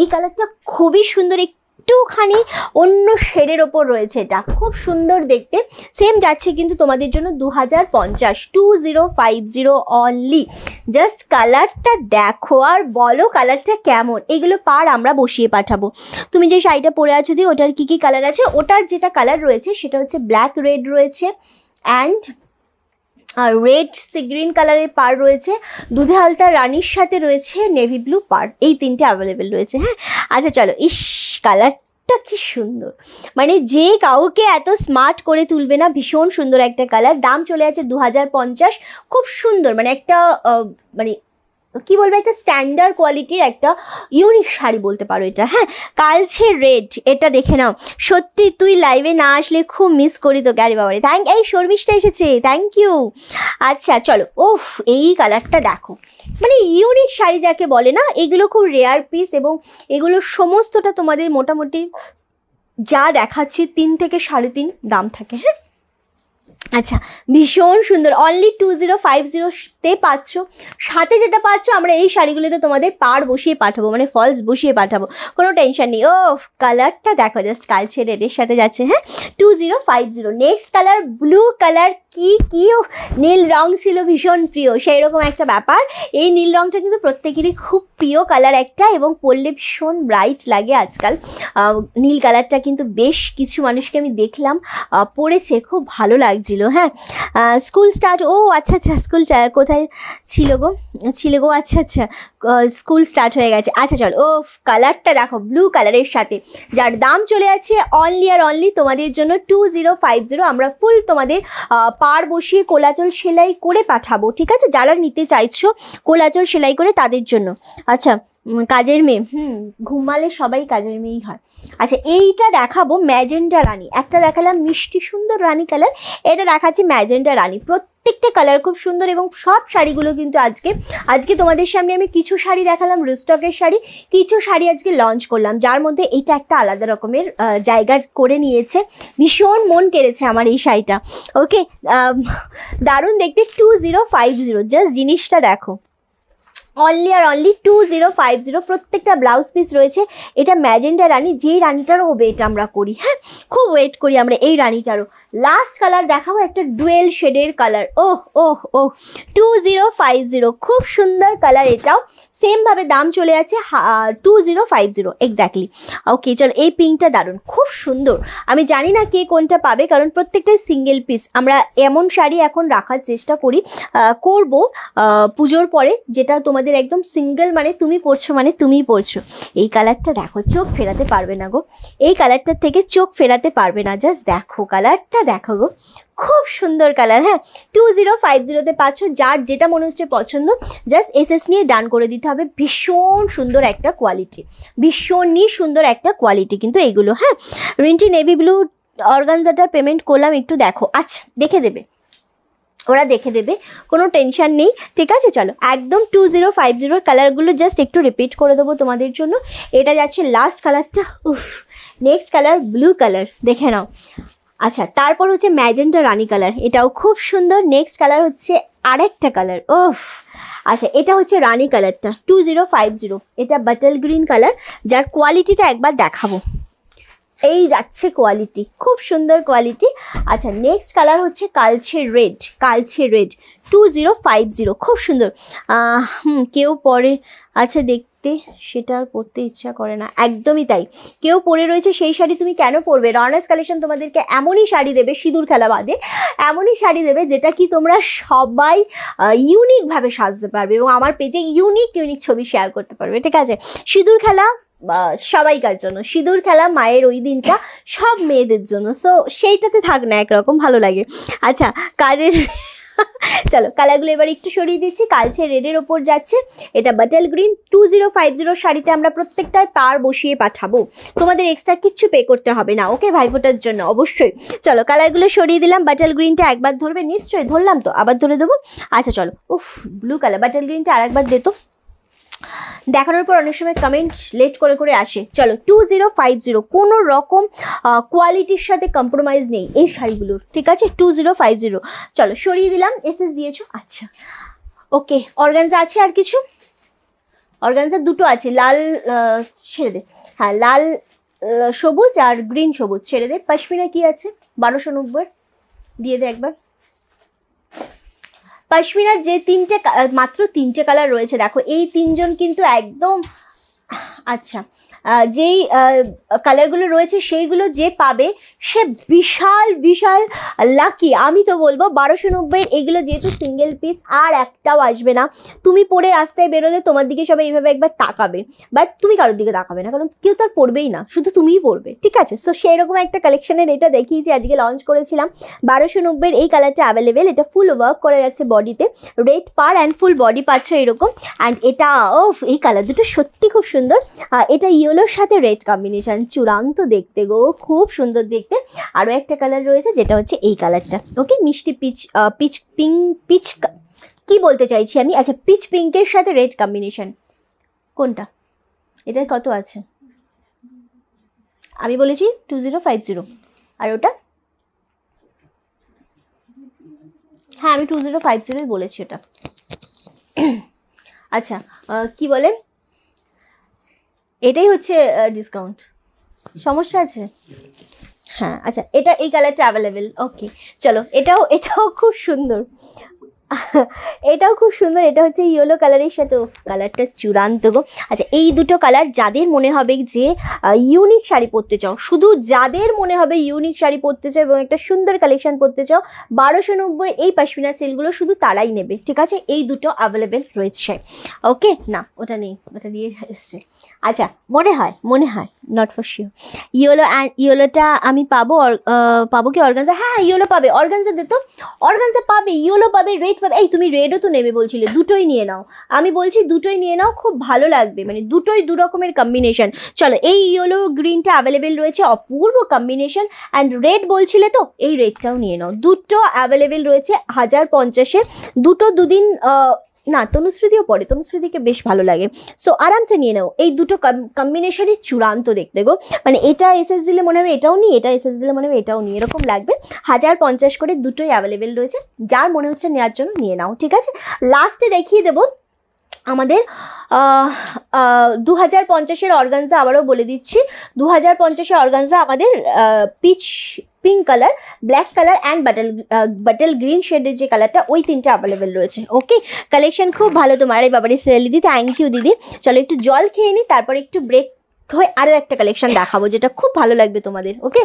এই কালারটা খুবই সুন্দর একটুখানি অন্য শেডের ওপর রয়েছে এটা খুব সুন্দর দেখতে সেম যাচ্ছে কিন্তু তোমাদের জন্য 2050 2050 অনলি জাস্ট কালারটা দেখো আর বলো কালারটা কেমন এগুলো পার আমরা বসিয়ে পাঠাবো তুমি যে শাড়িটা পরে আছো দি ওটার কি কালার আছে ওটার যেটা কালার রয়েছে সেটা হচ্ছে ব্ল্যাক রেড রয়েছে অ্যান্ড রেড সি গ্রিন কালারের পার রয়েছে দুধে হালতা রানীর সাথে রয়েছে নেভি ব্লু পার এই তিনটে অ্যাভেলেবেল রয়েছে হ্যাঁ আচ্ছা চলো ইস কালারটা কি সুন্দর মানে যে কাউকে এত স্মার্ট করে তুলবে না ভীষণ সুন্দর একটা কালার দাম চলে আছে 2050 খুব সুন্দর মানে একটা মানে কি বলবো একটা স্ট্যান্ডার্ড কোয়ালিটির একটা ইউনিক শাড়ি বলতে পারো এটা হ্যাঁ কালছে রেড এটা দেখে নাও সত্যি তুই লাইভে না আসলে খুব মিস করি তো গাড়ি বাবারে থ্যাংক এই শর্মিষ্ঠা এসেছে থ্যাংক ইউ আচ্ছা চলো ওফ এই কালারটা দেখো মানে ইউনিক শাড়ি যাকে বলে না এগুলো খুব রেয়ার পিস এবং এগুলো সমস্তটা তোমাদের মোটামুটি যা দেখাচ্ছি 3 থেকে 3.5 দাম থাকে হ্যাঁ আচ্ছা ভীষণ সুন্দর অনলি 2050 পাচ্ছ সাথে যেটা পাচ্ছ আমরা এই শাড়িগুলোতে তোমাদের পার বসিয়ে পাঠাবো মানে ফলস বসিয়ে পাঠাবো কোনো টেনশন নেই ও কালারটা দেখো জাস্ট কালচে রেডের সাথে যাচ্ছে হ্যাঁ 2050 নেক্সট কালার ব্লু কালার কি কি নীল রং ছিল ভীষণ প্রিয় সেই রকম একটা ব্যাপার এই নীল রংটা কিন্তু প্রত্যেকেরই খুব প্রিয় কালার একটা এবং পরলে ভীষণ ব্রাইট লাগে আজকাল নীল কালারটা কিন্তু বেশ কিছু মানুষকে আমি দেখলাম পরেছে খুব ভালো লাগছিল হ্যাঁ স্কুল স্টার্ট ও আচ্ছা আচ্ছা স্কুল কোথায় ছিল গো আচ্ছা আচ্ছা স্কুল স্টার্ট হয়ে গেছে আচ্ছা চল ও কালারটা দেখো ব্লু কালারের সাথে যার দাম চলে আছে অনলি আর অনলি তোমাদের জন্য 2050 আমরা ফুল তোমাদের পার বসিয়ে কোলাচল সেলাই করে পাঠাবো ঠিক আছে যারা নিতে চাইছো কোলাচল সেলাই করে তাদের জন্য আচ্ছা কাজের মেয়ে ঘুমালে সবাই কাজের মেয়েই হয় আচ্ছা এইটা দেখাবো ম্যাজেন্টা রানী একটা দেখালাম মিষ্টি সুন্দর রানী কালার এটা দেখাচ্ছি ম্যাজেন্টা রানী প্রত্যেকটা কালার খুব সুন্দর এবং সব শাড়িগুলো কিন্তু আজকে তোমাদের সামনে আমি কিছু শাড়ি দেখালাম রিস্টকের শাড়ি কিছু শাড়ি আজকে লঞ্চ করলাম যার মধ্যে এটা একটা আলাদা রকমের জায়গা করে নিয়েছে ভীষণ মন কেড়েছে আমার এই শাড়িটা ওকে দারুণ দেখতে 2050 জাস্ট জিনিসটা দেখো অনলি আর অনলি 2050। প্রত্যেকটা ব্লাউজ পিস রয়েছে। এটা ম্যাজেন্ডা রানী, যেই রানীটারও ওয়েট আমরা করি, হ্যাঁ খুব ওয়েট করি আমরা এই রানীটারও। লাস্ট কালার দেখাবো, একটা ডুয়েল শেডের কালার, ওহ ওহ ওহ 2050, খুব সুন্দর কালার। এটাও সেমভাবে দাম চলে আছে 2050 এক্স্যাক্টলি। ওকে চলো, এই পিঙ্কটা দারুণ, খুব সুন্দর। আমি জানি না কে কোনটা পাবে, কারণ প্রত্যেকটাই সিঙ্গেল পিস। আমরা এমন শাড়ি এখন রাখার চেষ্টা করি, করব পুজোর পরে, যেটা তোমাদের একদম সিঙ্গেল, মানে তুমি পড়ছো মানে তুমিই পড়ছো। এই কালারটা দেখো, চোখ ফেরাতে পারবে না গো, এই কালারটার থেকে চোখ ফেরাতে পারবে না। জাস্ট দেখো কালারটা, দেখো গো খুব সুন্দর কালার। হ্যাঁ 2050 পাচ্ছ। যার যেটা মনে হচ্ছে পছন্দ, জাস্ট এসএস নিয়ে ডান করে দিতে হবে। ভীষণ সুন্দর একটা কোয়ালিটি, ভীষণই সুন্দর একটা কোয়ালিটি কিন্তু এইগুলো। হ্যাঁ রিন্টি নেভি ব্লু অর্গানজাটার পেমেন্ট করলাম, একটু দেখো। আচ্ছা দেখে দেবে ওরা, দেখে দেবে, কোনো টেনশান নেই, ঠিক আছে। চলো একদম 2050 কালারগুলো জাস্ট একটু রিপিট করে দেবো তোমাদের জন্য। এটা যাচ্ছে লাস্ট কালারটা। উফ, নেক্সট কালার ব্লু কালার, দেখে নাও। আচ্ছা তারপর হচ্ছে ম্যাজেন্টা রানি কালার, এটাও খুব সুন্দর। নেক্সট কালার হচ্ছে আরেকটা কালার, ওফ। আচ্ছা এটা হচ্ছে রানি কালারটা 2050, এটা বাটল গ্রিন কালার, যার কোয়ালিটিটা একবার দেখাবো। এই যাচ্ছে কোয়ালিটি, খুব সুন্দর কোয়ালিটি। আচ্ছা নেক্সট কালার হচ্ছে কালচে রেড, কালচে রেড 2050, খুব সুন্দর। কেউ পরে আছে দেখতে, সেটা পরতে ইচ্ছা করে না, একদমই তাই। কেউ পরে রয়েছে সেই শাড়ি, তুমি কেন পরবে? রনার্স কালেকশন তোমাদেরকে এমনই শাড়ি দেবে, সিঁদুর খেলা বাদে এমনই শাড়ি দেবে যেটা কি তোমরা সবাই ইউনিকভাবে সাজতে পারবে, এবং আমার পেজে ইউনিক ইউনিক ছবি শেয়ার করতে পারবে, ঠিক আছে। সিঁদুর খেলা সবাইকার জন্য, সিঁদুর খেলা মায়ের ওই দিনটা সব মেয়েদের জন্য, সো সেইটাতে থাক না একরকম, ভালো লাগে। আচ্ছা কাজের, চলো কালারগুলো এবার একটু সরিয়ে দিচ্ছি। কালচে রেডের ওপর যাচ্ছে এটা বাটল গ্রিন 2050 শাড়িতে। আমরা প্রত্যেকটার পার বসিয়ে পাঠাবো, তোমাদের এক্সট্রা কিচ্ছু পে করতে হবে না, ওকে, ভাইফোটার জন্য অবশ্যই। চলো কালারগুলো সরিয়ে দিলাম। বাটল গ্রিনটা একবার ধরবে নিশ্চয়ই, ধরলাম তো আবার ধরে দেবো। আচ্ছা চলো, উফ ব্লু কালার, বাটল গ্রিনটা আর একবার দে তো, দেখানোর পর অনেক সময় কমেন্ট লেট করে করে আসে। চলো 2050, কোনো রকম কোয়ালিটির সাথে কম্প্রোমাইজ নেই এই শাড়িগুলোর, ঠিক আছে 2050। চলো সরিয়ে দিলাম, এসএস দিয়েছো, আচ্ছা ওকে। অর্গানজা আছে আর কিছু? অর্গানজা দুটো আছে, লাল ছেড়ে দে, হ্যাঁ লাল সবুজ আর গ্রিন সবুজ ছেড়ে দে। পশমিনা কি আছে? 1290 দিয়ে দে একবার। পশমিনার যে তিনটে, মাত্র তিনটে কালার রয়েছে, দেখো এই তিনজন কিন্তু একদম। আচ্ছা যেই কালারগুলো রয়েছে সেইগুলো যে পাবে সে বিশাল বিশাল লাকি, আমি তো বলবো। 1290। এইগুলো যেহেতু সিঙ্গেল পিস, আর একটাও আসবে না। তুমি পরে রাস্তায় বেরোলে তোমার দিকে সবাই এইভাবে একবার তাকাবে, বাট তুমি কারোর দিকে তাকাবে না, কারণ কেউ তার পড়বেই না, শুধু তুমিই পড়বে, ঠিক আছে। সো সেইরকম একটা কালেকশানের এটা দেখিয়েছি, আজকে লঞ্চ করেছিলাম। 1290 এই কালারটা অ্যাভেলেবেল। এটা ফুল ওয়ার্ক করা যাচ্ছে বডিতে, রেড পার অ্যান্ড ফুল বডি পাচ্ছ এরকম। অ্যান্ড এটা, ও এই কালার দুটো সত্যি খুব সুন্দর। এটা ইয়েলোর সাথে রেড কম্বিনেশন, চূড়ান্ত দেখতে গো, খুব সুন্দর দেখতে। আরও একটা কালার রয়েছে যেটা হচ্ছে এই কালারটা, ওকে, মিষ্টি পিচ, পিচ পিঙ্ক, পিচ কি বলতে চাইছি আমি, আচ্ছা পিচ পিঙ্কের সাথে রেড কম্বিনেশন। কোনটা? এটা কত আছে? আমি বলেছি 2050, আর ওটা, হ্যাঁ আমি 2050 বলেছি ওটা। আচ্ছা কি বলে, এটাই হচ্ছে ডিসকাউন্ট, সমস্যা আছে? হ্যাঁ আচ্ছা, এটা এই কালারটা অ্যাভেলেবেল, ওকে। চলো এটাও, এটাও খুব সুন্দর, এটাও খুব সুন্দর। এটা হচ্ছে ইয়েলো কালারের সাথে, ও কালারটা চূড়ান্ত গো। আচ্ছা এই দুটো কালার যাদের মনে হবে যে ইউনিক শাড়ি পরতে চাও, শুধু যাদের মনে হবে ইউনিক শাড়ি পরতে চাও এবং একটা সুন্দর কালেকশান পরতে চাও, 1290 এই পাশমিনা সিলগুলো শুধু তারাই নেবে, ঠিক আছে। এই দুটো অ্যাভেলেবেল রয়েছে, ওকে। না ওটা নেই, ওটা দিয়ে এসছে। আচ্ছা মনে হয়, মনে হয় not for sure. Yellow and ইয়েলোটা আমি পাবো, পাবো কি অর্গানজা? হ্যাঁ ইয়েলো পাবে, অর্গানজা দে তো, অর্গানজা পাবে, ইয়েলো পাবে, রেড পাবে। এই তুমি রেডও তো নেবে বলছিলে, দুটোই নিয়ে নাও, আমি বলছি দুটোই নিয়ে নাও, খুব ভালো লাগবে, মানে দুটোই দু রকমের কম্বিনেশন। চলো এই ইয়েলো গ্রিনটা অ্যাভেলেবেল রয়েছে, অপূর্ব কম্বিনেশন। অ্যান্ড রেড বলছিলে তো, এই রেডটাও নিয়ে নাও, দুটো অ্যাভেলেবেল রয়েছে 1050-এ। দুটো দুদিন না, তনুশ্রুতিও পড়ে, তনুশ্রুতিকে বেশ ভালো লাগে, সো আরামসে নিয়ে নাও। এই দুটো কম্বিনেশনই চূড়ান্ত দেখতে গো, মানে এটা এসএস দিলে মনে হবে এটাও নিই, এটা এসএস দিলে মনে হবে এটাও নিই, এরকম লাগবে। 1050 করে দুটোই অ্যাভেলেবেল রয়েছে, যার মনে হচ্ছে নেওয়ার জন্য নিয়ে নাও, ঠিক আছে। লাস্টে দেখিয়ে দেবো আমাদের 2050 এর অর্গানজা আবারো বলে দিচ্ছি 2050 এর অর্গানজা আমাদের peach pink colour black colour and bottle green শেডের যে কালারটা ওই তিনটা अवेलेबल রয়েছে ওকে কালেকশন খুব ভালো তোমার এই বাবারি সেল দিদি থ্যাংক ইউ দিদি চলো একটু জল খেয়ে নি তারপর একটু ব্রেক হয়ে আরো একটা কালেকশন দেখাবো যেটা খুব ভালো লাগবে তোমাদের ওকে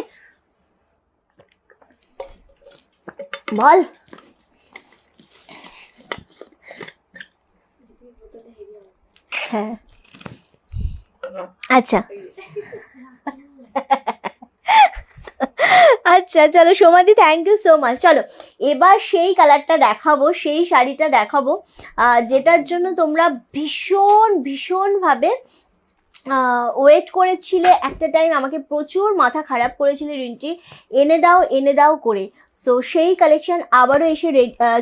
বল হ্যাঁ আচ্ছা আচ্ছা চলো সোমাদি থ্যাংক ইউ সো মাচ চলো এবার সেই কালারটা দেখাবো সেই শাড়িটা দেখাবো যেটার জন্য তোমরা ভীষণ ভাবে ওয়েট করেছিলে একটা টাইম আমাকে প্রচুর মাথা খারাপ করেছিল রিন্টি এনে দাও করে সো সেই কালেকশন আবারও এসে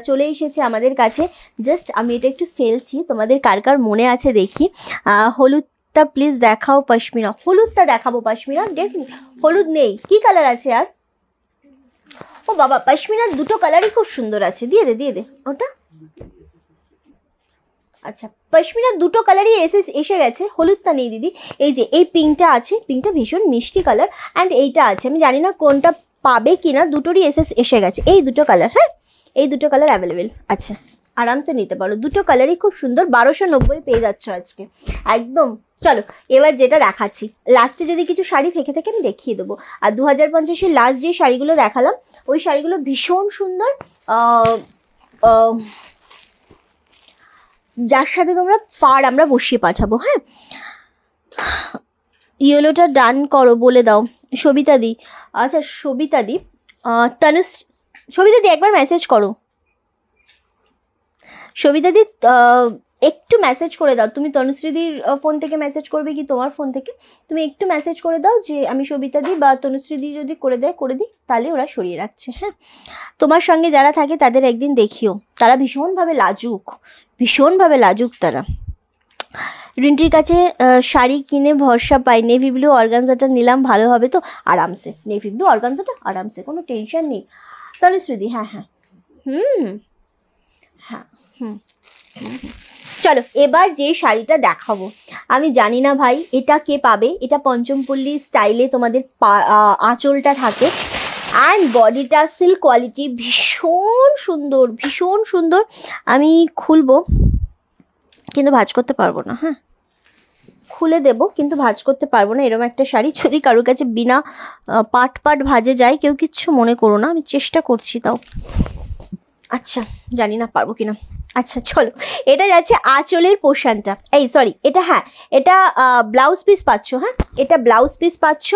চলে এসেছে আমাদের কাছে জাস্ট আমি এটা একটু ফেলছি তোমাদের কার কার মনে আছে দেখি হলুদটা প্লিজ দেখাও পশমিনা হলুদটা দেখাবো পশমিনা ডেফিনেটলি হলুদ নেই কি কালার আছে আর ও বাবা পশমিনার দুটো কালারই খুব সুন্দর আছে দিয়ে দে ওটা আচ্ছা পশমিনার দুটো কালারই এসে গেছে হলুদটা নেই দিদি এই যে এই পিঙ্কটা আছে পিঙ্কটা ভীষণ মিষ্টি কালার অ্যান্ড এইটা আছে আমি জানি না কোনটা পাবে কিনা দুটোরই এসএস এসে গেছে এই দুটো কালার হ্যাঁ এই দুটো কালার অ্যাভেলেবেল আচ্ছা আরামসে নিতে পারো দুটো কালারই খুব সুন্দর 1290 পেয়ে যাচ্ছ আজকে একদম চলো এবার যেটা দেখাচ্ছি লাস্টে যদি কিছু শাড়ি থেকে থেকে আমি দেখিয়ে দেবো আর 2050-এর লাস্ট যে শাড়িগুলো দেখালাম ওই শাড়িগুলো ভীষণ সুন্দর যার সাথে তোমরা পার আমরা বসিয়ে পাঠাবো হ্যাঁ ইয়েলোটা ডান করো বলে দাও শোভিতা দি আচ্ছা শোভিতা দি তনুস শোভিতা দি একবার মেসেজ করো শোভিতা দি একটু মেসেজ করে দাও তুমি তনুশ্রীদির ফোন থেকে মেসেজ করবে কি তোমার ফোন থেকে তুমি একটু মেসেজ করে দাও যে আমি শোভিতা দি বা তনুশ্রীদি যদি করে দিই তাহলে ওরা সরিয়ে রাখছে হ্যাঁ তোমার সঙ্গে যারা থাকে তাদের একদিন দেখিও তারা ভীষণভাবে লাজুক তারা রিন্টির কাছে শাড়ি কিনে ভরসা পাই নেভি ব্লু অর্গানজাটা নিলাম ভালো হবে তো আরামসে নেভি ব্লু অর্গানজাটা আরামসে কোনো টেনশন নেই তাহলে শ্রুতি হ্যাঁ হ্যাঁ চলো এবার যে শাড়িটা দেখাবো আমি জানি না ভাই এটা কে পাবে এটা পঞ্চমপল্লী স্টাইলে তোমাদের আঁচলটা থাকে অ্যান্ড বডিটা সিল্ক কোয়ালিটি ভীষণ সুন্দর আমি খুলবো কিন্তু ভাঁজ করতে পারবো না হ্যাঁ খুলে দেবো কিন্তু ভাঁজ করতে পারবো না এরকম একটা শাড়ি যদি কারোর কাছে বিনা পাট ভাঁজে যায় কেউ কিচ্ছু মনে করো না আমি চেষ্টা করছি তাও আচ্ছা জানি না পারবো কিনা আচ্ছা চলো এটা যাচ্ছে আঁচলের পোর্শনটা এই সরি এটা হ্যাঁ এটা ব্লাউজ পিস পাচ্ছ হ্যাঁ এটা ব্লাউজ পিস পাচ্ছ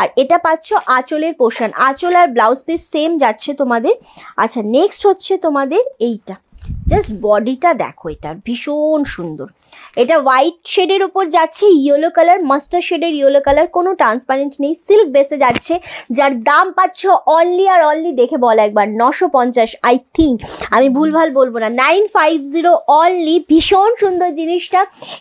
আর এটা পাচ্ছ আঁচলের পোর্শন আঁচল আর ব্লাউজ পিস সেম যাচ্ছে তোমাদের আচ্ছা নেক্সট হচ্ছে তোমাদের এইটা জাস্ট বডিটা দেখো এটার ভীষণ সুন্দর এটা হোয়াইট শেডের উপর যাচ্ছে ইয়েলো কালার মাস্টার্ড শেডের ইয়েলো কালার কোনো ট্রান্সপারেন্ট নেই সিল্ক বেসে যাচ্ছে যার দাম পাচ্ছ অনলি আর অনলি দেখে বল একবার 950 আই থিঙ্ক আমি ভুলভাল বলবো না 950 অনলি ভীষণ সুন্দর জিনিসটা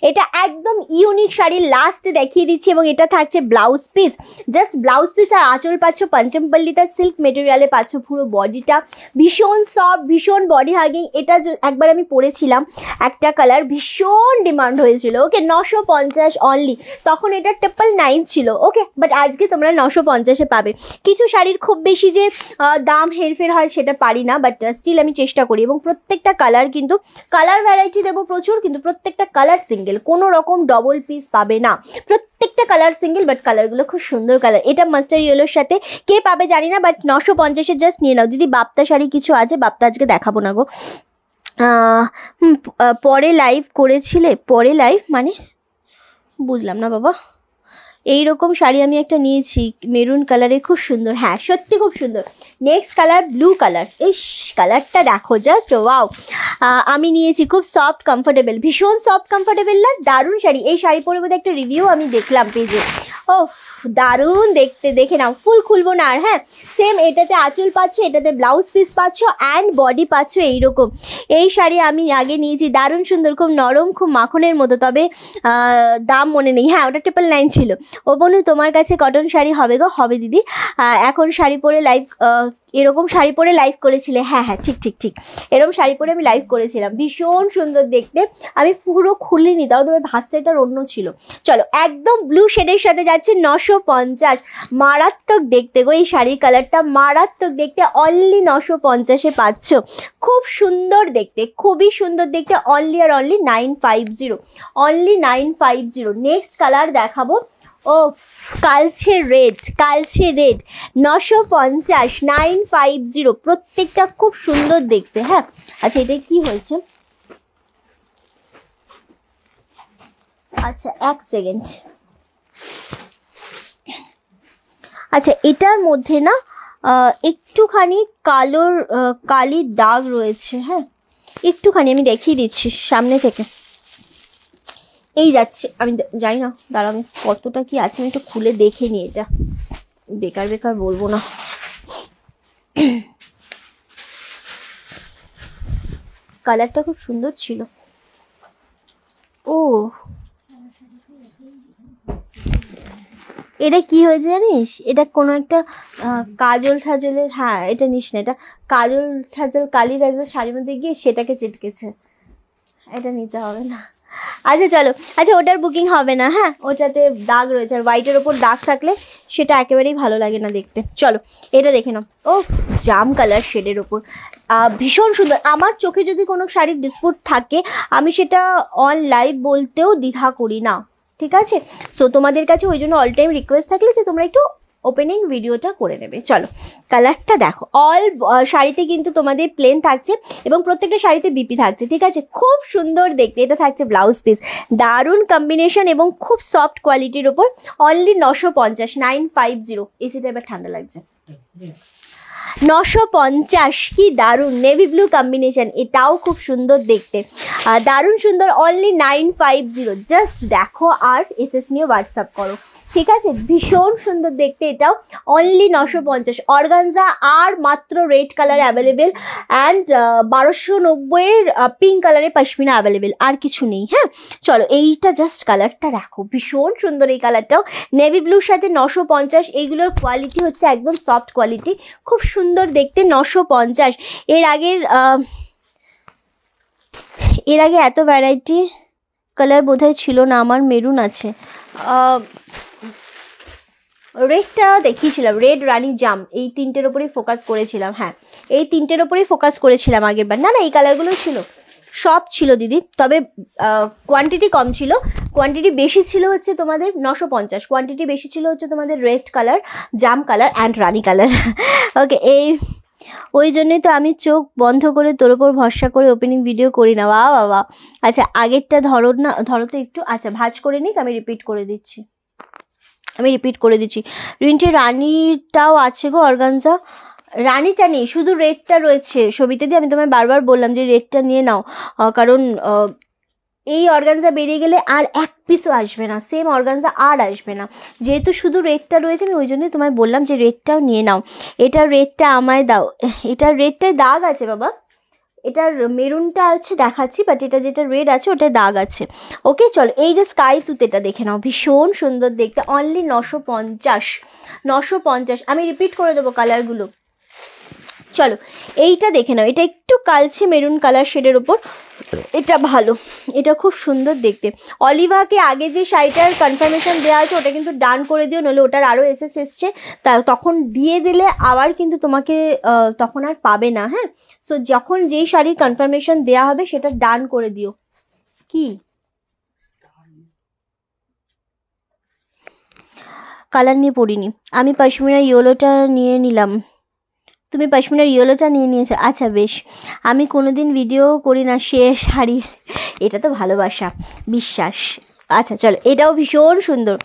এটা একদম ইউনিক শাড়ি লাস্টে দেখিয়ে দিচ্ছি এবং এটা থাকছে blouse piece just blouse piece আর আঁচল পাচ্ছ পঞ্চমপল্লিটা সিল্ক মেটেরিয়ালে পাচ্ছ পুরো বডিটা ভীষণ সফট ভীষণ বডি হাগিং এটা একবার আমি পরেছিলাম একটা কালার ভীষণ ডিমান্ড হয়েছিল ওকে 950 অনলি তখন এটা 999 ছিল ওকে বাট আজকে তোমরা 950-এ পাবে কিছু শাড়ির খুব বেশি যে দাম হেরফের হয় সেটা পারি না বাট স্টিল আমি চেষ্টা করি এবং প্রত্যেকটা কালার কিন্তু কালার ভ্যারাইটি দেবো প্রচুর কিন্তু প্রত্যেকটা কালার সিঙ্গেল কোনো রকম ডবল পিস পাবে না প্রত্যেকটা কালার সিঙ্গেল বাট কালারগুলো খুব সুন্দর কালার এটা মাস্টার ইয়েলোর সাথে কে পাবে জানি না বাট 950-এ জাস্ট নিয়ে নাও দিদি বাপ্তা শাড়ি কিছু আছে বাপ্তা আজকে দেখাবো না গো পরে লাইভ করেছিলে পরে লাইভ মানে বুঝলাম না বাবা এইরকম শাড়ি আমি একটা নিয়েছি মেরুন কালারে খুব সুন্দর হ্যাঁ সত্যি খুব সুন্দর নেক্সট কালার ব্লু কালার ইস কালারটা দেখো জাস্ট ওয়াও আমি নিয়েছি খুব সফট কমফোর্টেবল ভীষণ সফট কমফোর্টেবল না দারুণ শাড়ি এই শাড়ি পরে বোধহয় একটা রিভিউ আমি দেখলাম পেজে ও দারুণ দেখতে দেখে নাও ফুল খুলবো না আর হ্যাঁ সেম এটাতে আঁচল পাচ্ছ এটাতে ব্লাউজ পিস পাচ্ছ অ্যান্ড বডি পাচ্ছ এইরকম এই শাড়ি আমি আগে নিয়েছি দারুণ সুন্দর খুব নরম খুব মাখনের মতো তবে দাম মনে নেই হ্যাঁ ওটা 999 ছিল ও বনু তোমার কাছে কটন শাড়ি হবে গো হবে দিদি এখন শাড়ি পরে লাইভ এরকম শাড়ি পরে লাইভ করেছিলে? হ্যাঁ হ্যাঁ ঠিক ঠিক ঠিক, এরকম শাড়ি পরে আমি লাইভ করেছিলাম, ভীষণ সুন্দর দেখতে। আমি পুরো খুলিনি তাও, তবে ভাঁজটা এটার অন্য ছিল। চলো একদম ব্লু শেডের সাথে যাচ্ছে 950, মারাত্মক দেখতে গো এই শাড়ির কালারটা, মারাত্মক দেখতে। অনলি 950-এ পাচ্ছ, খুব সুন্দর দেখতে, খুবই সুন্দর দেখতে। অনলি আর অনলি 950, অনলি 950। নেক্সট কালার দেখাবো, ও কালছে রেড, কালছে রেড, 950, 950। প্রত্যেকটা খুব সুন্দর দেখতে। হ্যাঁ আচ্ছা এটা কি হয়েছে, আচ্ছা এক সেকেন্ড। আচ্ছা এটার মধ্যে না একটুখানি কালোর কালির দাগ রয়েছে। হ্যাঁ একটুখানি আমি দেখিয়ে দিচ্ছি সামনে থেকে, এই যাচ্ছে। আমি জানি না দাঁড়া আমি কতটা কি আছে, আমি একটু খুলে দেখে নিই, এটা বেকার বেকার বলবো না। কালারটা খুব সুন্দর ছিল। ও এটা কি হয়েছে জানিস, এটা কোনো একটা কাজল ঠাজলের, হ্যাঁ এটা নিস না, এটা কাজল ঠাজল কালি কাজল শাড়ির মধ্যে গিয়ে সেটাকে চিটকেছে, এটা নিতে হবে না। আচ্ছা চলো, আচ্ছা ওটার বুকিং হবে না, হ্যাঁ ওটাতে দাগ রয়েছে, আর হোয়াইটের ওপর দাগ থাকলে সেটা একেবারেই ভালো লাগে না দেখতে। চলো এটা দেখে নাও, ও জাম কালার শেডের ওপর, ভীষণ সুন্দর। আমার চোখে যদি কোনো শাড়ির ডিসপুট থাকে আমি সেটা অন লাইভ বলতেও দ্বিধা করি না, ঠিক আছে? সো তোমাদের কাছে ওই জন্য অল টাইম রিকোয়েস্ট থাকলে যে তোমরা একটু ওপেনিং ভিডিওটা করে নেবে। চলো কালারটা দেখো, অল শাড়িতে কিন্তু তোমাদের প্লেন থাকছে এবং প্রত্যেকটা শাড়িতে বিপি থাকছে, ঠিক আছে? খুব সুন্দর দেখতে। এটা থাকছে ব্লাউজ পিস, দারুণ কম্বিনেশন এবং খুব সফট কোয়ালিটির ওপর। অনলি 950, 950। এসিটা এবার ঠান্ডা লাগছে। 950, কি দারুণ নেভি ব্লু কম্বিনেশন, এটাও খুব সুন্দর দেখতে, দারুণ সুন্দর। অনলি 950। জাস্ট দেখো আর এসএস নিয়ে হোয়াটসঅ্যাপ করো, ঠিক আছে? ভীষণ সুন্দর দেখতে এটাও। অনলি 950। অর্গানজা আর মাত্র রেড কালার অ্যাভেলেবেল অ্যান্ড 1290-এর পিঙ্ক কালারে পশমিনা অ্যাভেলেবেল, আর কিছু নেই। হ্যাঁ চলো এইটা জাস্ট কালারটা দেখো, ভীষণ সুন্দর এই কালারটাও, নেভি ব্লুর সাথে 950। এইগুলোর কোয়ালিটি হচ্ছে একদম সফট কোয়ালিটি, খুব সুন্দর দেখতে। 950। এর আগে এত ভ্যারাইটি কালার বোধহয় ছিল না। আমার মেরুন আছে, রেডটা দেখিয়েছিলাম, রেড রানী জাম, এই তিনটের ওপরেই ফোকাস করেছিলাম। হ্যাঁ এই তিনটের ওপরেই ফোকাস করেছিলাম আগেরবার। না না এই কালারগুলো ছিল, সব ছিল দিদি, তবে কোয়ান্টিটি কম ছিল। কোয়ান্টিটি বেশি ছিল হচ্ছে তোমাদের 950, কোয়ান্টিটি বেশি ছিল হচ্ছে তোমাদের রেড কালার, জাম কালার অ্যান্ড রানী কালার। ওকে ওই জন্যই তো আমি চোখ বন্ধ করে তোর ওপর ভরসা করে ওপেনিং ভিডিও করি না। বা বাবা। আচ্ছা আগেরটা ধরো না, ধরো তো একটু। আচ্ছা ভাঁজ করে নিক, আমি রিপিট করে দিচ্ছি, আমি রিপিট করে দিচ্ছি। রিন্টের রানীটাও আছে গো, অর্গানজা রানীটা নেই, শুধু রেডটা রয়েছে। সবিতা দিয়ে আমি তোমায় বারবার বললাম যে রেডটা নিয়ে নাও, কারণ এই অর্গানজা বেরিয়ে গেলে আর এক পিসও আসবে না, সেম অর্গানজা আর আসবে না। যেহেতু শুধু রেডটা রয়েছে আমি ওই জন্যই তোমায় বললাম যে রেডটাও নিয়ে নাও। এটার রেডটা আমায় দাও, এটার রেডটায় দাগ আছে বাবা, এটার মেরুনটা আছে দেখাচ্ছি, বাট এটা যেটা রেড আছে ওটা দাগ আছে। ওকে চলো এই যে স্কাই তুতেটা দেখে নাও, ভীষণ সুন্দর দেখতে। অনলি 950, 950। আমি রিপিট করে দেবো কালারগুলো। চলো এইটা দেখে নাও, এটা একটু কালছে মেরুন কালার শেডের ওপর, এটা ভালো, এটা খুব সুন্দর দেখতে। অলিভাকে আগে যে শাড়িটার কনফার্মেশন দেওয়া আছে ওটা কিন্তু ডান করে দিও, নইলে ওটার আরও এসএস এসছে, তা তখন দিয়ে দিলে আবার কিন্তু তোমাকে তখন আর পাবে না। হ্যাঁ সো যখন যেই শাড়ির কনফার্মেশন দেওয়া হবে সেটা ডান করে দিও। কি কালার নিয়ে পড়িনি আমি, পশমিনা ইয়েলোটা নিয়ে নিলাম। তুমি পশমিনার ইয়েলোটা নিয়ে নিয়েছো, আচ্ছা বেশ। আমি কোনো দিন ভিডিও করি না সে শাড়ি, এটা তো ভালোবাসা, বিশ্বাস। আচ্ছা চলো এটাও ভীষণ সুন্দর।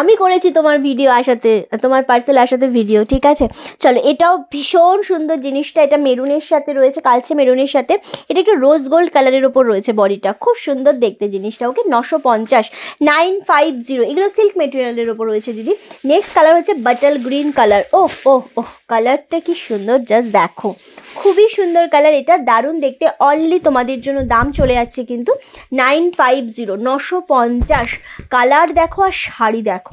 আমি করেছি তোমার ভিডিও আসাতে, তোমার পার্সেল আসাতে ভিডিও, ঠিক আছে? চলো এটাও ভীষণ সুন্দর জিনিসটা, এটা মেরুনের সাথে রয়েছে, কালচে মেরুনের সাথে, এটা একটু রোজ গোল্ড কালারের ওপর রয়েছে বডিটা, খুব সুন্দর দেখতে জিনিসটা। ওকে 950, 950। এগুলো সিল্ক মেটেরিয়ালের ওপর রয়েছে দিদি। নেক্সট কালার হচ্ছে বাটাল গ্রিন কালার। ও ও ও কালারটা কি সুন্দর, জাস্ট দেখো খুবই সুন্দর কালার, এটা দারুণ দেখতে। অনলি তোমাদের জন্য দাম চলে যাচ্ছে কিন্তু 950, 950। কালার দেখো আর শাড়ি দেখো,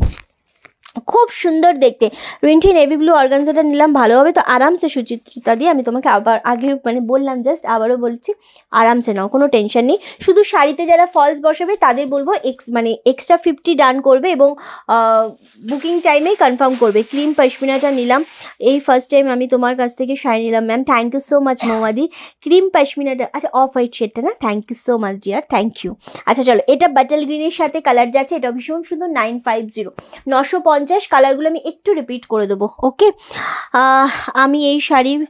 খুব সুন্দর দেখতে। রিন্টি নেভি ব্লু অর্গানজাটা নিলাম, ভালো হবে তো আরামসে সুচিত্রিতা দিয়ে। আমি তোমাকে আবার আগে বললাম, জাস্ট আবারও বলছি আরামসে নাও, কোনো টেনশন নেই। শুধু শাড়িতে যারা ফলস বসাবে তাদের বলবো এক্সট্রা 50 ডান করবে এবং বুকিং টাইমেই কনফার্ম করবে। ক্রিম পশমিনাটা নিলাম, এই ফার্স্ট টাইম আমি তোমার কাছ থেকে শাড়ি নিলাম ma'am, thank you so much মৌমাদি। ক্রিম পশমিনাটা, আচ্ছা অফ হোয়াইট শেডটা না, thank you so much dear, thank you. আচ্ছা চলো, এটা বাটাল গ্রিনের সাথে কালার যাচ্ছে, এটা ভীষণ সুন্দর 950 950। কালারগুলো আমি একটু রিপিট করে দেবো, ওকে। আমি এই শাড়ির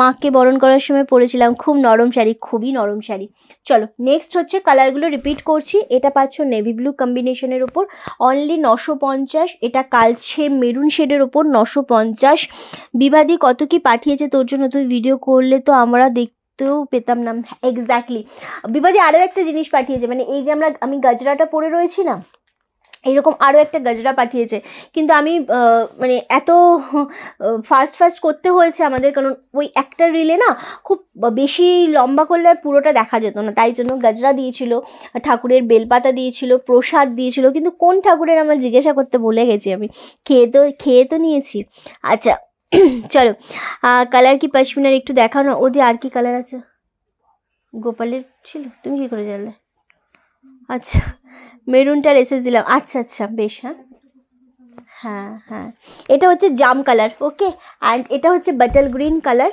মাকে বরণ করার সময় পরেছিলাম, খুব নরম শাড়ি, খুবই নরম শাড়ি। চলো নেক্সট হচ্ছে, কালারগুলো রিপিট করছি। এটা পাচ্ছ নেভি ব্লু কম্বিনেশনের ওপর অনলি 950। এটা কালছে মেরুন শেডের ওপর 950। বিবাদী কত কি পাঠিয়েছে তোর জন্য, তুই ভিডিও করলে তো আমরা তো পেতাম না। এক্স্যাক্টলি বিবাদী আরও একটা জিনিস পাঠিয়েছে, এই যে আমি গজরাটা পরে রয়েছি না, এইরকম আরও একটা গজরা পাঠিয়েছে, কিন্তু আমি এত ফাস্ট করতে হয়েছে আমাদের, কারণ ওই একটা রিলে না খুব বেশি লম্বা করলে আর পুরোটা দেখা যেত না, তাই জন্য গজরা দিয়েছিল, ঠাকুরের বেলপাতা দিয়েছিল, প্রসাদ দিয়েছিল, কিন্তু কোন ঠাকুরের আমার জিজ্ঞাসা করতে ভুলে গেছি, আমি খেয়ে তো নিয়েছি। আচ্ছা চলো, কালার কি পশমিনার একটু দেখানো, ওদের আর কি কালার আছে? গোপালের ছিল, তুমি কি করে জানলে? আচ্ছা মেরুনটা রেসে দিলাম, আচ্ছা আচ্ছা বেশ, হ্যাঁ হ্যাঁ হ্যাঁ। এটা হচ্ছে জাম কালার, ওকে। অ্যান্ড এটা হচ্ছে বাটাল গ্রিন কালার,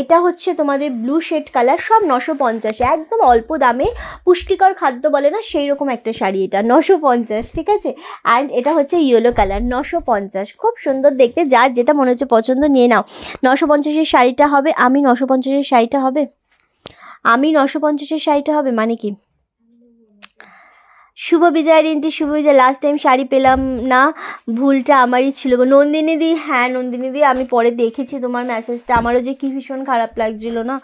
এটা হচ্ছে তোমাদের ব্লু শেড কালার, সব 950, একদম অল্প দামে, পুষ্টিকর খাদ্য বলে না সেই রকম একটা শাড়ি, এটা 950, ঠিক আছে। অ্যান্ড এটা হচ্ছে ইয়েলো কালার 950, খুব সুন্দর দেখতে, যার যেটা মনে হচ্ছে পছন্দ নিয়ে নাও। 950-এর শাড়িটা হবে, আমি 950-এর শাড়িটা হবে, আমি 950-এর শাড়িটা হবে মানে কি? শুভ বিজয় রিন্টি, শুভ বিজয়, লাস্ট টাইম শাড়ি পেলাম না, ভুলটা আমারই ছিল গো নন্দিনী দি। হ্যাঁ নন্দিনী দি, আমি পরে দেখেছি তোমার মেসেজটা, আমারও যে কী ভীষণ খারাপ লাগছিল না,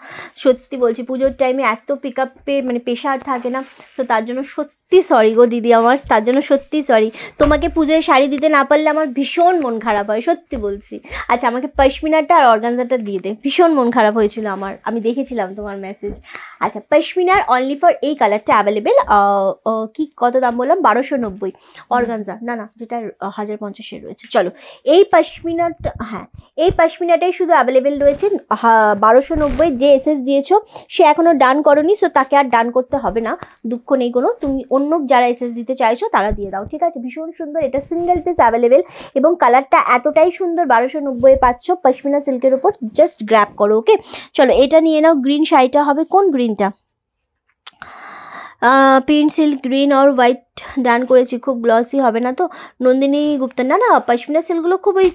সত্যি বলছি। পুজোর টাইমে এত পিক আপে প্রেশার থাকে না, তো তার জন্য সত্যি সরি গো দিদি আমার, তার জন্য সত্যি সরি। তোমাকে পুজোয় শাড়ি দিতে না পারলে আমার ভীষণ মন খারাপ হয়, সত্যি বলছি। আচ্ছা আমাকে পশমিনাটা আর অর্গানজাটা দিয়ে দে, ভীষণ মন খারাপ হয়েছিল আমার, আমি দেখেছিলাম তোমার মেসেজ। আচ্ছা পশমিনার অনলি ফর এই কালারটা অ্যাভেলেবেল, কি কত দাম বললাম? 1290। অর্গানজা না না, যেটা 1050-এ রয়েছে। চলো এই পশমিনাটা, হ্যাঁ এই পশমিনাটাই শুধু অ্যাভেলেবেল রয়েছে 1290। যে এসএস দিয়েছো সে এখনও ডান করনি, সো তাকে আর ডান করতে হবে না, দুঃখ নেই কোনো। তুমি অন্য যারা এসএস দিতে চাইছো তারা দিয়ে দাও, ঠিক আছে। ভীষণ সুন্দর, এটা সিঙ্গেল পিস অ্যাভেলেবেল এবং কালারটা এতটাই সুন্দর, 1290-এ পাচ্ছ, পশমিনা সিল্কের উপর, জাস্ট গ্র্যাব করো, ওকে। চলো এটা নিয়ে নাও, গ্রিন শাড়িটা হবে, কোন গ্রিনটা? পিঙ্ক সিল্ক গ্রিন আর হোয়াইট ডান করেছি, খুব গ্লসি হবে না তো নন্দিনী গুপ্তা? না না, পশমিনা সিল্কগুলো খুব ওই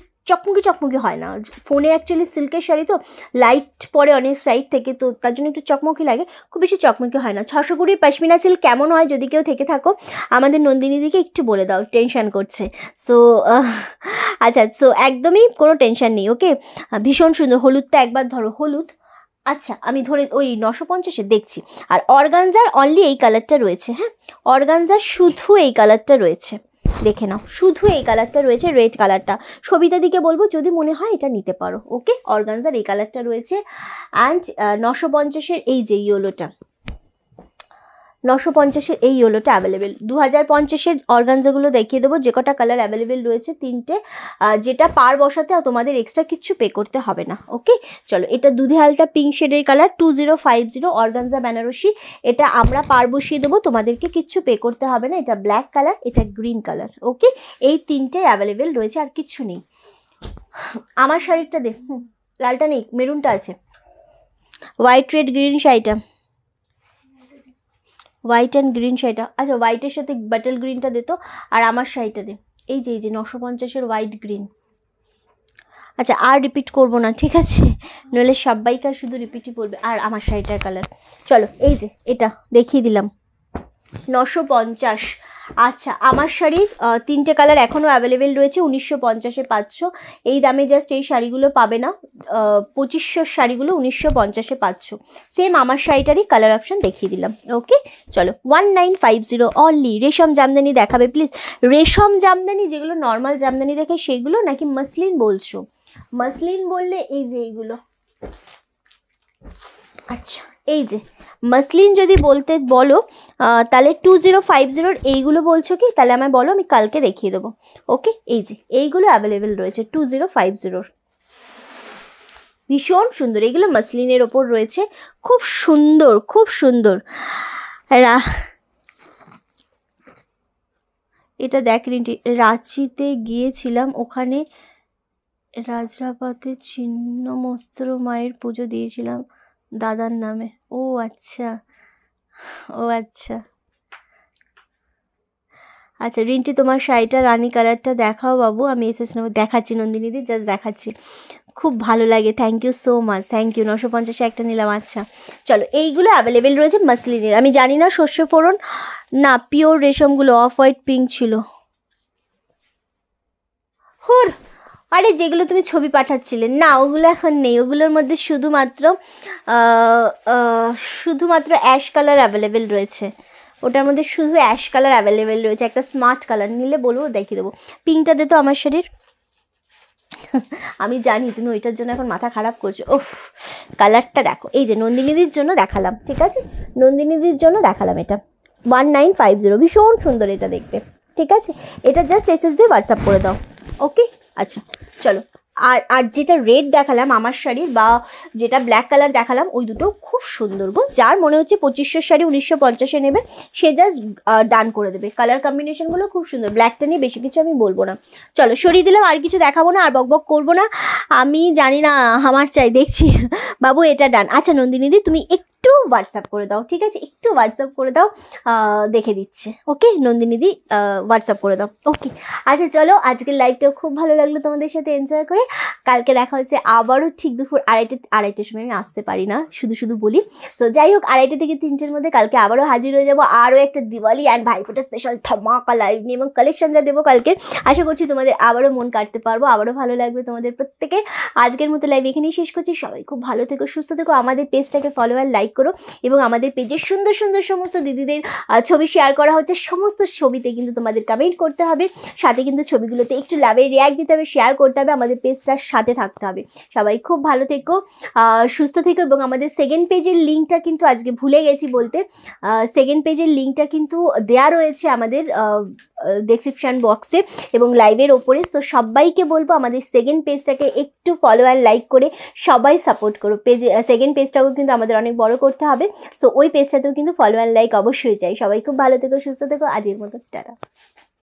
চকমকি হয় না, ফোনে অ্যাকচুয়ালি সিল্কের শাড়ি তো লাইট পরে অনেক সাইড থেকে, তো তার জন্য একটু চকমকি লাগে, খুব বেশি চকমকি হয় না। 600 পশমিনা সিল্ক কেমন হয় যদি কেউ থেকে থাকো আমাদের নন্দিনী দিকে একটু বলে দাও, টেনশান করছে। সো আচ্ছা, সো একদমই কোনো টেনশান নেই, ওকে। ভীষণ সুন্দর, হলুদটা একবার ধরো, হলুদ, আচ্ছা আমি ধরে ওই 950-এ দেখছি। আর অর্গানজার অনলি এই কালারটা রয়েছে, হ্যাঁ অর্গানজার শুধু এই কালারটা রয়েছে, দেখে নাও, শুধু এই কালারটা রয়েছে, রেড কালারটা। শোভিতা দিকে বলবো যদি মনে হয় এটা নিতে পারো, ওকে। অর্গানজার এই কালারটা রয়েছে। অ্যান্ড 950-এর এই যে ইয়োলোটা, 950-এর এই ইয়োলোটা অ্যাভেলেবেল। 2050-এর অর্গানজাগুলো দেখিয়ে দেবো, যে কটা কালার অ্যাভেলেবেল রয়েছে 3টে, যেটা পার বসাতে তোমাদের এক্সট্রা কিচ্ছু পে করতে হবে না, ওকে। চলো এটা দুধে হালটা পিঙ্ক শেডের কালার, 2050 অর্গানজা বেনারসি, এটা আমরা পার বসিয়ে দেবো, তোমাদেরকে কিচ্ছু পে করতে হবে না। এটা ব্ল্যাক কালার, এটা গ্রিন কালার, ওকে। এই 3টে অ্যাভেলেবেল রয়েছে, আর কিচ্ছু নেই। আমার শাড়িটা দেখ, লালটা নেই, মেরুনটা আছে, হোয়াইট রেড গ্রিন শাড়িটা, হোয়াইট অ্যান্ড গ্রিন শাড়িটা, আচ্ছা হোয়াইটের সাথে বাটাল গ্রিনটা দিত। আর আমার শাড়িটা দে, এই যে 950-এর হোয়াইট গ্রিন। আচ্ছা আর রিপিট করবো না, ঠিক আছে, নইলে সবাইকার শুধু রিপিটই পড়বে। আর আমার শাড়িটার কালার, চলো এই যে এটা দেখিয়ে দিলাম, 950। আচ্ছা আমার শাড়ির 3টে কালার এখনও অ্যাভেলেবেল রয়েছে, 1950-এ পাচ্ছ। এই দামে জাস্ট এই শাড়িগুলো পাবে না, 2500 শাড়িগুলো 1950-এ পাচ্ছ। সেম আমার শাড়িটারই কালার অপশান দেখিয়ে দিলাম, ওকে। চলো 1950 অনলি। রেশম জামদানি দেখাবে প্লিজ? রেশম জামদানি যেগুলো নর্মাল জামদানি দেখে সেগুলো, নাকি মসলিন বলছো? মসলিন বললে এই যে এইগুলো, আচ্ছা এই যে মাসলিন যদি বলতে বলো তাহলে 2050 এইগুলো বলছো কি, তাহলে আমায় বলো, আমি কালকে দেখিয়ে দেবো। ওকে এই যে এইগুলো অ্যাভেলেবেল রয়েছে 2050। ভীষণ সুন্দর, এগুলো মাসলিনের ওপর রয়েছে, খুব সুন্দর খুব সুন্দর। এটা দেখ রাঁচিতে গিয়েছিলাম, ওখানে রাজরাপাতে ছিন্ন মস্ত্র মায়ের পুজো দিয়েছিলাম দাদার নামে। ও আচ্ছা ও আচ্ছা আচ্ছা, রিন্টি তোমার শাড়িটা রানী কালারটা দেখাও বাবু, আমি এসএস নেব। দেখাচ্ছি নন্দিনীদি, জাস্ট দেখাচ্ছি, খুব ভালো লাগে। Thank you so much, thank you. 950 একটা নিলাম। আচ্ছা চলো, এইগুলো অ্যাভেলেবেল রয়েছে মাসলিনের। আমি জানি না শস্য ফোড়ন না পিওর রেশমগুলো অফ হোয়াইট পিঙ্ক ছিল। হুর আরে যেগুলো তুমি ছবি পাঠাচ্ছিলে না, ওগুলো এখন নেই, ওগুলোর মধ্যে শুধুমাত্র অ্যাশ কালার অ্যাভেলেবেল রয়েছে। ওটার মধ্যে শুধু অ্যাশ কালার অ্যাভেলেবেল রয়েছে, একটা স্মার্ট কালার নিলে বলবো দেখিয়ে দেবো। পিঙ্কটা দে তো আমার শরীর, আমি জানি তুমি ওইটার জন্য এখন মাথা খারাপ করছো। ওফ কালারটা দেখো, এই যে নন্দিনীদির জন্য দেখালাম, ঠিক আছে নন্দিনীদির জন্য দেখালাম। এটা 1950, ভীষণ সুন্দর এটা দেখতে, ঠিক আছে। এটা জাস্ট এসএস দিয়ে হোয়াটসঅ্যাপ করে দাও, ওকে। আচ্ছা চলো, আর আর যেটা রেড দেখালাম আমার শাড়ির বা যেটা ব্ল্যাক কালার দেখালাম ওই দুটো খুব সুন্দর গো। যার মনে হচ্ছে 2500 শাড়ি 1950-এ নেবে সে জাস্ট ডান করে দেবে, কালার কম্বিনেশনগুলো খুব সুন্দর। ব্ল্যাকটা নিয়ে বেশি কিছু আমি বলবো না, চলো সরিয়ে দিলাম, আর কিছু দেখাবো না, আর বকবক করবো না। আমি জানি না আমার চাই, দেখছি বাবু এটা ডান। আচ্ছা নন্দিনীদি তুমি একটু হোয়াটসঅ্যাপ করে দাও, ঠিক আছে, একটু হোয়াটসঅ্যাপ করে দাও, দেখে দিচ্ছে। ওকে নন্দিনীদি হোয়াটসঅ্যাপ করে দাও, ওকে। আচ্ছা চলো, আজকের লাইভটাও খুব ভালো লাগলো তোমাদের সাথে এনজয় করে। কালকে দেখা হচ্ছে আবারও ঠিক দুপুর আড়াইটার সময়, আমি আসতে পারি না শুধু শুধু বলি। তো যাই হোক 2:30-3টের মধ্যে কালকে আবারও হাজির হয়ে যাবো, আরও একটা দিওয়ালি অ্যান্ড ভাইফোঁটা স্পেশাল ধামাকা লাইভ নিয়ে এবং কালেকশনটা দেবো কালকে। আশা করছি তোমাদের আবারও মন কাটতে পারবো, আবারও ভালো লাগবে তোমাদের প্রত্যেকের। আজকের মতো লাইভ এখানেই শেষ করছি, সবাই খুব ভালো থেকো, সুস্থ থেকো। আমাদের পেজটাকে ফলো আর লাইক করো এবং আমাদের পেজে সুন্দর সুন্দর সমস্ত দিদিদের ছবি শেয়ার করা হচ্ছে, সমস্ত ছবিতে কিন্তু তোমাদের কমেন্ট করতে হবে, সাথে কিন্তু ছবিগুলোতে একটু লাভে রিয়াক্ট দিতে হবে, শেয়ার করতে হবে, আমাদের পেজটার সাথে থাকতে হবে। সবাই খুব ভালো থেকো, সুস্থ থেকো। এবং আমাদের সেকেন্ড পেজের লিঙ্কটা কিন্তু আজকে ভুলে গেছি বলতে, সেকেন্ড পেজের লিঙ্কটা কিন্তু দেয়া রয়েছে আমাদের ডেসক্রিপশন বক্সে এবং লাইভের ওপরে। তো সবাইকে বলবো আমাদের সেকেন্ড পেজটাকে একটু ফলো আর লাইক করে সবাই সাপোর্ট করো। পেজে সেকেন্ড পেজটাকেও কিন্তু আমাদের অনেক বড় করতে হবে, সো ওই পেজটাতেও কিন্তু ফলো আর লাইক অবশ্যই চাই। সবাই খুব ভালো থেকো, সুস্থ থেকো, আজকের মতো টাটা।